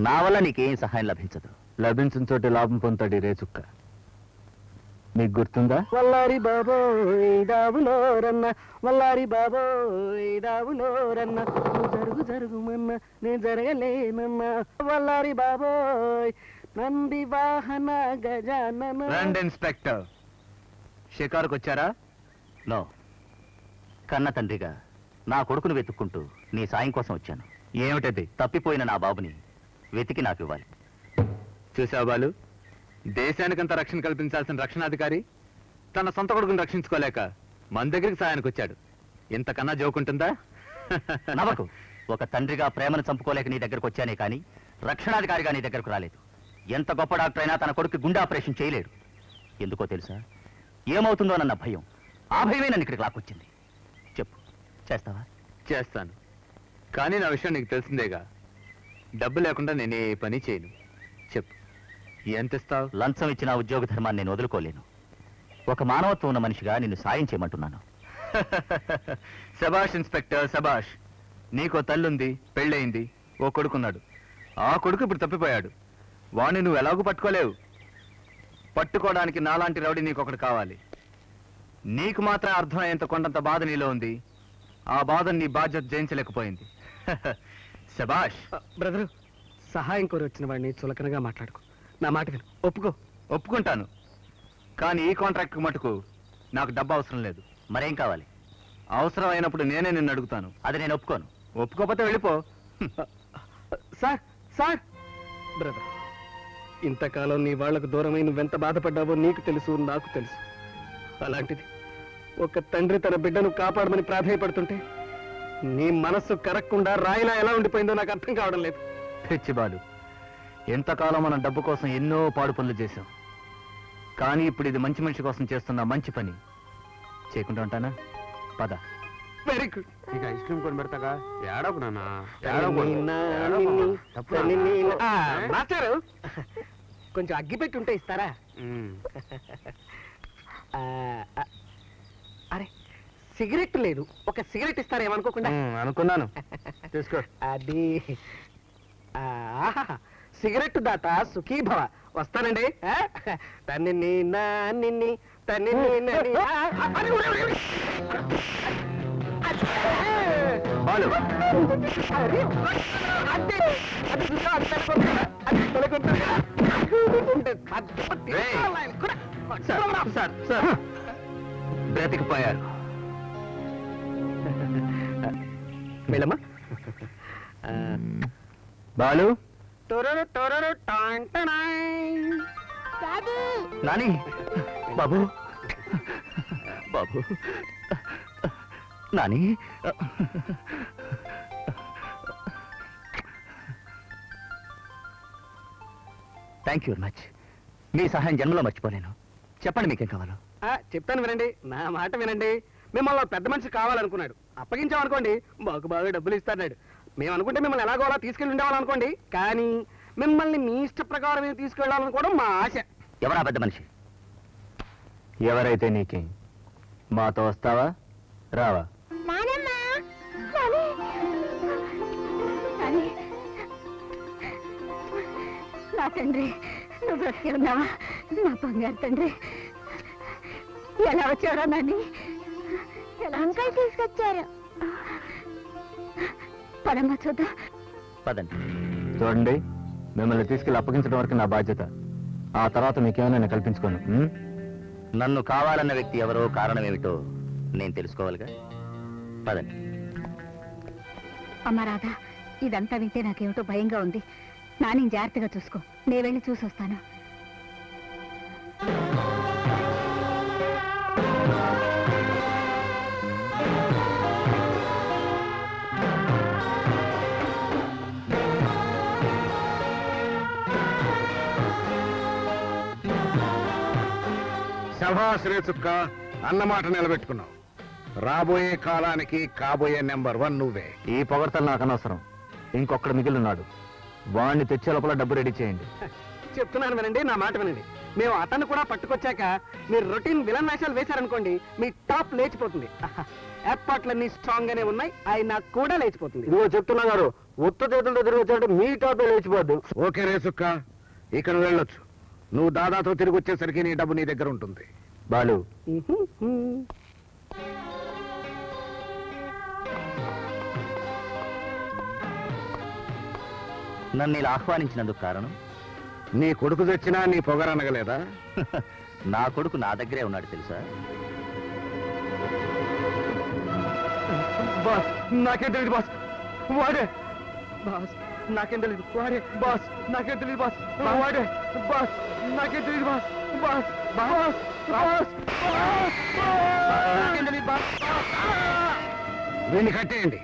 నా వల్ల నీకేం సహాయం లభించదు. లభించిన చోట లాభం పొందుతాడు రేచుక్క. మీకు గుర్తుందా? వల్లారి బాబోయ్ దావులోరన్న, వల్లారి బాబోయ్ దావులోరన్న, జరుగు జరుగుమన్న నేను జరగలేనన్న, వల్లారి బాబోయ్ నంది వాహన గజానన. రండి ఇన్స్పెక్టర్, షికారుకు వచ్చారా? నో, కన్న తండ్రిగా నా కొడుకును వెతుక్కుంటూ నీ సాయం కోసం వచ్చాను. ఏమిటది? తప్పిపోయిన నా బాబుని వెతికి నాకు ఇవ్వాలి. చూసావు బాలు, దేశానికంత రక్షణ కల్పించాల్సిన రక్షణాధికారి తన సొంత కొడుకును రక్షించుకోలేక మన దగ్గరికి సాయానికి వచ్చాడు. ఇంతకన్నా జోకుంటుందా? నవ్వకు. ఒక తండ్రిగా ప్రేమను చంపుకోలేక నీ దగ్గరకు వచ్చానే కానీ రక్షణాధికారిగా నీ దగ్గరకు రాలేదు. ఎంత గొప్ప డాక్టర్ అయినా తన కొడుకు గుండె ఆపరేషన్ చేయలేడు. ఎందుకో తెలుసా? ఏమవుతుందో నన్న భయం. ఆ భయమే నన్ను ఇక్కడికి లాక్కొచ్చింది. చెప్పు, చేస్తావా? చేస్తాను, కానీ నా విషయం నీకు తెలిసిందేగా. డబ్బు లేకుండా నేనే పని చేయను. చెప్పు, ఎంత ఇస్తావు? లంచం ఇచ్చిన ఉద్యోగ ధర్మాన్ని నేను వదులుకోలేను. ఒక మానవత్వం ఉన్న మనిషిగా నిన్ను సాయం చేయమంటున్నాను. శభాష్ ఇన్స్పెక్టర్, శభాష్. నీకో తల్లుంది, పెళ్ళయింది, ఓ కొడుకున్నాడు. ఆ కొడుకు ఇప్పుడు తప్పిపోయాడు. వాణ్ణి నువ్వు ఎలాగూ పట్టుకోలేవు. పట్టుకోవడానికి నాలాంటి రౌడీ నీకొకటి కావాలి. నీకు మాత్రం అర్థమయ్యేంత కొండంత బాధ నీలో ఉంది. ఆ బాధను నీ బాధ్యత జయించలేకపోయింది. శభాష్ బ్రదరు, సహాయం కోరి వచ్చిన వాడిని చులకనగా మాట్లాడుకో. నా మాట విను, ఒప్పుకో. ఒప్పుకుంటాను, కానీ ఈ కాంట్రాక్ట్కి మటుకు నాకు డబ్బు అవసరం లేదు. మరేం కావాలి? అవసరం అయినప్పుడు నేనే నిన్ను అడుగుతాను. అది నేను ఒప్పుకోను. ఒప్పుకోకపోతే వెళ్ళిపో. సార్, సార్ బ్రదర్, ఇంతకాలం నీ వాళ్లకు దూరమై నువ్వెంత బాధపడ్డావో నీకు తెలుసు, నాకు తెలుసు. అలాంటిది ఒక తండ్రి తన బిడ్డను కాపాడమని ప్రాధాయపడుతుంటే నీ మనస్సు కరక్కుండా రాయిలా ఎలా ఉండిపోయిందో నాకు అర్థం కావడం లేదు. పిచ్చిబాలు, ఎంతకాలం మనం డబ్బు కోసం ఎన్నో పాడు పనులు చేశాం, కానీ ఇప్పుడు ఇది మంచి మనిషి కోసం చేస్తున్న మంచి పని. చేయకుండా ఉంటానా? పద. Very good. ఇక ఐస్ క్రీమ్ కొని పెడతాగా. కొంచెం అగ్గి పెట్టి ఉంటే ఇస్తారా? అరే, సిగరెట్ లేదు, ఒక సిగరెట్ ఇస్తారా? ఏమనుకోకుండా అనుకున్నాను. తీసుకో. అది సిగరెట్ దాత సుఖీభవ. వస్తానండి. తన్ని నాన్ని తన్ని బ్రతికిపోయారు. మేలమ్మా బాలు, నాని బాబు, బాబు Nani. Thank you very much. మీ సహాయం జన్మలో మర్చిపోలేను. చెప్పండి మీకేం కావాలో. చెప్తాను వినండి, నా మాట వినండి. మిమ్మల్ని పెద్ద మనిషి కావాలనుకున్నాడు, అప్పగించామనుకోండి మాకు బాగా డబ్బులు ఇస్తాడు. మేము అనుకుంటే మిమ్మల్ని ఎలాగోలా తీసుకెళ్ళి ఉండేవాళ్ళనుకోండి, కానీ మిమ్మల్ని మీ ఇష్ట ప్రకారం తీసుకెళ్ళాలని కూడా మా ఆశ. ఎవరా పెద్ద మనిషి? ఎవరైతే నీకే. మాతో వస్తావా రావా? నా తండ్రి నువ్వు బ్రతికున్నావా నా బంగారు తండ్రి? ఎలా వచ్చారా నాని? అంకల్ తీసుకొచ్చారు. పదమ్మా చూద్దాం. పదండి. చూడండి, మిమ్మల్ని తీసుకెళ్ళి అప్పగించడం వరకు నా బాధ్యత. ఆ తర్వాత మీకేమైనా కల్పించుకోను. నన్ను కావాలన్న వ్యక్తి ఎవరో, కారణం ఏమిటో నేను తెలుసుకోవాలిగా. పదండి. అమ్మ రాధా, ఇదంతా వింటే నాకేమిటో భయంగా ఉంది. నాని జాగ్రత్తగా చూసుకో, నేను వెళ్ళి చూసి వస్తాను. శభాష్ రేచుక్క, అన్నమాట నిలబెట్టుకున్నావు. రాబోయే కాలానికి కాబోయే #1 నువ్వే. ఈ పొగడతలు నాకు అనవసరం. ఇంకొకడు మిగిలిన్నాడు, వాడిని తెచ్చే లోపల డబ్బు రెడీ చేయండి. చెప్తున్నాను వినండి, నా మాట వినండి. మేము అతను కూడా పట్టుకొచ్చాక మీరు రొటీన్ విలన్ వేషాలు వేశారనుకోండి, మీ టాప్ లేచిపోతుంది. ఏర్పాట్లన్నీ స్ట్రాంగ్ గానే ఉన్నాయి, ఆయన కూడా లేచిపోతుంది. నువ్వు చెప్తున్నా గారు, ఉత్త చేతులతో తిరిగి వచ్చారంటే మీ టాప్ లేచిపోద్దు. ఓకే రేచుక్క, ఇక నువ్వు వెళ్ళొచ్చు. నువ్వు దాదాతో తిరిగి వచ్చేసరికి నీ డబ్బు నీ దగ్గర ఉంటుంది. బాలు, నన్ను ఇలా ఆహ్వానించినందుకు కారణం? నీ కొడుకు తెచ్చినా నీ పొగరనగలేదా? నా కొడుకు నా దగ్గరే ఉన్నాడు తెలుసా. బాస్ నాకేం తెలియదు బాస్, వాడే బాస్ నాకేం తెలియదు, వాడే బాస్ నాకేం తెలియదు, బాస్ వాడే బాస్ నాకేం తెలియదు, బాస్ బాస్ బాస్ బాస్ నాకేం తెలియదు బాస్. వీడిని కట్టేయండి.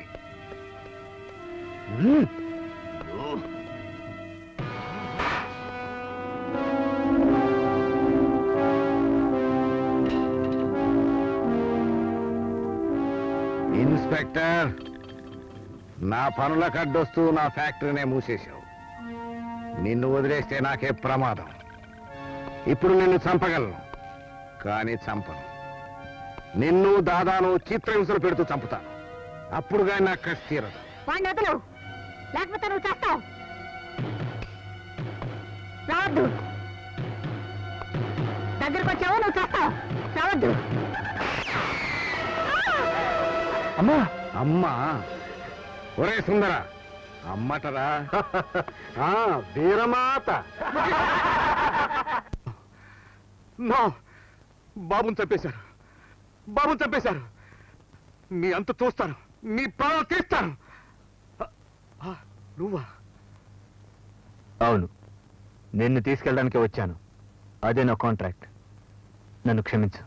ఇన్స్పెక్టర్, నా పనులకు అడ్డొస్తూ నా ఫ్యాక్టరీనే మూసేశావు. నిన్ను వదిలేస్తే నాకే ప్రమాదం. ఇప్పుడు నిన్ను చంపగలను, కానీ చంపను. నిన్ను దాదాను చిత్రహింసలు పెడుతూ చంపుతాను. అప్పుడు కానీ నాకు కసి తీరదు. లేకపోతే నువ్వు చేస్తావు. రావద్దు, దగ్గరకు వచ్చావు, నువ్వు చేస్తావు. రావద్దు. అమ్మా అమ్మా, ఒరే సుందర, అమ్మటరా వీరమాత. బాబుని చంపేశారు, బాబుని చంపేశారు. మీ అంత చూస్తాను, మీ ప్రాణాలు తీస్తాను. నువ్వా? అవును, నిన్ను తీసుకెళ్ళడానికే వచ్చాను. అదే నా కాంట్రాక్ట్. నన్ను క్షమించు.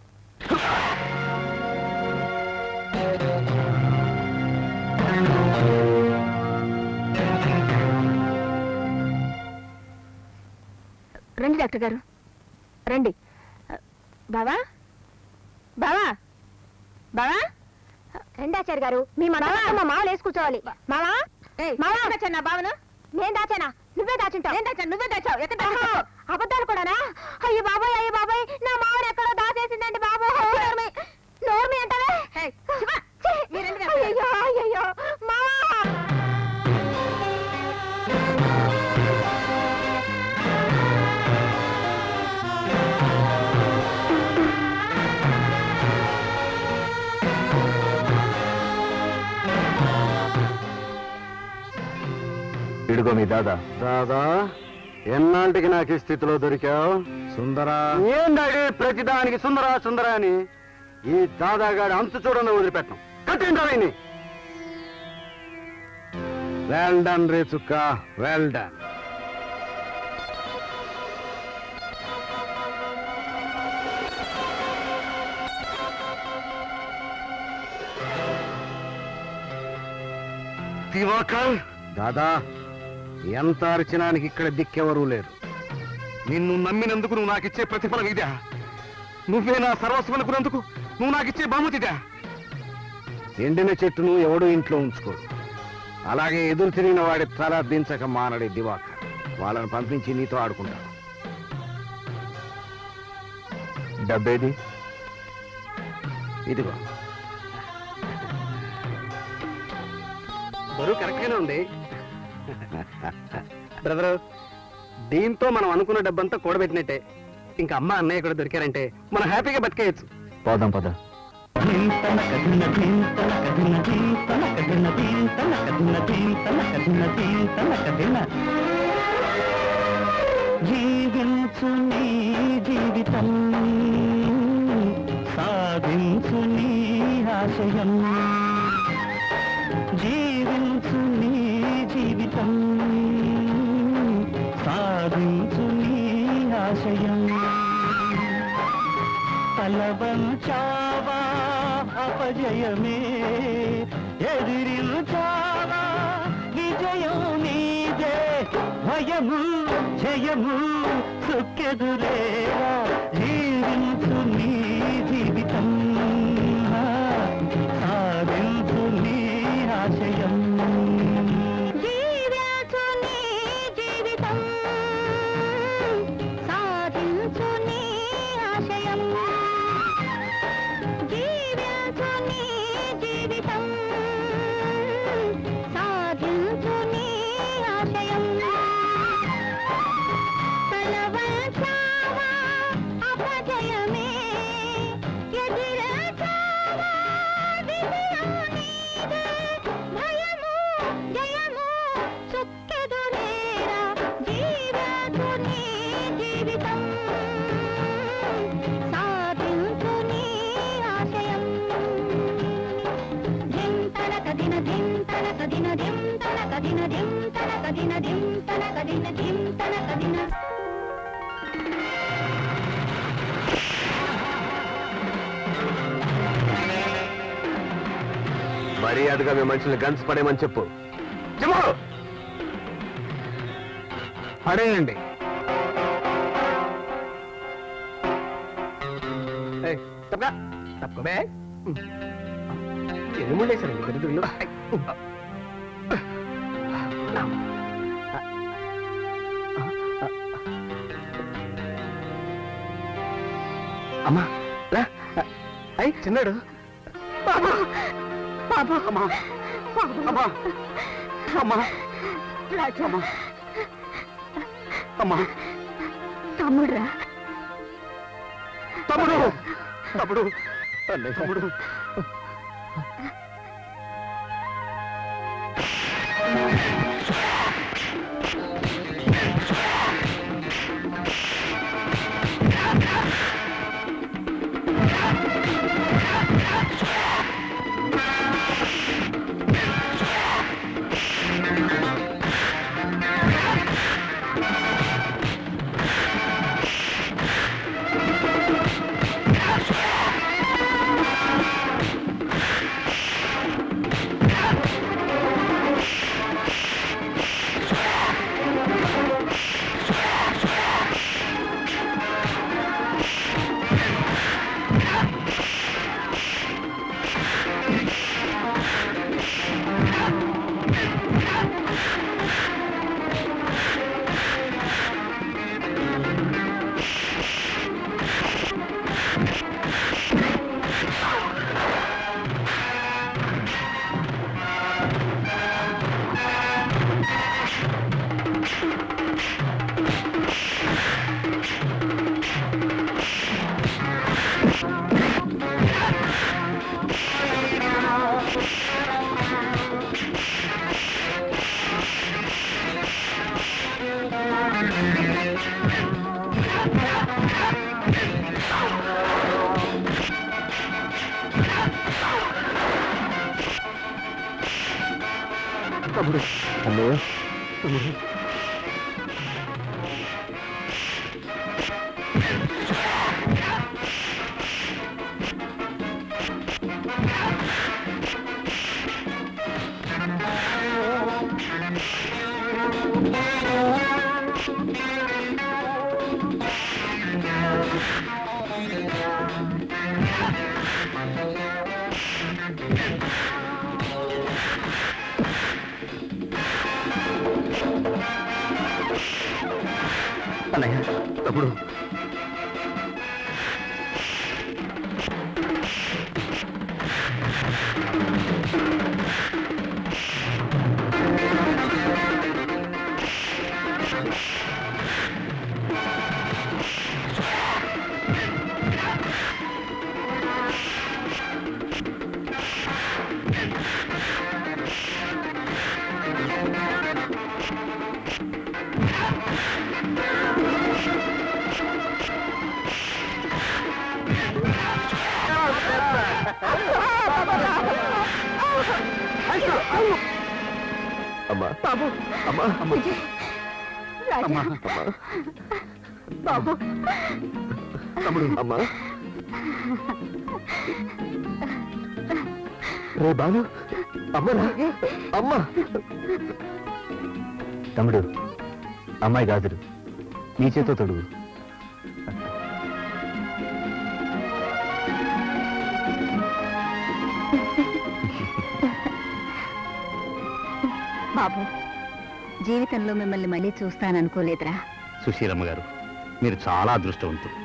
రండి డాక్టర్ గారు, రండి. బావా బావా బావా, రండి ఆచార్య గారు. మీ మా మావలు వేసి కూర్చోవాలి. మావా దాచానా బావను? నేను దాచానా? నువ్వే దాచుంటావు. నేను దాచాను, నువ్వే దాచావు. ఎక్కడ అబద్ధాలు కూడానా? అయ్యో బాబాయ్, అయ్యో బాబాయ్, నా మావను ఎక్కడో దాచేసిందండి బాబు. నోర్మి అంటావే? అయ్యో అయ్యో మావా. ఇడుగో మీ దాదా. దాదా ఎన్నాటికి నాకు ఈ స్థితిలో దొరికావు సుందరా? ఏంటంటే ప్రతిదానికి సుందరా సుందరా అని. ఈ దాదాగాడి అంతు చూడని వదిలిపెట్టం. కట్టింటావని. Well done Rechukka, well done. Dada ఎంత అర్చనానికి ఇక్కడ దిక్కెవరూ లేరు. నిన్ను నమ్మినందుకు నువ్వు నాకు ఇచ్చే ప్రతిఫలం ఇదా? నువ్వే నా సర్వస్వం అనుకున్నందుకు నువ్వు నాకు ఇచ్చే బహుమతి ఇదా? ఎండిన చెట్టును ఎవడు ఇంట్లో ఉంచుకోడు, అలాగే ఎదురు తిరిగిన వాడి తల దించక మానడే దివాకర్. వాళ్ళని పంపించి నీతో ఆడుకుంటాను. డబ్బేది? ఇదిగో. బరువు కరెక్ట్గానే ఉంది బ్రదరు. దీంతో మనం అనుకున్న డబ్బంతా కూడబెట్టినట్టే. ఇంకా అమ్మ అన్నయ్య కూడా దొరికారంటే మనం హ్యాపీగా బతికేయచ్చు. పోదాం పద. జీవించు నీ జీవితం, సాధించు నీ ఆశయం. జీవించు నీ జీవితం, సాధించు నీ ఆశయం. తలవంచావా అపజయమే, ఎదిరించావా విజయం నీదే. భయము జయము సుఖెదురేరా, జీవించు నీ జీవితం, సాధించు నీ ఆశయం. మర్యాదగా మీ మనుషులు గన్స్ పడేయమని చెప్పు. పడేయండి. అమ్మా అయ్యి చిన్నాడు. తమ్ముడు తమ్ముడు తమ్ముడు తమ్ముడు తమ్ముడు बाबू, बाबू, अम्मा, रे बालू, अम्मा, अम्मा, तम्मुडु, अम्माई गाजरू, नीचे तो तोडू బాబు జీవితంలో మిమ్మల్ని మళ్ళీ చూస్తాననుకోలేదురా సుశీలమ్మ గారు మీరు చాలా అదృష్టవంతులు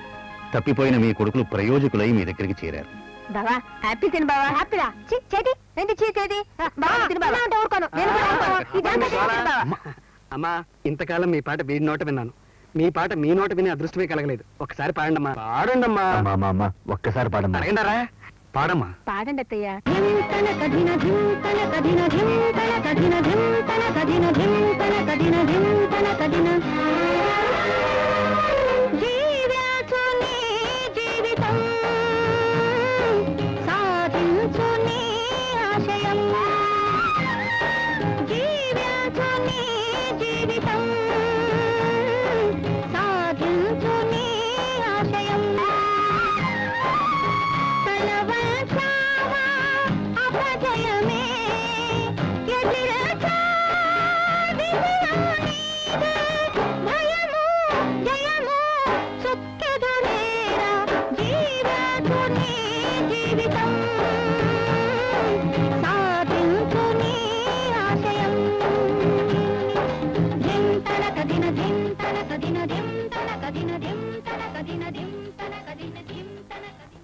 తప్పిపోయిన మీ కొడుకులు ప్రయోజకులై మీ దగ్గరికి చేరారు బావా హ్యాపీ తిన బావా హ్యాపీరా చి చెడి ఏంటి చేతేది బావా తిన బావా అంటే ఊరుకోను నేను కూడా ఇదంతా చేస్తాను అమ్మ ఇంతకాలం మీ పాట మీ నోట విన్నాను మీ పాట మీ నోట వినే అదృష్టమే కలగలేదు ఒక్కసారి పాడండమ్మా పాడండమ్మా అమ్మా అమ్మా ఒక్కసారి పాడండి అడగండిరా పాడమ్మా పాడండి అత్తయ్య జింతన కదిన జింతన కదిన జింతన కదిన జింతన కదిన జింతన కదిన జింతన కదిన